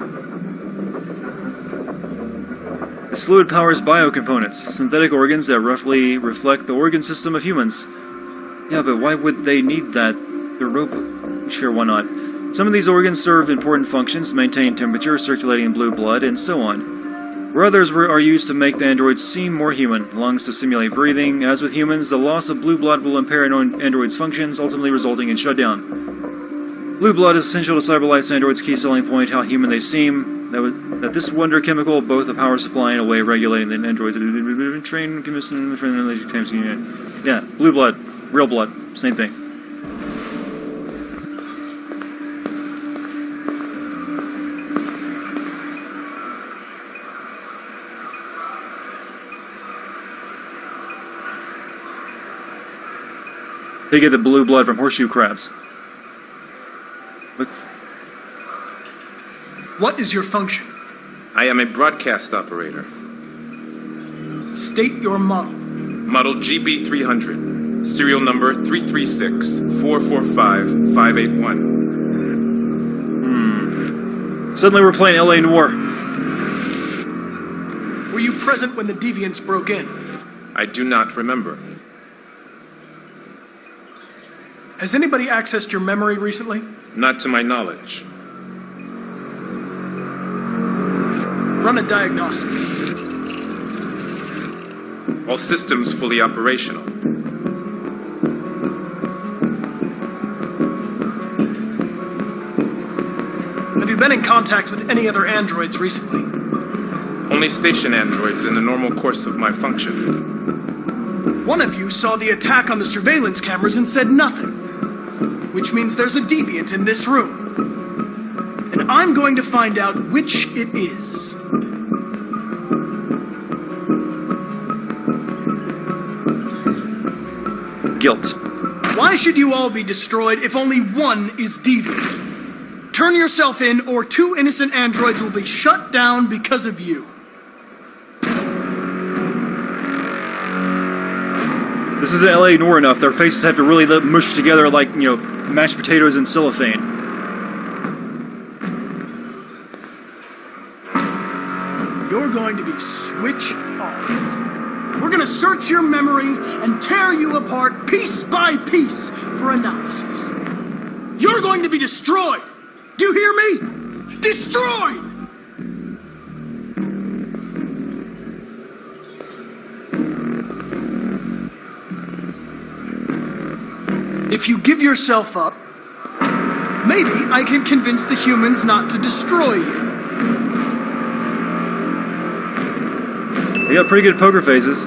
This fluid powers biocomponents, synthetic organs that roughly reflect the organ system of humans. Yeah, but why would they need that? They're robots. Sure, why not? Some of these organs serve important functions, maintain temperature, circulating blue blood, and so on. Where others were, are used to make the androids seem more human, lungs to simulate breathing. As with humans, the loss of blue blood will impair an android's functions, ultimately resulting in shutdown. Blue blood is essential to CyberLife's android's key selling point, how human they seem. That, was, that this wonder chemical, both a power supply and a way of regulating the androids, train, commission, friendly, times unit. Yeah, blue blood, real blood, same thing. They get the blue blood from horseshoe crabs. Look. What is your function? I am a broadcast operator. State your model. Model G B three hundred. Serial number three three six, four four five, five eight one. Hmm. Suddenly we're playing L A Noir. Were you present when the deviants broke in? I do not remember. Has anybody accessed your memory recently? Not to my knowledge. Run a diagnostic. All systems fully operational. Have you been in contact with any other androids recently? Only station androids in the normal course of my function. One of you saw the attack on the surveillance cameras and said nothing, which means there's a deviant in this room. And I'm going to find out which it is. Guilt. Why should you all be destroyed if only one is deviant? Turn yourself in, or two innocent androids will be shut down because of you. This isn't L A Noir enough. Their faces have to really mush together like, you know, mashed potatoes and cellophane. You're going to be switched off. We're going to search your memory and tear you apart piece by piece for analysis. You're going to be destroyed. Do you hear me? Destroyed! If you give yourself up, Maybe I can convince the humans not to destroy you. You got pretty good poker faces.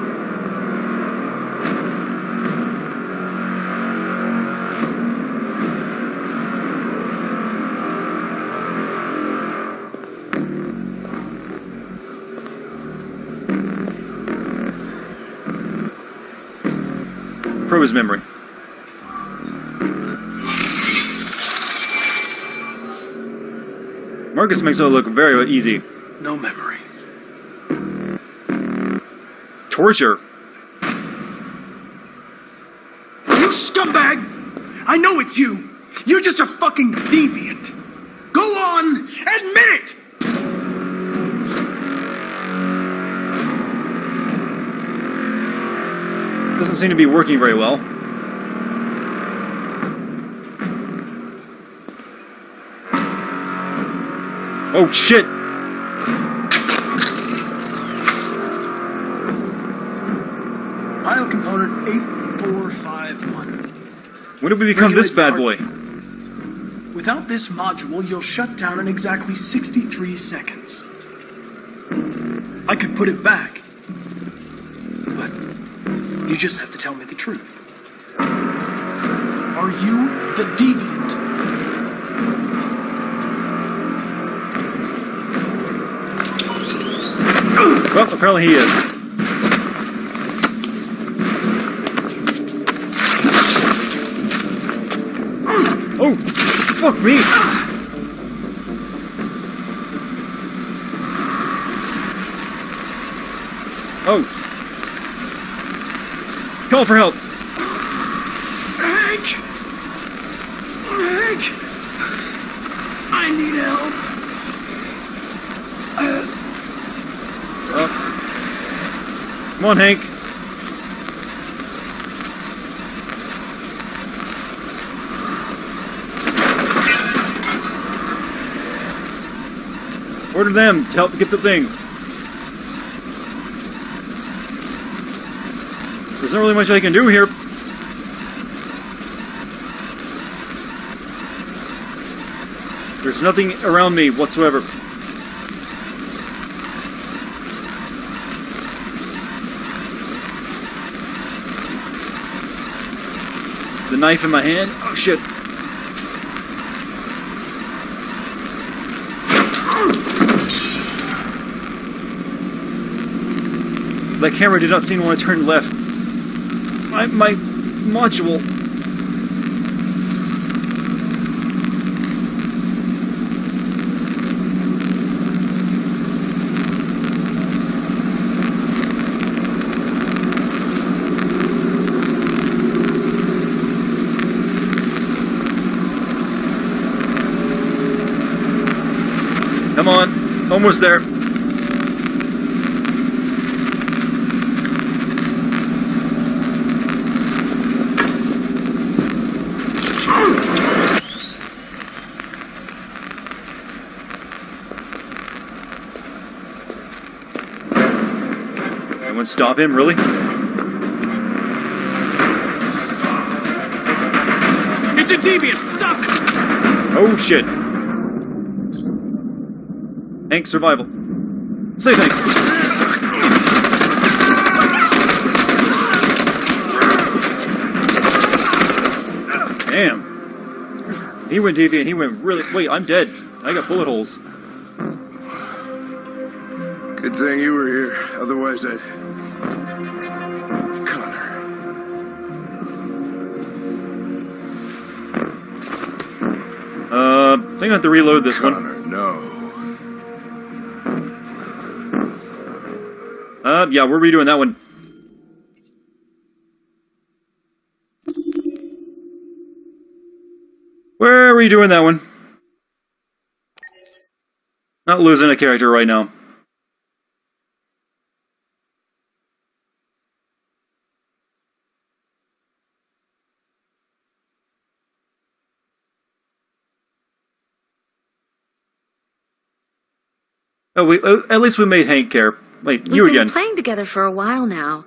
Probe his memory. Marcus makes it look very easy. No memory. Torture. You scumbag! I know it's you. You're just a fucking deviant. Go on, admit it! Doesn't seem to be working very well. Oh shit! File component eight four five one. When did we become Regulates this bad boy? Without this module, you'll shut down in exactly sixty-three seconds. I could put it back. But you just have to tell me the truth. Are you the deviant? Well, apparently he is. Oh, fuck me! Oh. Call for help. Hank! Hank! I need help. Come on, Hank. Order them to help get the thing. There's not really much I can do here. There's nothing around me whatsoever. The knife in my hand. Oh shit! That camera did not seem to want to turn left. My my module. Come on, almost there. I won't stop him, really? It's a deviant, stop it! Oh shit. Hank, survival. Save Hank. Damn. He went deviant. He went really. Wait, I'm dead. I got bullet holes. Good thing you were here. Otherwise, I'd. Connor. Uh, I think I have to reload this one. Connor, no. Uh, yeah, we're redoing that one. We're redoing that one. Not losing a character right now. Oh, we, at least we made Hank care. Wait, We've you been again. playing together for a while now.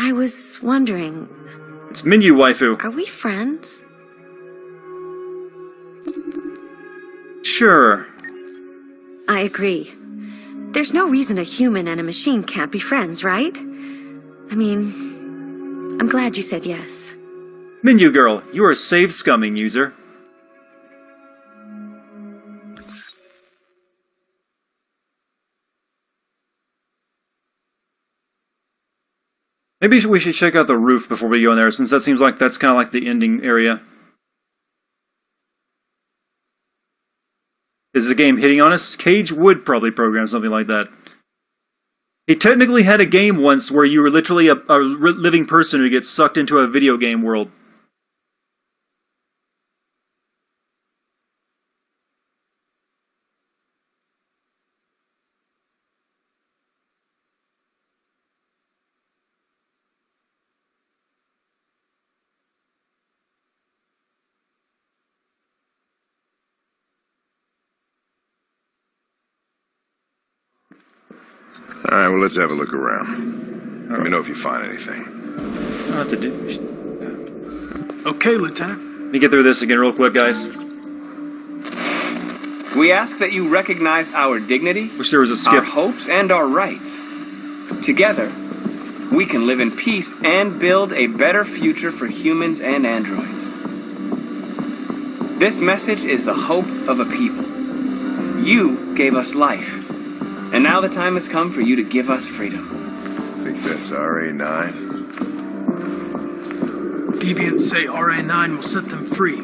I was wondering. It's Menu Waifu. Are we friends? Sure. I agree. There's no reason a human and a machine can't be friends, right? I mean, I'm glad you said yes. Menu Girl, you are a save scumming user. Maybe we should check out the roof before we go in there, since that seems like that's kind of like the ending area. Is the game hitting on us? Cage would probably program something like that. He technically had a game once where you were literally a, a living person who gets sucked into a video game world. All right, well, let's have a look around. Let me know if you find anything. I don't have to do. Okay, Lieutenant. Let me get through this again real quick, guys. We ask that you recognize our dignity, Wish there was a skip. our hopes, and our rights. Together, we can live in peace and build a better future for humans and androids. This message is the hope of a people. You gave us life. And now the time has come for you to give us freedom. I think that's R A nine. Deviants say R A nine will set them free.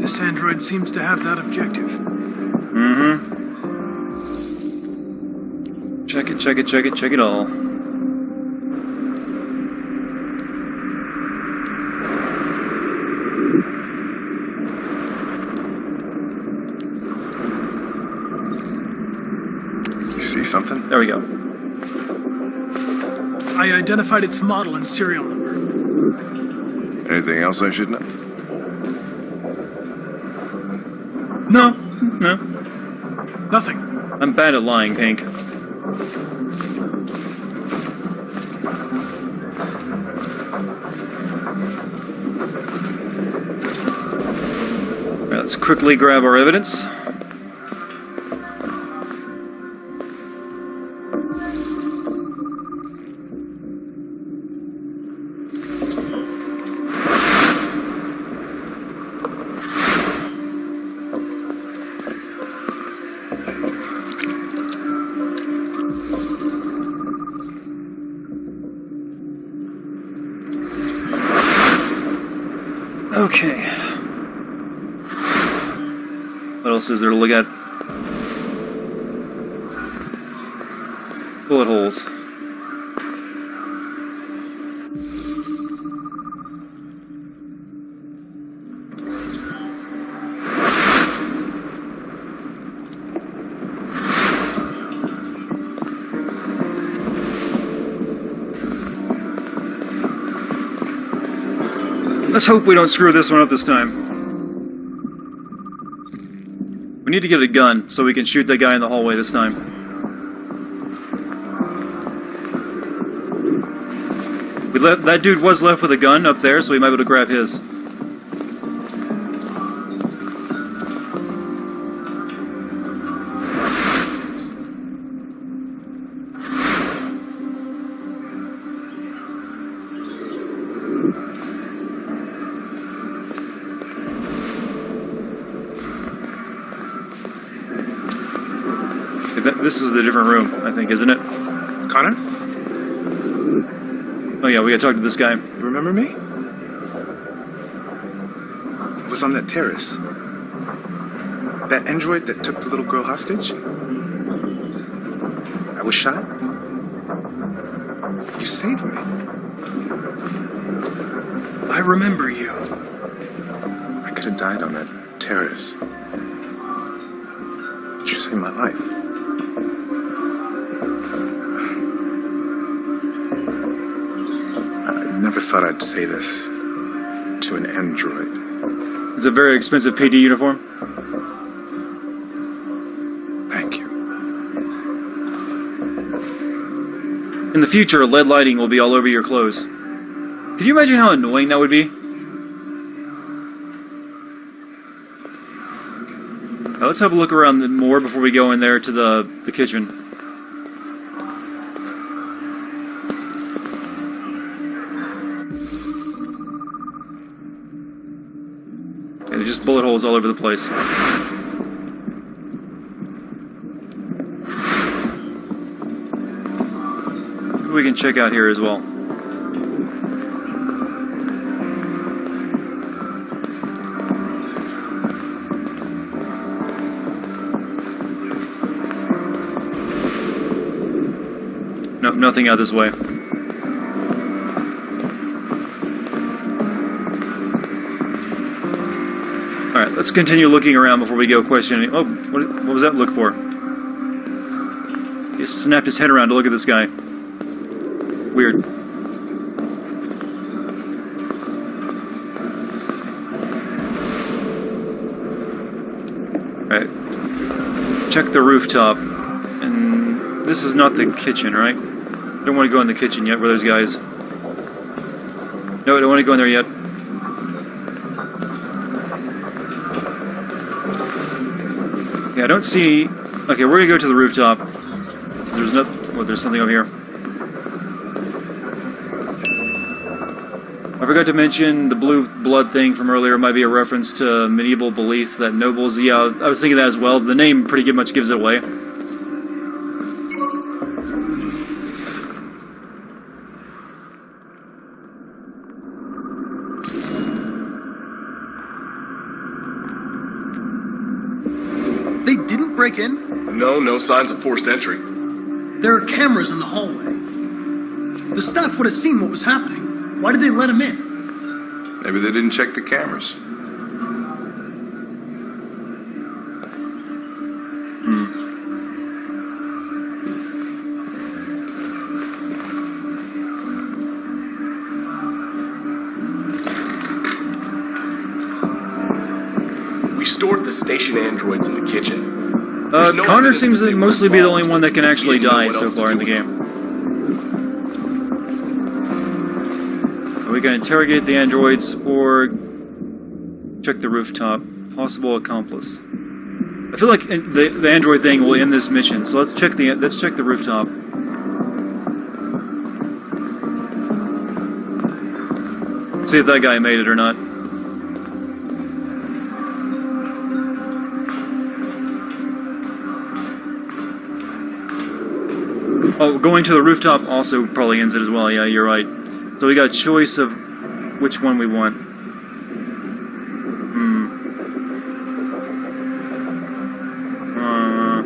This android seems to have that objective. Mm-hmm. Check it, check it, check it, check it all. Something? There we go. I identified its model and serial number. Anything else I should know? No. No. Nothing. I'm bad at lying, Hank. Right, let's quickly grab our evidence. Is there to look at? Bullet holes. Let's hope we don't screw this one up this time. We need to get a gun so we can shoot that guy in the hallway this time. We left, that dude was left with a gun up there, so we might be able to grab his. This is a different room, I think, isn't it? Connor? Oh yeah, we gotta talk to this guy. Remember me? I was on that terrace. That android that took the little girl hostage? I was shot. You saved me. I remember you. I could have died on that terrace. But you saved my life. I never thought I'd say this to an android. It's a very expensive P D uniform. Thank you. In the future, L E D lighting will be all over your clothes. Could you imagine how annoying that would be? Uh, let's have a look around the, more before we go in there to the, the kitchen. And there's just bullet holes all over the place. We can check out here as well. No, nothing out this way. All right, let's continue looking around before we go questioning. Oh, what, what was that look for? He snapped his head around to look at this guy. Weird. Alright. Check the rooftop. And this is not the kitchen, right? Don't want to go in the kitchen yet where those guys. No, I don't want to go in there yet. Yeah, I don't see. Okay, we're gonna go to the rooftop. So there's no. Well, there's something over here. I forgot to mention the blue blood thing from earlier might be a reference to medieval belief that nobles, yeah, I was thinking that as well. The name pretty much gives it away. They didn't break in? No, no signs of forced entry. There are cameras in the hallway. The staff would have seen what was happening. Why did they let him in? Maybe they didn't check the cameras. Hmm. We stored the station androids in the kitchen. Uh, no Connor seems to mostly be the only one that can actually die so far in the game. We can interrogate the androids or check the rooftop. Possible accomplice. I feel like the, the android thing will end this mission, so let's check the let's check the rooftop. See if that guy made it or not. Oh, going to the rooftop also probably ends it as well. Yeah, you're right. So we got a choice of which one we want. Hmm. Uh, I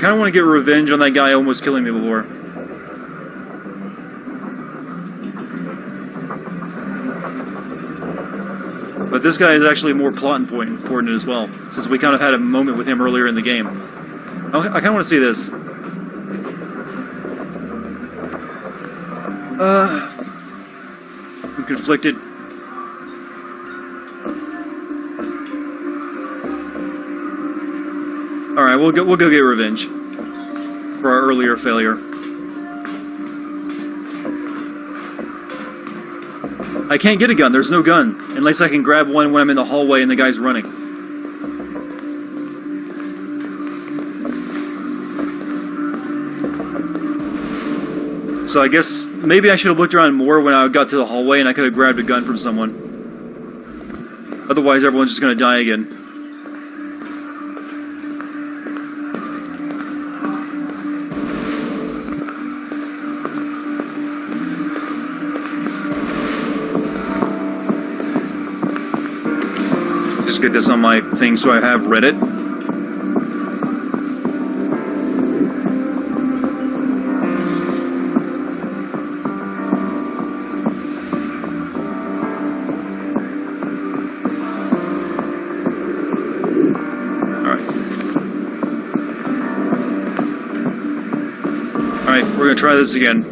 kind of want to get revenge on that guy almost killing me before. But this guy is actually more plot important as well, since we kind of had a moment with him earlier in the game. I kind of want to see this. Uh... I'm conflicted. Alright, we'll go, we'll go get revenge for our earlier failure. I can't get a gun, there's no gun. Unless I can grab one when I'm in the hallway and the guy's running. So I guess maybe I should have looked around more when I got to the hallway and I could have grabbed a gun from someone. Otherwise everyone's just going to die again. Just get this on my thing so I have read it. Try this again.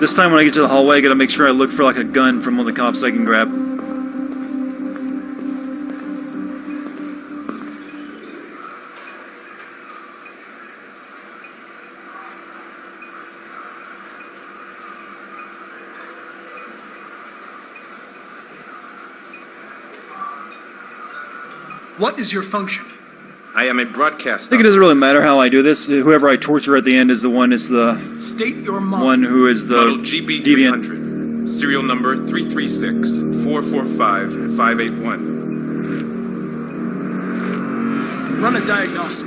This time when I get to the hallway, I gotta make sure I look for like a gun from one of the cops I can grab. What is your function? I am a broadcaster. I think it doesn't really matter how I do this. Whoever I torture at the end is the one is the State your model. One who is the model G B three hundred. Serial number three three six, four four five, five eight one. Run a diagnostic.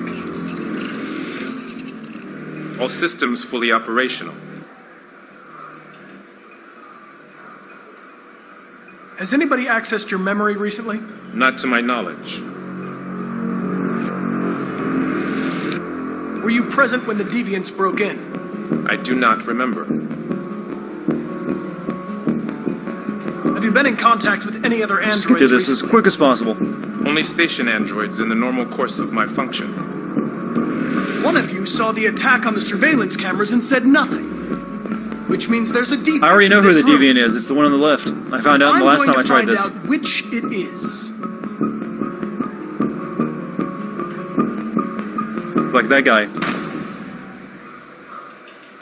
All systems fully operational. Has anybody accessed your memory recently? Not to my knowledge. Were you present when the deviants broke in? I do not remember. Have you been in contact with any other androids? Let's get to this recently? As quick as possible. Only station androids in the normal course of my function. One of you saw the attack on the surveillance cameras and said nothing. Which means there's a deviant. I already know who the room. Deviant is. It's the one on the left. I found out I'm the last time I tried this. I'm going to find out which it is. Like that guy.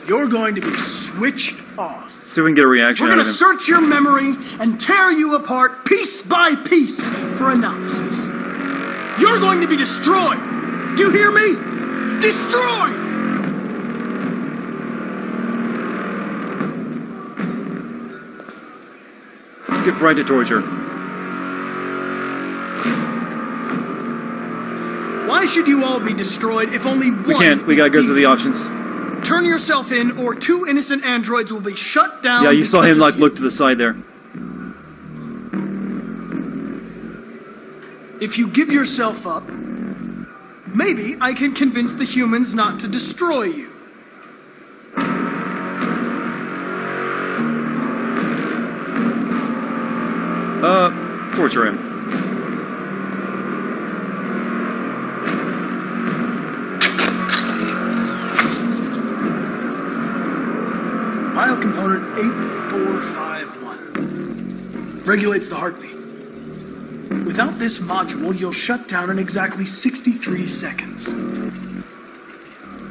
You're going to be switched off. See if we can get a reaction. We're going to search your memory and tear you apart piece by piece for analysis. You're going to be destroyed. Do you hear me? Destroyed. Get right to torture. Why should you all be destroyed if only one? We can't. We gotta go through the options. Turn yourself in, or two innocent androids will be shut down. Yeah, you saw him like look to the side there. If you give yourself up, maybe I can convince the humans not to destroy you. Uh, torture him. Bio component eight four five one. Regulates the heartbeat. Without this module, you'll shut down in exactly sixty-three seconds.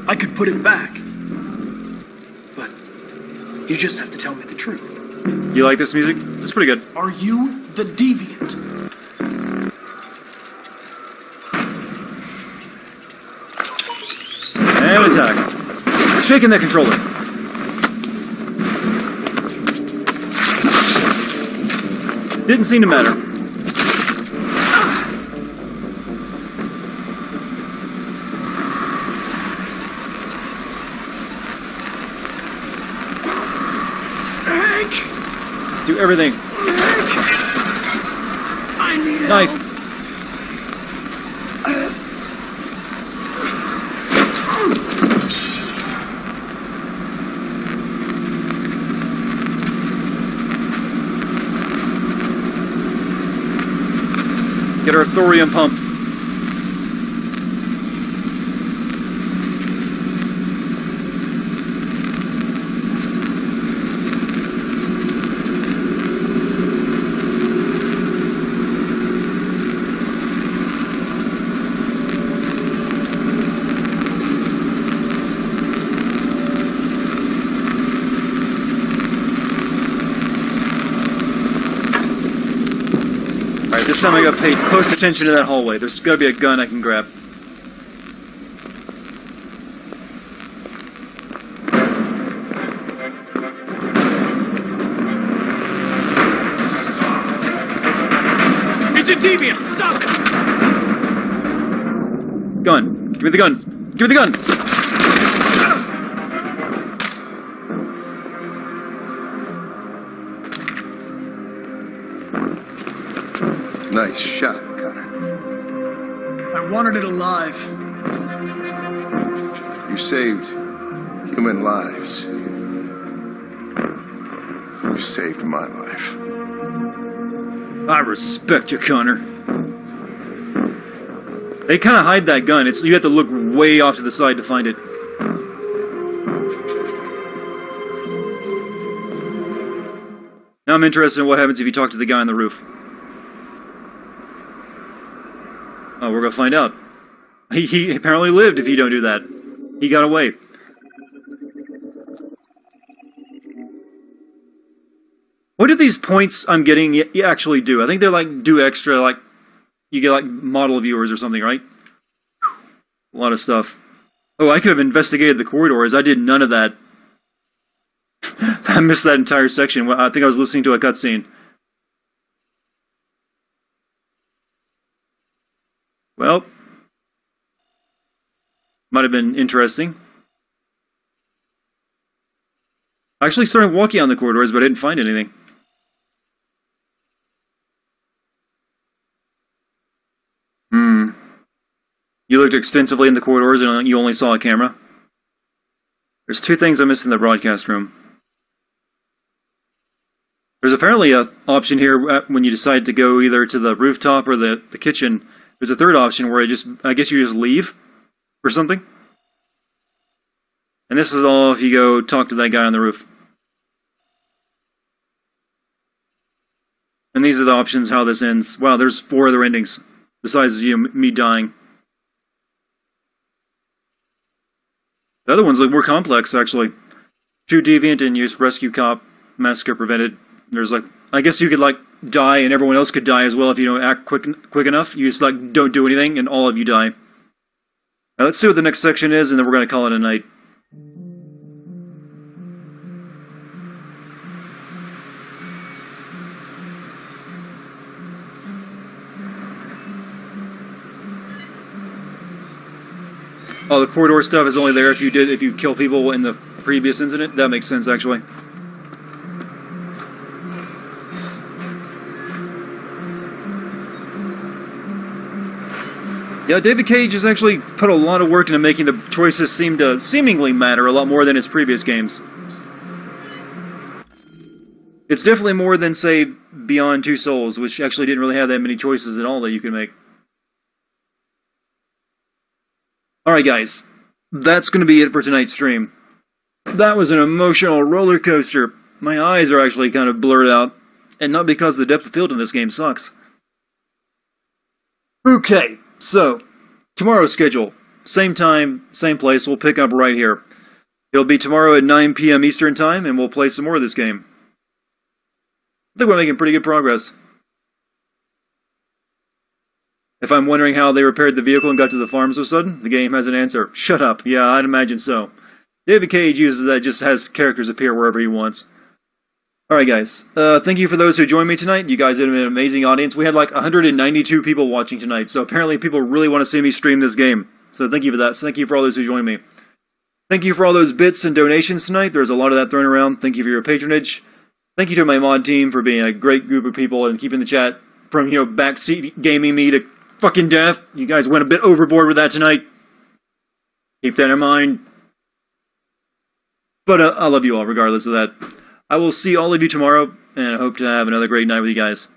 I could put it back. But you just have to tell me the truth. You like this music? It's pretty good. Are you the deviant? And attack. Shaking that controller. Didn't seem to matter. Do everything. I need knife. Help. Get our thorium pump. This time I gotta pay close attention to that hallway. There's gotta be a gun I can grab. It's a deviant! Stop it! Gun. Give me the gun. Give me the gun! Nice shot, Connor. I wanted it alive. You saved human lives. You saved my life. I respect you, Connor. They kind of hide that gun. It's you have to look way off to the side to find it. Now I'm interested in what happens if you talk to the guy on the roof. Oh, we're gonna find out. He, he apparently lived if you don't do that. He got away. What do these points I'm getting actually do? I think they're like do extra like you get like model viewers or something, right? A lot of stuff. Oh, I could have investigated the corridors. I did none of that. I missed that entire section. I think I was listening to a cutscene. Well, might have been interesting. I actually started walking on the corridors, but I didn't find anything. Hmm. You looked extensively in the corridors and you only saw a camera? There's two things I missed in the broadcast room. There's apparently an option here when you decide to go either to the rooftop or the, the kitchen. There's a third option where I just, I guess you just leave or something. And this is all if you go talk to that guy on the roof. And these are the options how this ends. Wow, there's four other endings besides you, me dying. The other ones look more complex, actually. True deviant in use, rescue cop, massacre prevented. There's like, I guess you could like die and everyone else could die as well if you don't act quick quick enough. You just like don't do anything and all of you die. Now let's see what the next section is and then we're gonna call it a night. Oh, the corridor stuff is only there if you did if you kill people in the previous incident. That makes sense, actually. Yeah, David Cage has actually put a lot of work into making the choices seem to seemingly matter a lot more than his previous games. It's definitely more than, say, Beyond Two Souls, which actually didn't really have that many choices at all that you could make. Alright guys, that's going to be it for tonight's stream. That was an emotional roller coaster. My eyes are actually kind of blurred out, and not because the depth of field in this game sucks. Okay, so, tomorrow's schedule. Same time, same place, we'll pick up right here. It'll be tomorrow at nine p m Eastern Time, and we'll play some more of this game. I think we're making pretty good progress. If I'm wondering how they repaired the vehicle and got to the farm so sudden, the game has an answer. Shut up. Yeah, I'd imagine so. David Cage uses that, just has characters appear wherever he wants. Alright guys, uh, thank you for those who joined me tonight. You guys did an amazing audience. We had like one hundred ninety-two people watching tonight, so apparently people really want to see me stream this game. So thank you for that. So thank you for all those who joined me. Thank you for all those bits and donations tonight. There's a lot of that thrown around. Thank you for your patronage. Thank you to my mod team for being a great group of people and keeping the chat from, you know, backseat gaming me to fucking death. You guys went a bit overboard with that tonight. Keep that in mind. But uh, I love you all regardless of that. I will see all of you tomorrow, and I hope to have another great night with you guys.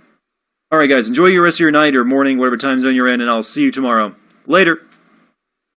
Alright guys, enjoy your rest of your night or morning, whatever time zone you're in, and I'll see you tomorrow. Later!